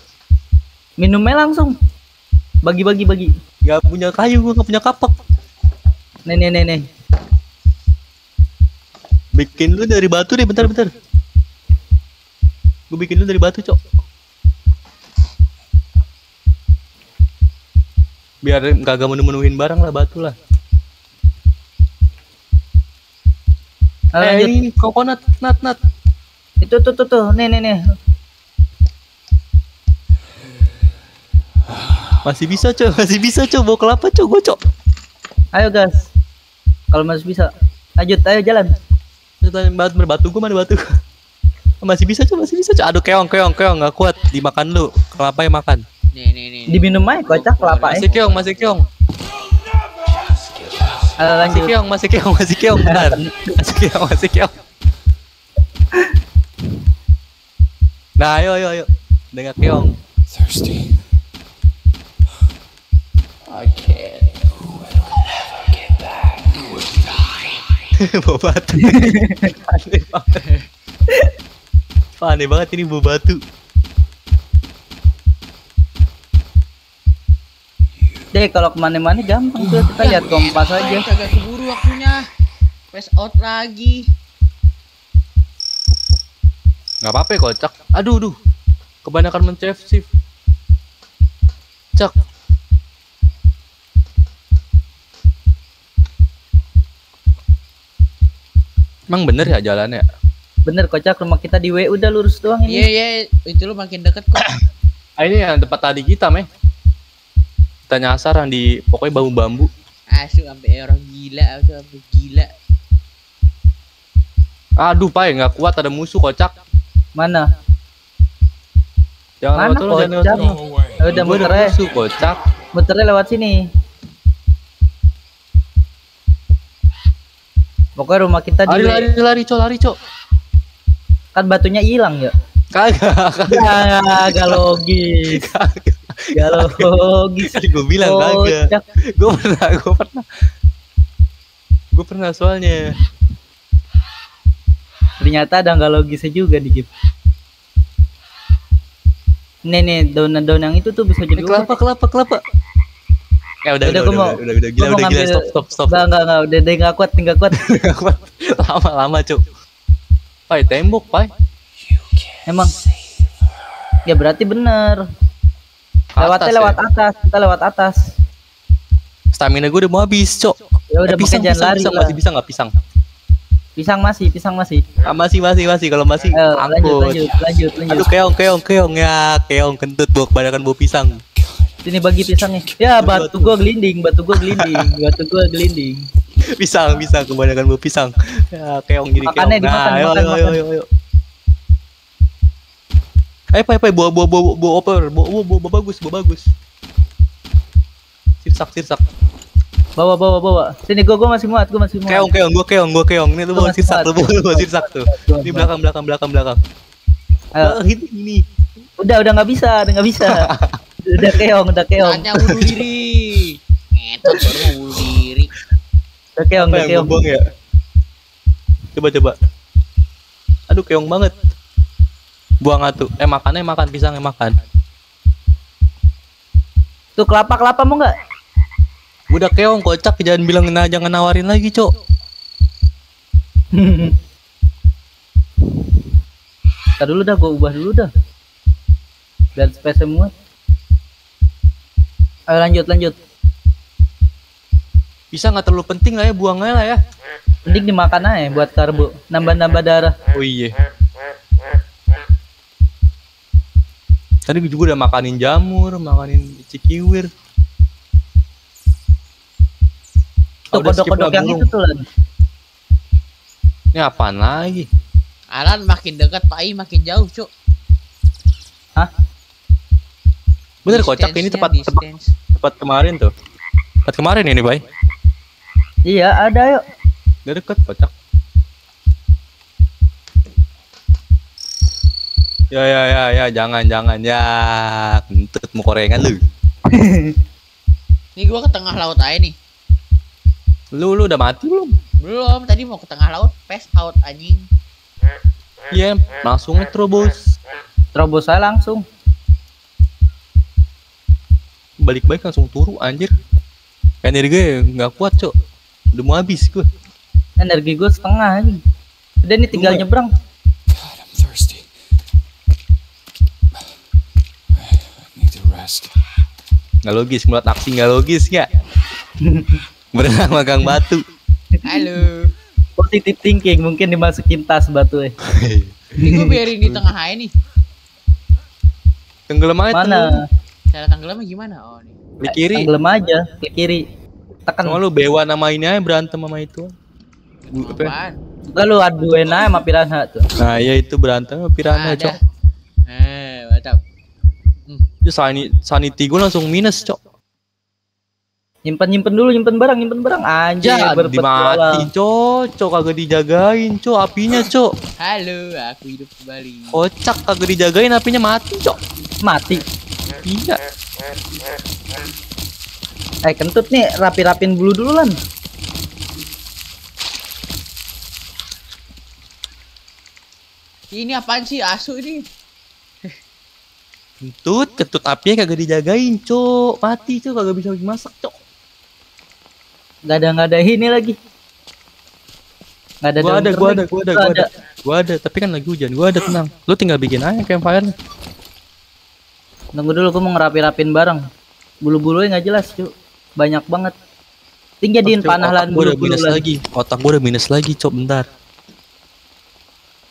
Minumnya langsung. Bagi-bagi bagi. Nggak punya kayu, gua nggak punya kapak. Nih, nih, nih, nih. Bikin lu dari batu deh, bentar, bentar. Gua bikin lu dari batu, Cok. Biar kagak menu-menuhin barang lah, batu lah. Eh, ini coconut, nut, nut. Itu tuh tuh tuh, nih nih nih. Masih bisa coy, masih bisa coy, bawa kelapa coy, gue coy. Ayo guys, kalau masih bisa, lanjut, ayo jalan. Batu berbatu, gue mana batu? Masih bisa coy, masih bisa coy. Aduh keong keong keong, nggak kuat, dimakan lu, kelapa yang makan. Nih, nih, nih. Diminum aja kocak kelapa ya. Masih keong, masih keong. Alah, lanjut. Masih keong, masih keong, masih keong. Benar. Masih keong, masih keong. Nah, ayo ayo ayo. Dengar keong. Thirsty. I can't. Never get back. You will die. Bobat. Aneh banget. Aneh banget ini bobatu. Deh kalau kemana-mana gampang tuh, kita lihat kompas aja. Kagak keburu waktunya. Pass out lagi. Nggak apa-apa kocak. Aduh, aduh. Kebanyakan mencet shift. Cak. Emang bener ya jalannya? Bener kocak, rumah kita di W udah lurus doang ini. Iya, yeah, iya, yeah. Itu lu makin deket kok. Ah, ini yang tempat tadi kita, meh. Kita nyasar yang di pokoknya bambu-bambu. Asyik sampai orang gila, asyik sampai gila. Aduh, Pai nggak kuat, ada musuh kocak. Mana? Jangan lewat lu, jangan lewat lu. Udah muternya. Musuh kocak. Muternya lewat sini. Pokoknya rumah kita di lari lari lari co, lari co. Kan batunya hilang ya? Kagak. Kagak logis. Kagak. Galau logis. Gue bilang kagak. Gue pernah, gue pernah, gue pernah soalnya. Ternyata ada nggak logisnya juga dikit. Nih nih daun-daun yang itu tuh bisa jadi kelapa, kelapa, kelapa. Ya udah udah udah udah udah gila udah gila stop stop stop. Gak gak gak udah deh nggak kuat nggak kuat. Lama-lama cuk. Pai tembok pai. Emang. Ya berarti bener. Lewatnya atas, lewat ya? Atas, kita lewat atas. Stamina gue udah mau habis, Cok. Ya udah eh, pisang, jangan pisang, lari. Pisang, masih bisa nggak pisang? Pisang masih, pisang masih. Ah, masih, masih, masih. Kalau masih, eh, lanjut, lanjut, lanjut, lanjut. Aduh, keong, keong, keong ya, keong kentut bok, badankan bau pisang. Sini bagi pisangnya. Ya, batu gue gelinding, batu gue gelinding, batu gue gelinding. Pisang, pisang, kebanyakan bau pisang. Ya, keong jadi keong. Makannya dimakan, nah, makan, ayo, makan, ayo, makan. Ayo, ayo, ayo. Ayo, ayo, ayo, bawa, bawa, bawa, bawa oper, bawa, bawa, bawa, bawa bagus, bawa bagus. Sirsak, sirsak. Bawa, bawa, bawa. Sini, gua, gua masih muat, gua masih muat. Keong, keong, gua keong, gua keong. Ini lu bawa sirsak, lu bawa sirsak tuh. Ini belakang, belakang, belakang, belakang. Ayo, ini, ini. Udah, udah nggak bisa, udah nggak bisa. Udah keong, udah keong. Hanya bunuh diri. Ngetot baru bunuh diri. Udah keong, udah keong. Ya? Coba, coba. Aduh, keong banget. Buang atuh. Eh, makannya makan pisangnya makan. Tuh kelapa kelapa mau nggak? Udah keong kocak, jangan bilang nah, jangan nawarin lagi, Cok. Ntar dulu dah, gua ubah dulu dah. Biar space semua. Ayo lanjut lanjut. Bisa nggak terlalu penting lah ya, buang aja lah ya. Penting dimakan aja buat karbo, nambah-nambah darah. Oh iya. Tadi gue juga udah makanin jamur, makanin cikiwir. Tuh kodok-kodok yang itu tuh Lan. Ini apaan lagi? Alan makin dekat Pak I makin jauh, Cuk. Hah? Bener kocak ini tempat tempat, tempat kemarin tuh. Tempat kemarin ini, Bay. Iya, ada yuk. Udah deket kocak. Ya ya ya ya jangan jangan ya kentut mau korengan lu. Ini gua ke tengah laut aja nih. Lu lu udah mati belum? Belum, tadi mau ke tengah laut, pass out anjing. Iya, yeah, langsung terobos. Terobos aja langsung. Balik-balik langsung turu anjir. Energi gue gak kuat, Cok. Udah mau habis gua. Energi gua setengah nih. Udah nih tinggal Udah. nyebrang. Nggak logis, mulut aksi nggak logis ya. Berenang magang batu. Halo. Positive thinking mungkin dimasukin tas batu ya. Ini gue biarin di tengah ini. Tenggelam aja. Mana? Tenggelam. Cara tenggelamnya gimana? Oh nih. Klik kiri. Tenggelam aja. Klik kiri. Tekan. Cuma lu bewa nama ini aja berantem sama itu. Apaan? Lalu aduin aja sama piranha tuh. Nah ya itu berantem sama piranha, Cok. Eh, mantap. Itu sanity, sanity gue langsung minus, Cok. Nyimpen nyimpen dulu, nyimpen barang, nyimpen barang aja. Dimati, Cok. Cok kagak dijagain, Cok. Apinya, Cok. Halo, aku hidup kembali. Kocak kagak dijagain, apinya mati, Cok. Mati. Iya. Eh kentut nih, rapi-rapin bulu dulu Lan. Ini apaan sih asu ini? Kentut, kentut apinya kagak dijagain, Cok. Mati, Cok, kagak bisa dimasak, Cok. Gak ada, gak ada ini lagi. Gak ada, gua ada, gua ada, gua ada, gua ada, gua ada, tapi kan lagi hujan, gua ada, tenang. Lu tinggal bikin aja campfire. Tunggu dulu, gua mau ngerapi-rapin bareng. Bulu-bulunya gak jelas, Cok. Banyak banget. Tinggal diin panah lan bulu minus lagi. Otak gua udah minus lagi, Cok, bentar.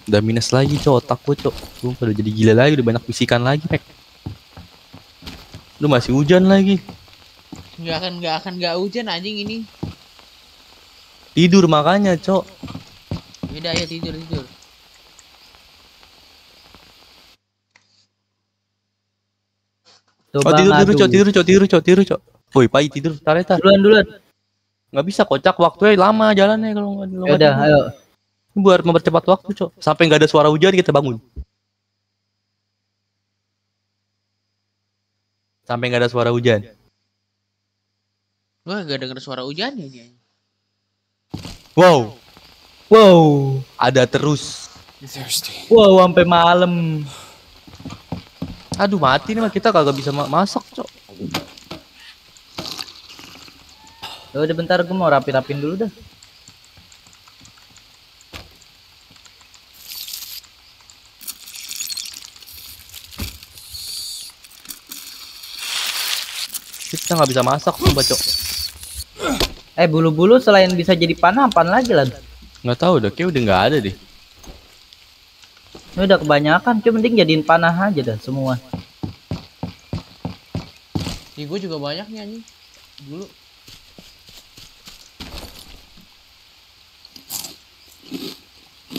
Udah minus lagi, Cok, otak gua, Cok. Gua udah jadi gila lagi, udah banyak bisikan lagi, Pek. Lu masih hujan lagi. Gak akan, gak akan, gak hujan anjing ini. Tidur makanya, Cok. Beda ya, tidur, tidur. Coba oh, tidur, tidur, Cok, tidur, Cok, tidur, Cok, tidur, Cok. Woi, Pai tidur, tarik, tarik. Duluan, duluan. Gak bisa, kocak, waktunya lama jalannya kalau nggak duluan. Udah, ayo. Buat mempercepat waktu, Cok. Sampai nggak ada suara hujan kita bangun. Sampai nggak ada suara hujan. Wah, nggak dengar suara hujan ya? Wow, wow, ada terus. Wow, sampai malam. Aduh mati nih mah kita kagak bisa ma masak, Cok. Udah bentar, gue mau rapi-rapin dulu dah. Kita nggak bisa masak coba, Cok. Eh bulu-bulu selain bisa jadi panah apaan lagi lah? Nggak tahu udah kayak udah nggak ada deh. Ini udah kebanyakan, cuma mending jadiin panah aja dah semua. Ih gue juga banyak nih anjing bulu.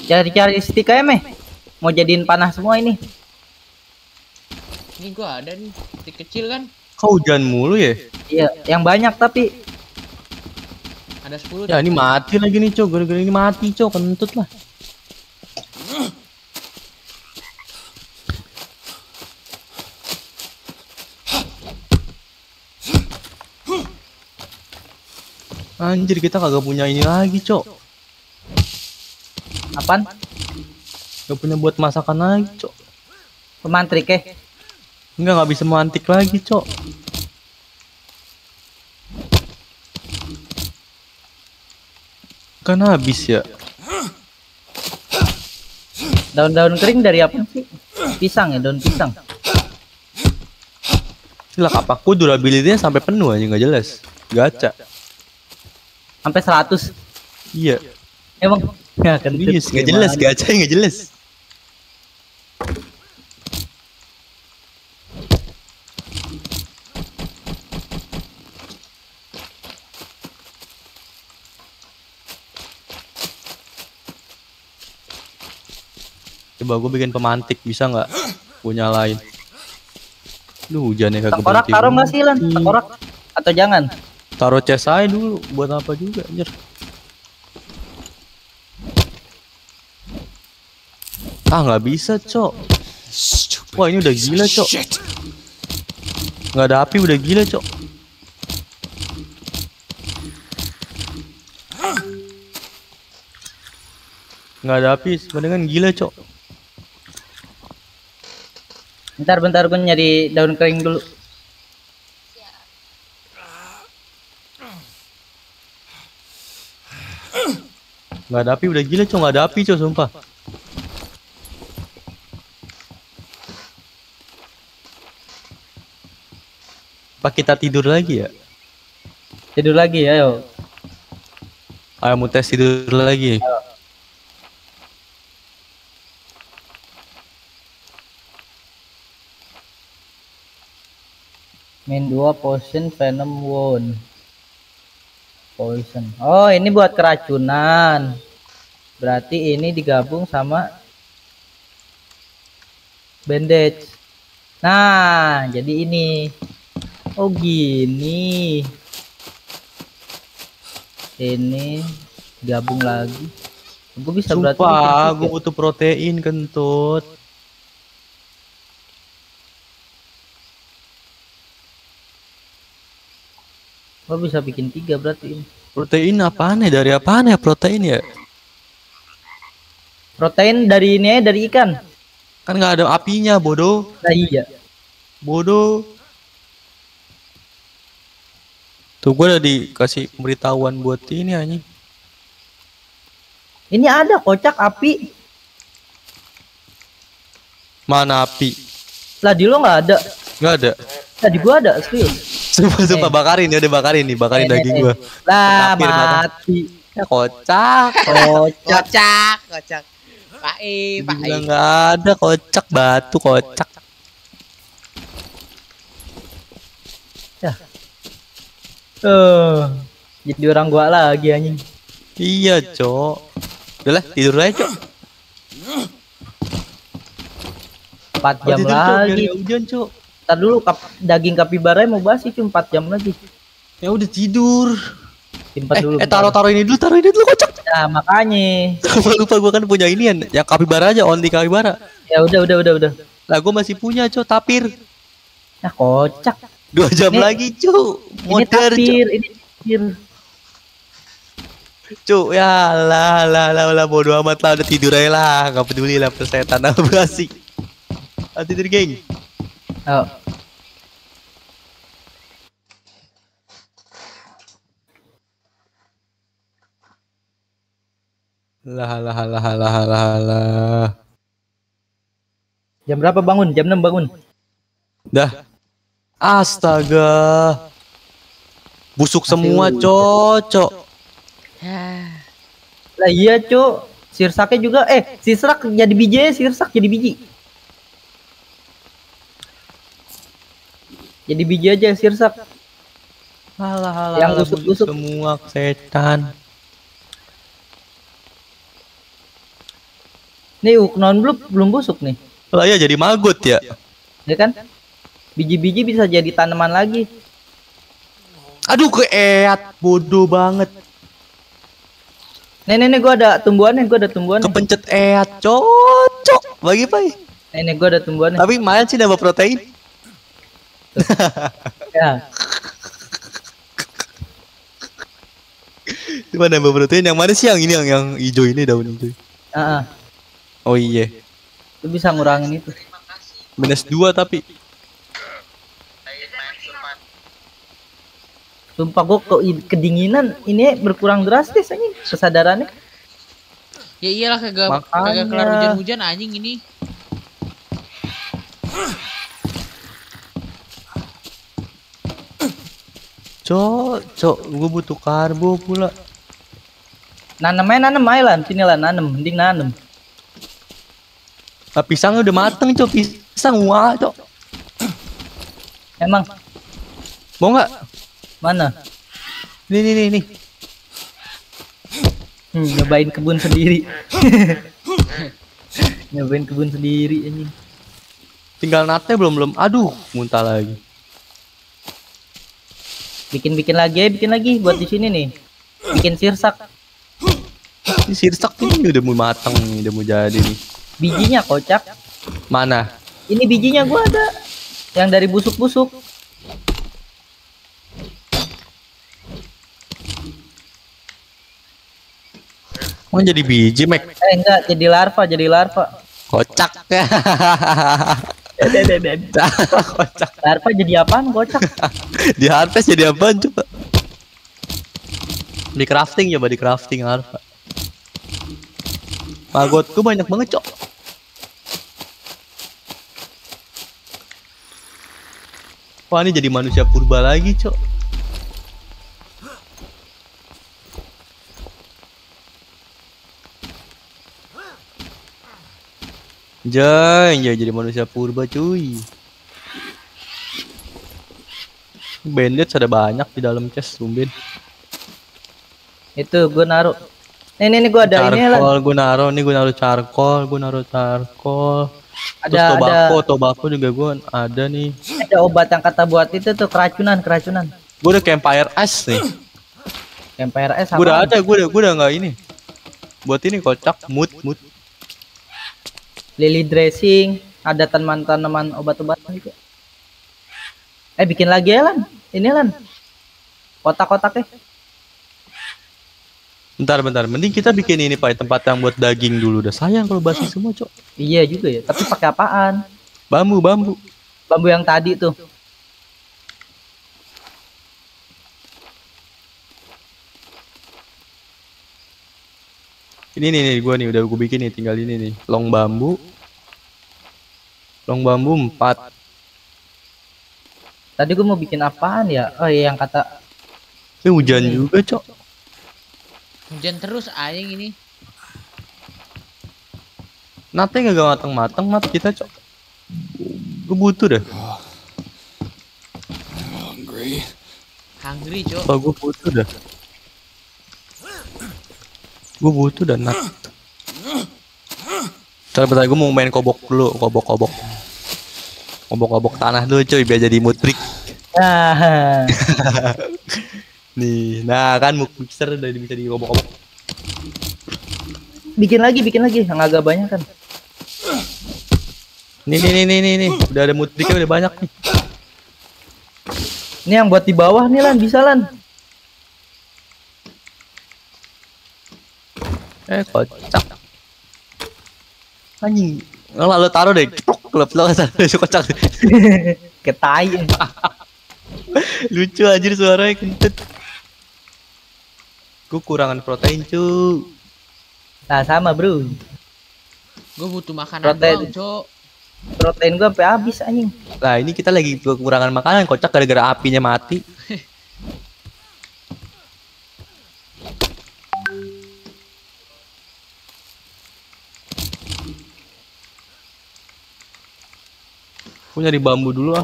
Cari-cari stick aja meh. Mau jadiin panah semua ini. Ini gua ada nih, titik kecil kan. Kau hujan mulu ya? Iya, yang banyak tapi ada sepuluh. Ya ini mati lagi nih, Cok. Gara-gara ini mati, Cok. Kentut lah. Anjir, kita kagak punya ini lagi, Cok. Apaan? Gak punya buat masakan lagi, Cok. Pemantrik eh? Enggak, gak bisa mantik lagi, Cok. Kan habis ya. Daun-daun kering dari apa sih? Pisang ya, daun pisang. Gila, kapakku durability-nya sampai penuh aja, nggak jelas. Gacha. Sampai seratus. Iya. Emang enggak kan jelas, enggak jelas, gacha enggak jelas. Coba gue bikin pemantik, bisa nggak? Gue nyalain. Duh, hujannya kagak berhenti. Tengkorak taruh nggak sih, Lan? Tengkorak atau jangan? Taruh C S I dulu, buat apa juga anjir. Ah, nggak bisa, Cok. Wah, ini udah gila, Cok. Nggak ada api udah gila, Cok. Nggak ada api sebenarnya kan gila, Cok. Bentar, bentar gue nyari daun kering dulu. Nggak ada api udah gila, Cok. Nggak ada api, Cok, sumpah. Apa kita tidur lagi ya? Tidur lagi ya, ayo. Ayo mau tes tidur lagi. Ayo. Main dua potion venom wound. Poison. Oh, ini buat keracunan. Berarti ini digabung sama bandage. Nah, jadi ini. Oh, gini. Ini gabung lagi. Gue bisa berarti. Sumpah, gue butuh protein, kentut. Gua bisa bikin tiga berarti ini. Protein apaan ya? Dari apaan ya protein ya? Protein dari ini ya, dari ikan. Kan nggak ada apinya, bodoh. Nah, iya. Bodoh. Tuh gua udah dikasih pemberitahuan buat ini anjing. Ini ada kocak api. Mana api? Lah di lo nggak ada. Nggak ada. Tadi gua ada, serius. Sumpah-sumpah eh. bakarin, ya udah bakarin nih, bakarin eh, daging eh, gua. Lah mati. Ya, kocak, kocak, kocak, kocak. Pak E, Pak E. Enggak ada kocak batu, kocak. Ya. Eh, uh, jadi orang gua lagi anjing. Iya, Cok. Udah lah, tidur aja, Cok. empat jam tidur, lagi hujan, Cok. Ntar dulu, kap, daging kapibara mau basi cuma empat jam lagi. Ya udah tidur. Simpan eh, dulu. Eh taruh taruh ini dulu, taruh ini dulu kocak. Nah, makanya. Lupa gua kan punya inian, yang kapibara aja, only kapibara. Ya udah udah udah udah. Lah gua masih punya, Cok, tapir. Nah, kocak. dua jam ini, lagi, Cok. Modern, tapir, ini tapir. Cuk, ya lah lah lah lah bodo amat lah, udah tidur aja lah, enggak peduli lah persetan apa basi. Hati tidur, geng. Oh. Lah lah lah lah lah lah. Jam berapa bangun? jam enam bangun. Dah. Astaga. Busuk semua, Cocok. Lah iya, Cok. Sirsaknya juga eh sirsak jadi biji, sirsak jadi biji. Jadi biji aja sirsak. Halah, halah, yang busuk-busuk semua setan. Nih uknon belum belum busuk nih. Lah ya jadi maggot ya. Ya kan? Biji-biji bisa jadi tanaman lagi. Aduh, keeat, bodoh banget. Nenek, nenek, gua ada tumbuhannya, gua ada tumbuhan. Kepencet eat, cocok bagi pai. Nenek, gua ada tumbuhannya. Tapi main sih nambah protein. Ya. Cuma nambah protein. Yang mana sih yang ini, yang yang hijau ini daun hijau? Uh -uh. Oh iya. Lu bisa ngurangin itu. Minus dua tapi. Sumpah gue ke kedinginan ini berkurang drastis anjing kesadarannya. Ya iyalah kagak kagak kelar hujan-hujan anjing ini. Cok, cok, gue butuh karbo pula. Nanem aja, nanem aja lah, sini lah nanem, mending nanem. Nah, pisangnya udah mateng cok, pisang wah cok. Emang mau nggak? Mana? Nih nih nih nih. Hmm, nyobain kebun sendiri. Nyobain kebun sendiri anjing. Tinggal nate belum belum. Aduh, muntah lagi. Bikin-bikin lagi, bikin lagi buat di sini nih. Bikin sirsak. Ini sirsak ini udah mau matang, udah mau jadi nih. Bijinya kocak. Mana? Ini bijinya gua ada. Yang dari busuk-busuk. Mau jadi biji, Mac? Eh, enggak, jadi larva, jadi larva. Kocak. Kocak. Larva jadi apaan? Kocak. Di harvest jadi apaan coba? Di crafting coba, di crafting larva. Magotku banyak banget, Cok. Wah, ini jadi manusia purba lagi, Cok. Jangan jadi manusia purba cuy. Bandit ada banyak di dalam chest lumben. Itu gue naruh. Nih nih nih gue ada ini lah. Charcoal gue naruh, nih gue naruh charcoal, gue naruh charcoal. Ada tobacco, tobacco juga gue ada nih. Ada obat yang kata buat itu tuh keracunan, keracunan. Gue udah campfire ice nih. Campfire ice sama. Gue udah ada, gue udah gue udah nggak ini. Buat ini kocak, mood mood. Lily dressing, ada tanaman-tanaman obat-obatan juga. Eh bikin lagi ya Lan, ini Lan. Kotak-kotaknya. Bentar, bentar. Mending kita bikin ini Pak, tempat yang buat daging dulu. Udah sayang kalau basi semua cok. Iya juga ya. Tapi pakai apaan? Bambu, bambu. Bambu yang tadi tuh. Ini nih, nih gue nih udah gue bikin nih, tinggal ini nih long bambu, long bambu empat. Tadi gue mau bikin apaan ya? Oh iya yang kata. Ini hujan ini. Juga cok. Hujan terus anjing ini. Nate gak mateng-mateng mat kita cok. Gue butuh deh. Hungry. Hungry cok. Oh, gue butuh deh. Gue butuh dan nat. Bentar, bentar, gue mau main kobok dulu, kobok-kobok. Kobok-kobok tanah dulu cuy, biar jadi mood brick. Ah. Nih, nah kan mood mixer udah bisa di kobok-kobok. Bikin lagi, bikin lagi, yang agak banyak kan. Nih, nih, nih, nih, nih, udah ada mood bricknya udah banyak nih. Ini yang buat di bawah nih Lan, bisa Lan. Eh kocak anjing lalu taruh deh ceplok klub lo kocak ketai lucu anjir suaranya kentut. Gue kurangan protein cu. Nah sama bro, gue butuh makanan protein cu. Protein gue sampai habis anjing. Nah ini kita lagi kekurangan makanan kocak gara-gara apinya mati. Aku nyari bambu dulu ah.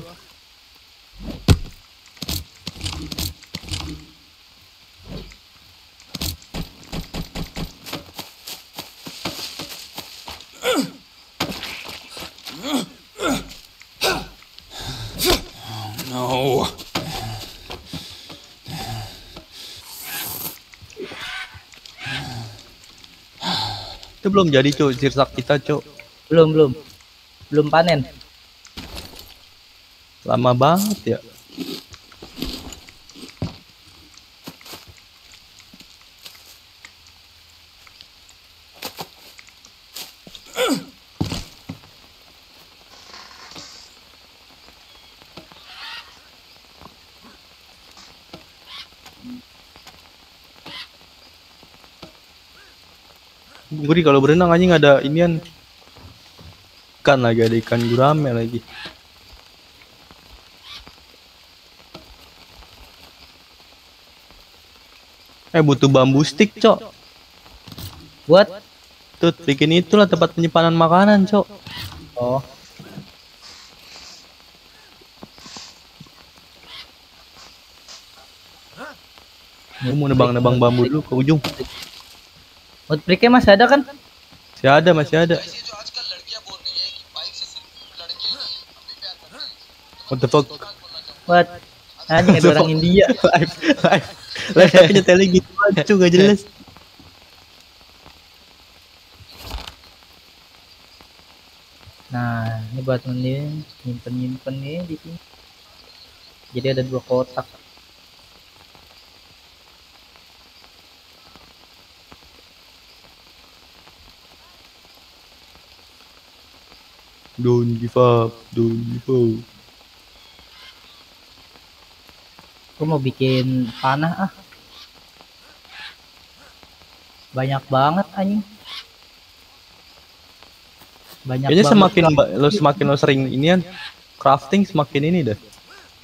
Itu belum jadi cu, sirsak kita cu. Belum, belum. Belum panen. Lama banget ya. Gurih kalau berenang anjing, ada inian ikan lagi, ada ikan gurame lagi. Eh butuh bambu stick cok. Buat tut bikin itulah tempat penyimpanan makanan cok. Oh. Gue mau nebang-nebang bambu dulu ke ujung. Outbreak-nya masih ada kan? Masih ada, masih ada. What the fuck? What? Anjing ada orang India. Live, live, live tapi nyetelnya gitu aja cu, gak jelas. Nah, ini buat mending nyimpen-nyimpen nih di sini. Jadi ada dua kotak. Don't give up, don't give up. Aku mau bikin panah ah. Banyak banget anjing. Banyak kayaknya banget. Semakin lo semakin lo sering inian crafting semakin ini dah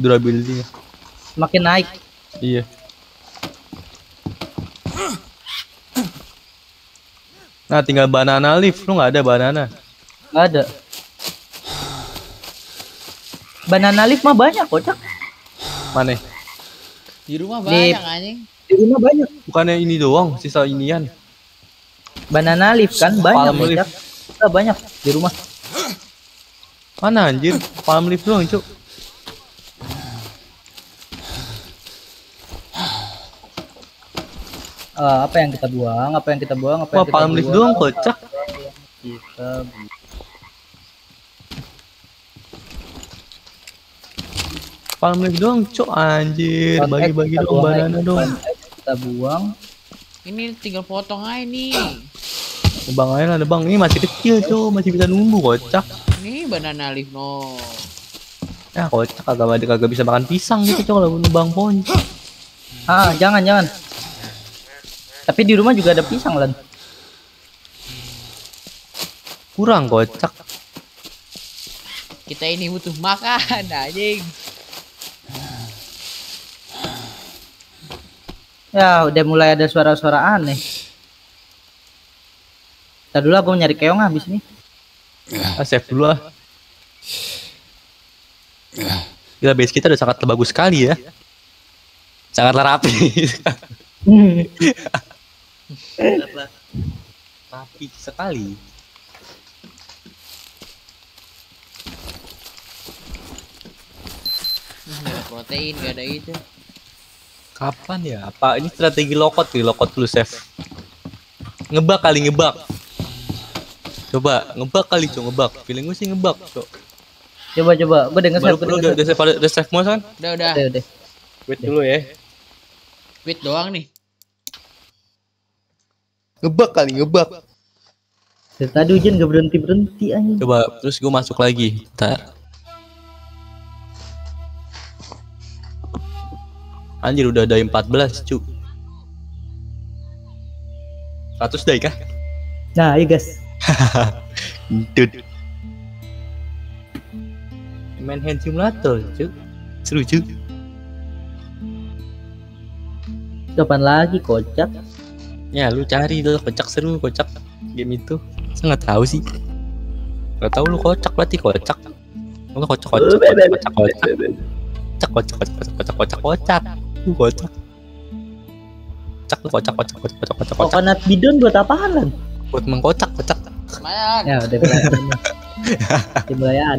durability-nya. Semakin naik. Iya. Nah, tinggal banana leaf, lu nggak ada banana. Nggak ada. Banana leaf mah banyak kocak. Mana? Di rumah banyak anjing. Di rumah banyak. Bukannya ini doang, sisa inian. Banana leaf kan banyak kocak. Kita banyak di rumah. Mana anjir? Palm leaf doang, cuk. Uh, apa yang kita buang? Apa yang kita buang? Apa yang kita buang? Palm leaf doang kocak. Kita palm leaf doang cok anjir, bagi-bagi dong banana dong. Kita buang. Ini tinggal potong aja nih. Nebang aja lah nebang, ini masih kecil cok, masih bisa numbuh kocak. Ini banana leaf no. Ya kocak agak agak bisa makan pisang gitu cok kalau nebang pohon. Ah jangan jangan. Tapi di rumah juga ada pisang lan. Kurang kocak. Kita ini butuh makan anjing. Ya udah mulai ada suara-suara aneh. Ntar dulu aku nyari keong habis nih. Ah, save dulu lah. Gila base kita udah sangat bagus sekali ya. Sangatlah rapi. Sangatlah rapi sekali. Gak ada protein, gak ada itu. Kapan ya? Apa ini strategi lokot nih? Lokot dulu save. Ngebak kali ngebak. Coba ngebak kali cok ngebak. Feeling gue sih ngebak cok. Coba coba. Gue dengar save. Udah udah save udah save mode kan? Udah udah. Udah udah. Wait dulu ya. Wait doang nih. Ngebak kali ngebak. Dari tadi hujan gak berhenti berhenti aja. Coba terus gue masuk lagi. Ntar. Anjir udah ada empat belas cu. seratus day kah? Nah, iya guys. Dude. Main hand simulator cu. Seru cu. Kapan lagi kocak? Ya lu cari dulu kocak seru kocak. Game itu saya nggak tahu sih. Nggak tahu lu kocak berarti kocak. Lu kocak kocak kocak kocak. Kocak kocak kocak kocak kocak kocak. Kocak kocak kocak kocak kocak kocak kocak. Coconut bidon buat apaan lan? Buat mengkocak kocak. Ya udah belain. Dibelayaan.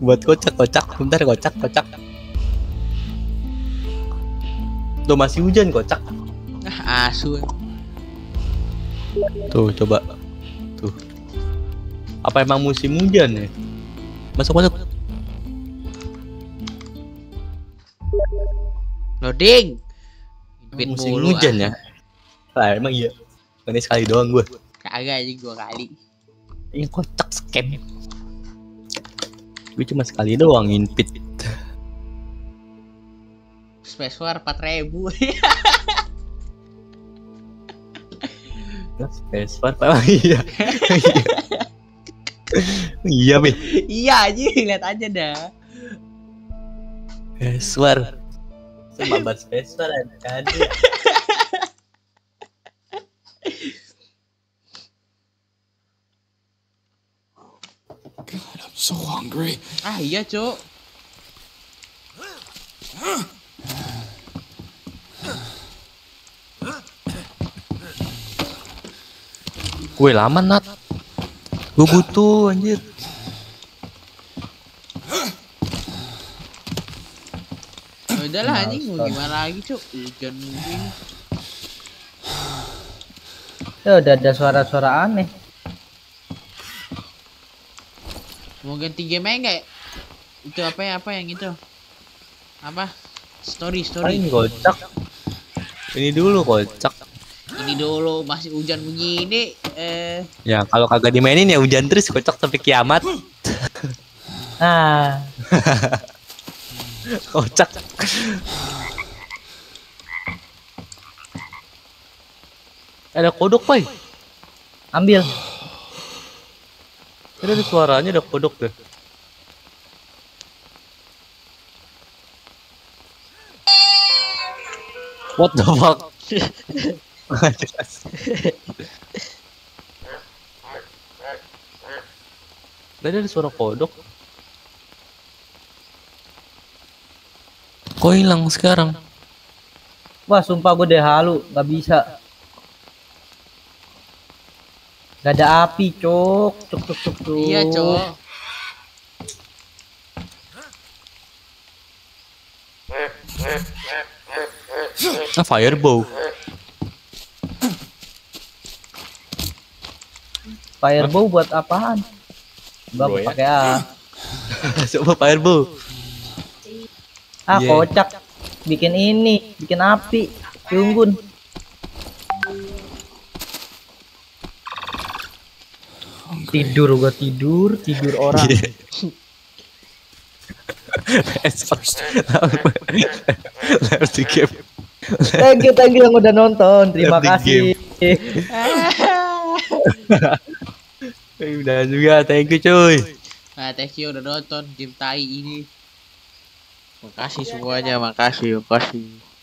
Buat kocak kocak, bentar kocak kocak. Tuh masih hujan kocak. Ah asu. Tuh coba. Tuh. Apa emang musim hujan ya? Masuk masuk. Loading. Ibit musim mulu, hujan ah. Ya? Lah emang iya. Ini sekali doang gue. Kagak aja gue kali. Ini kocak scam. Gue cuma sekali doang invite. Space War empat ribu. Space War emang iya. Iya be. Iya aja lihat aja dah. Space War. Sembabat Space War ada. God, I'm so hungry. Ah iya cok. Gue lama Nat. Gue butuh anjir. Oh, udahlah anjing mau gimana lagi cok. Hujan mungkin. Ya udah ada suara-suara aneh. Mau ganti game aja enggak ya? Itu apa ya? Apa yang itu? Apa? Story story. Ini kocak. Ini dulu kocak. Ini dulu masih hujan begini eh ya kalau kagak dimainin ya hujan terus kocak sampai kiamat. Ah. Kocak. Ada kodok, Pai. Ambil. Ada suaranya ada kodok tuh. What the fuck? Tadi ada suara kodok. Kok hilang sekarang? Wah, sumpah gue deh halu, nggak bisa. Gak ada api, cok, cok, cok, cok, cok. Iya, cok. Ah, fireball. Fireball buat apaan? Bapak pakai A. Coba fireball. Ah, yeah. Kocak. Bikin ini, bikin api, unggun. Tidur gua tidur, tidur orang. Left the game. Thank you, thank you yang udah nonton. Terima kasih. Udah juga, thank you cuy. Nah, thank you udah nonton game tai ini. Makasih semuanya, makasih, makasih.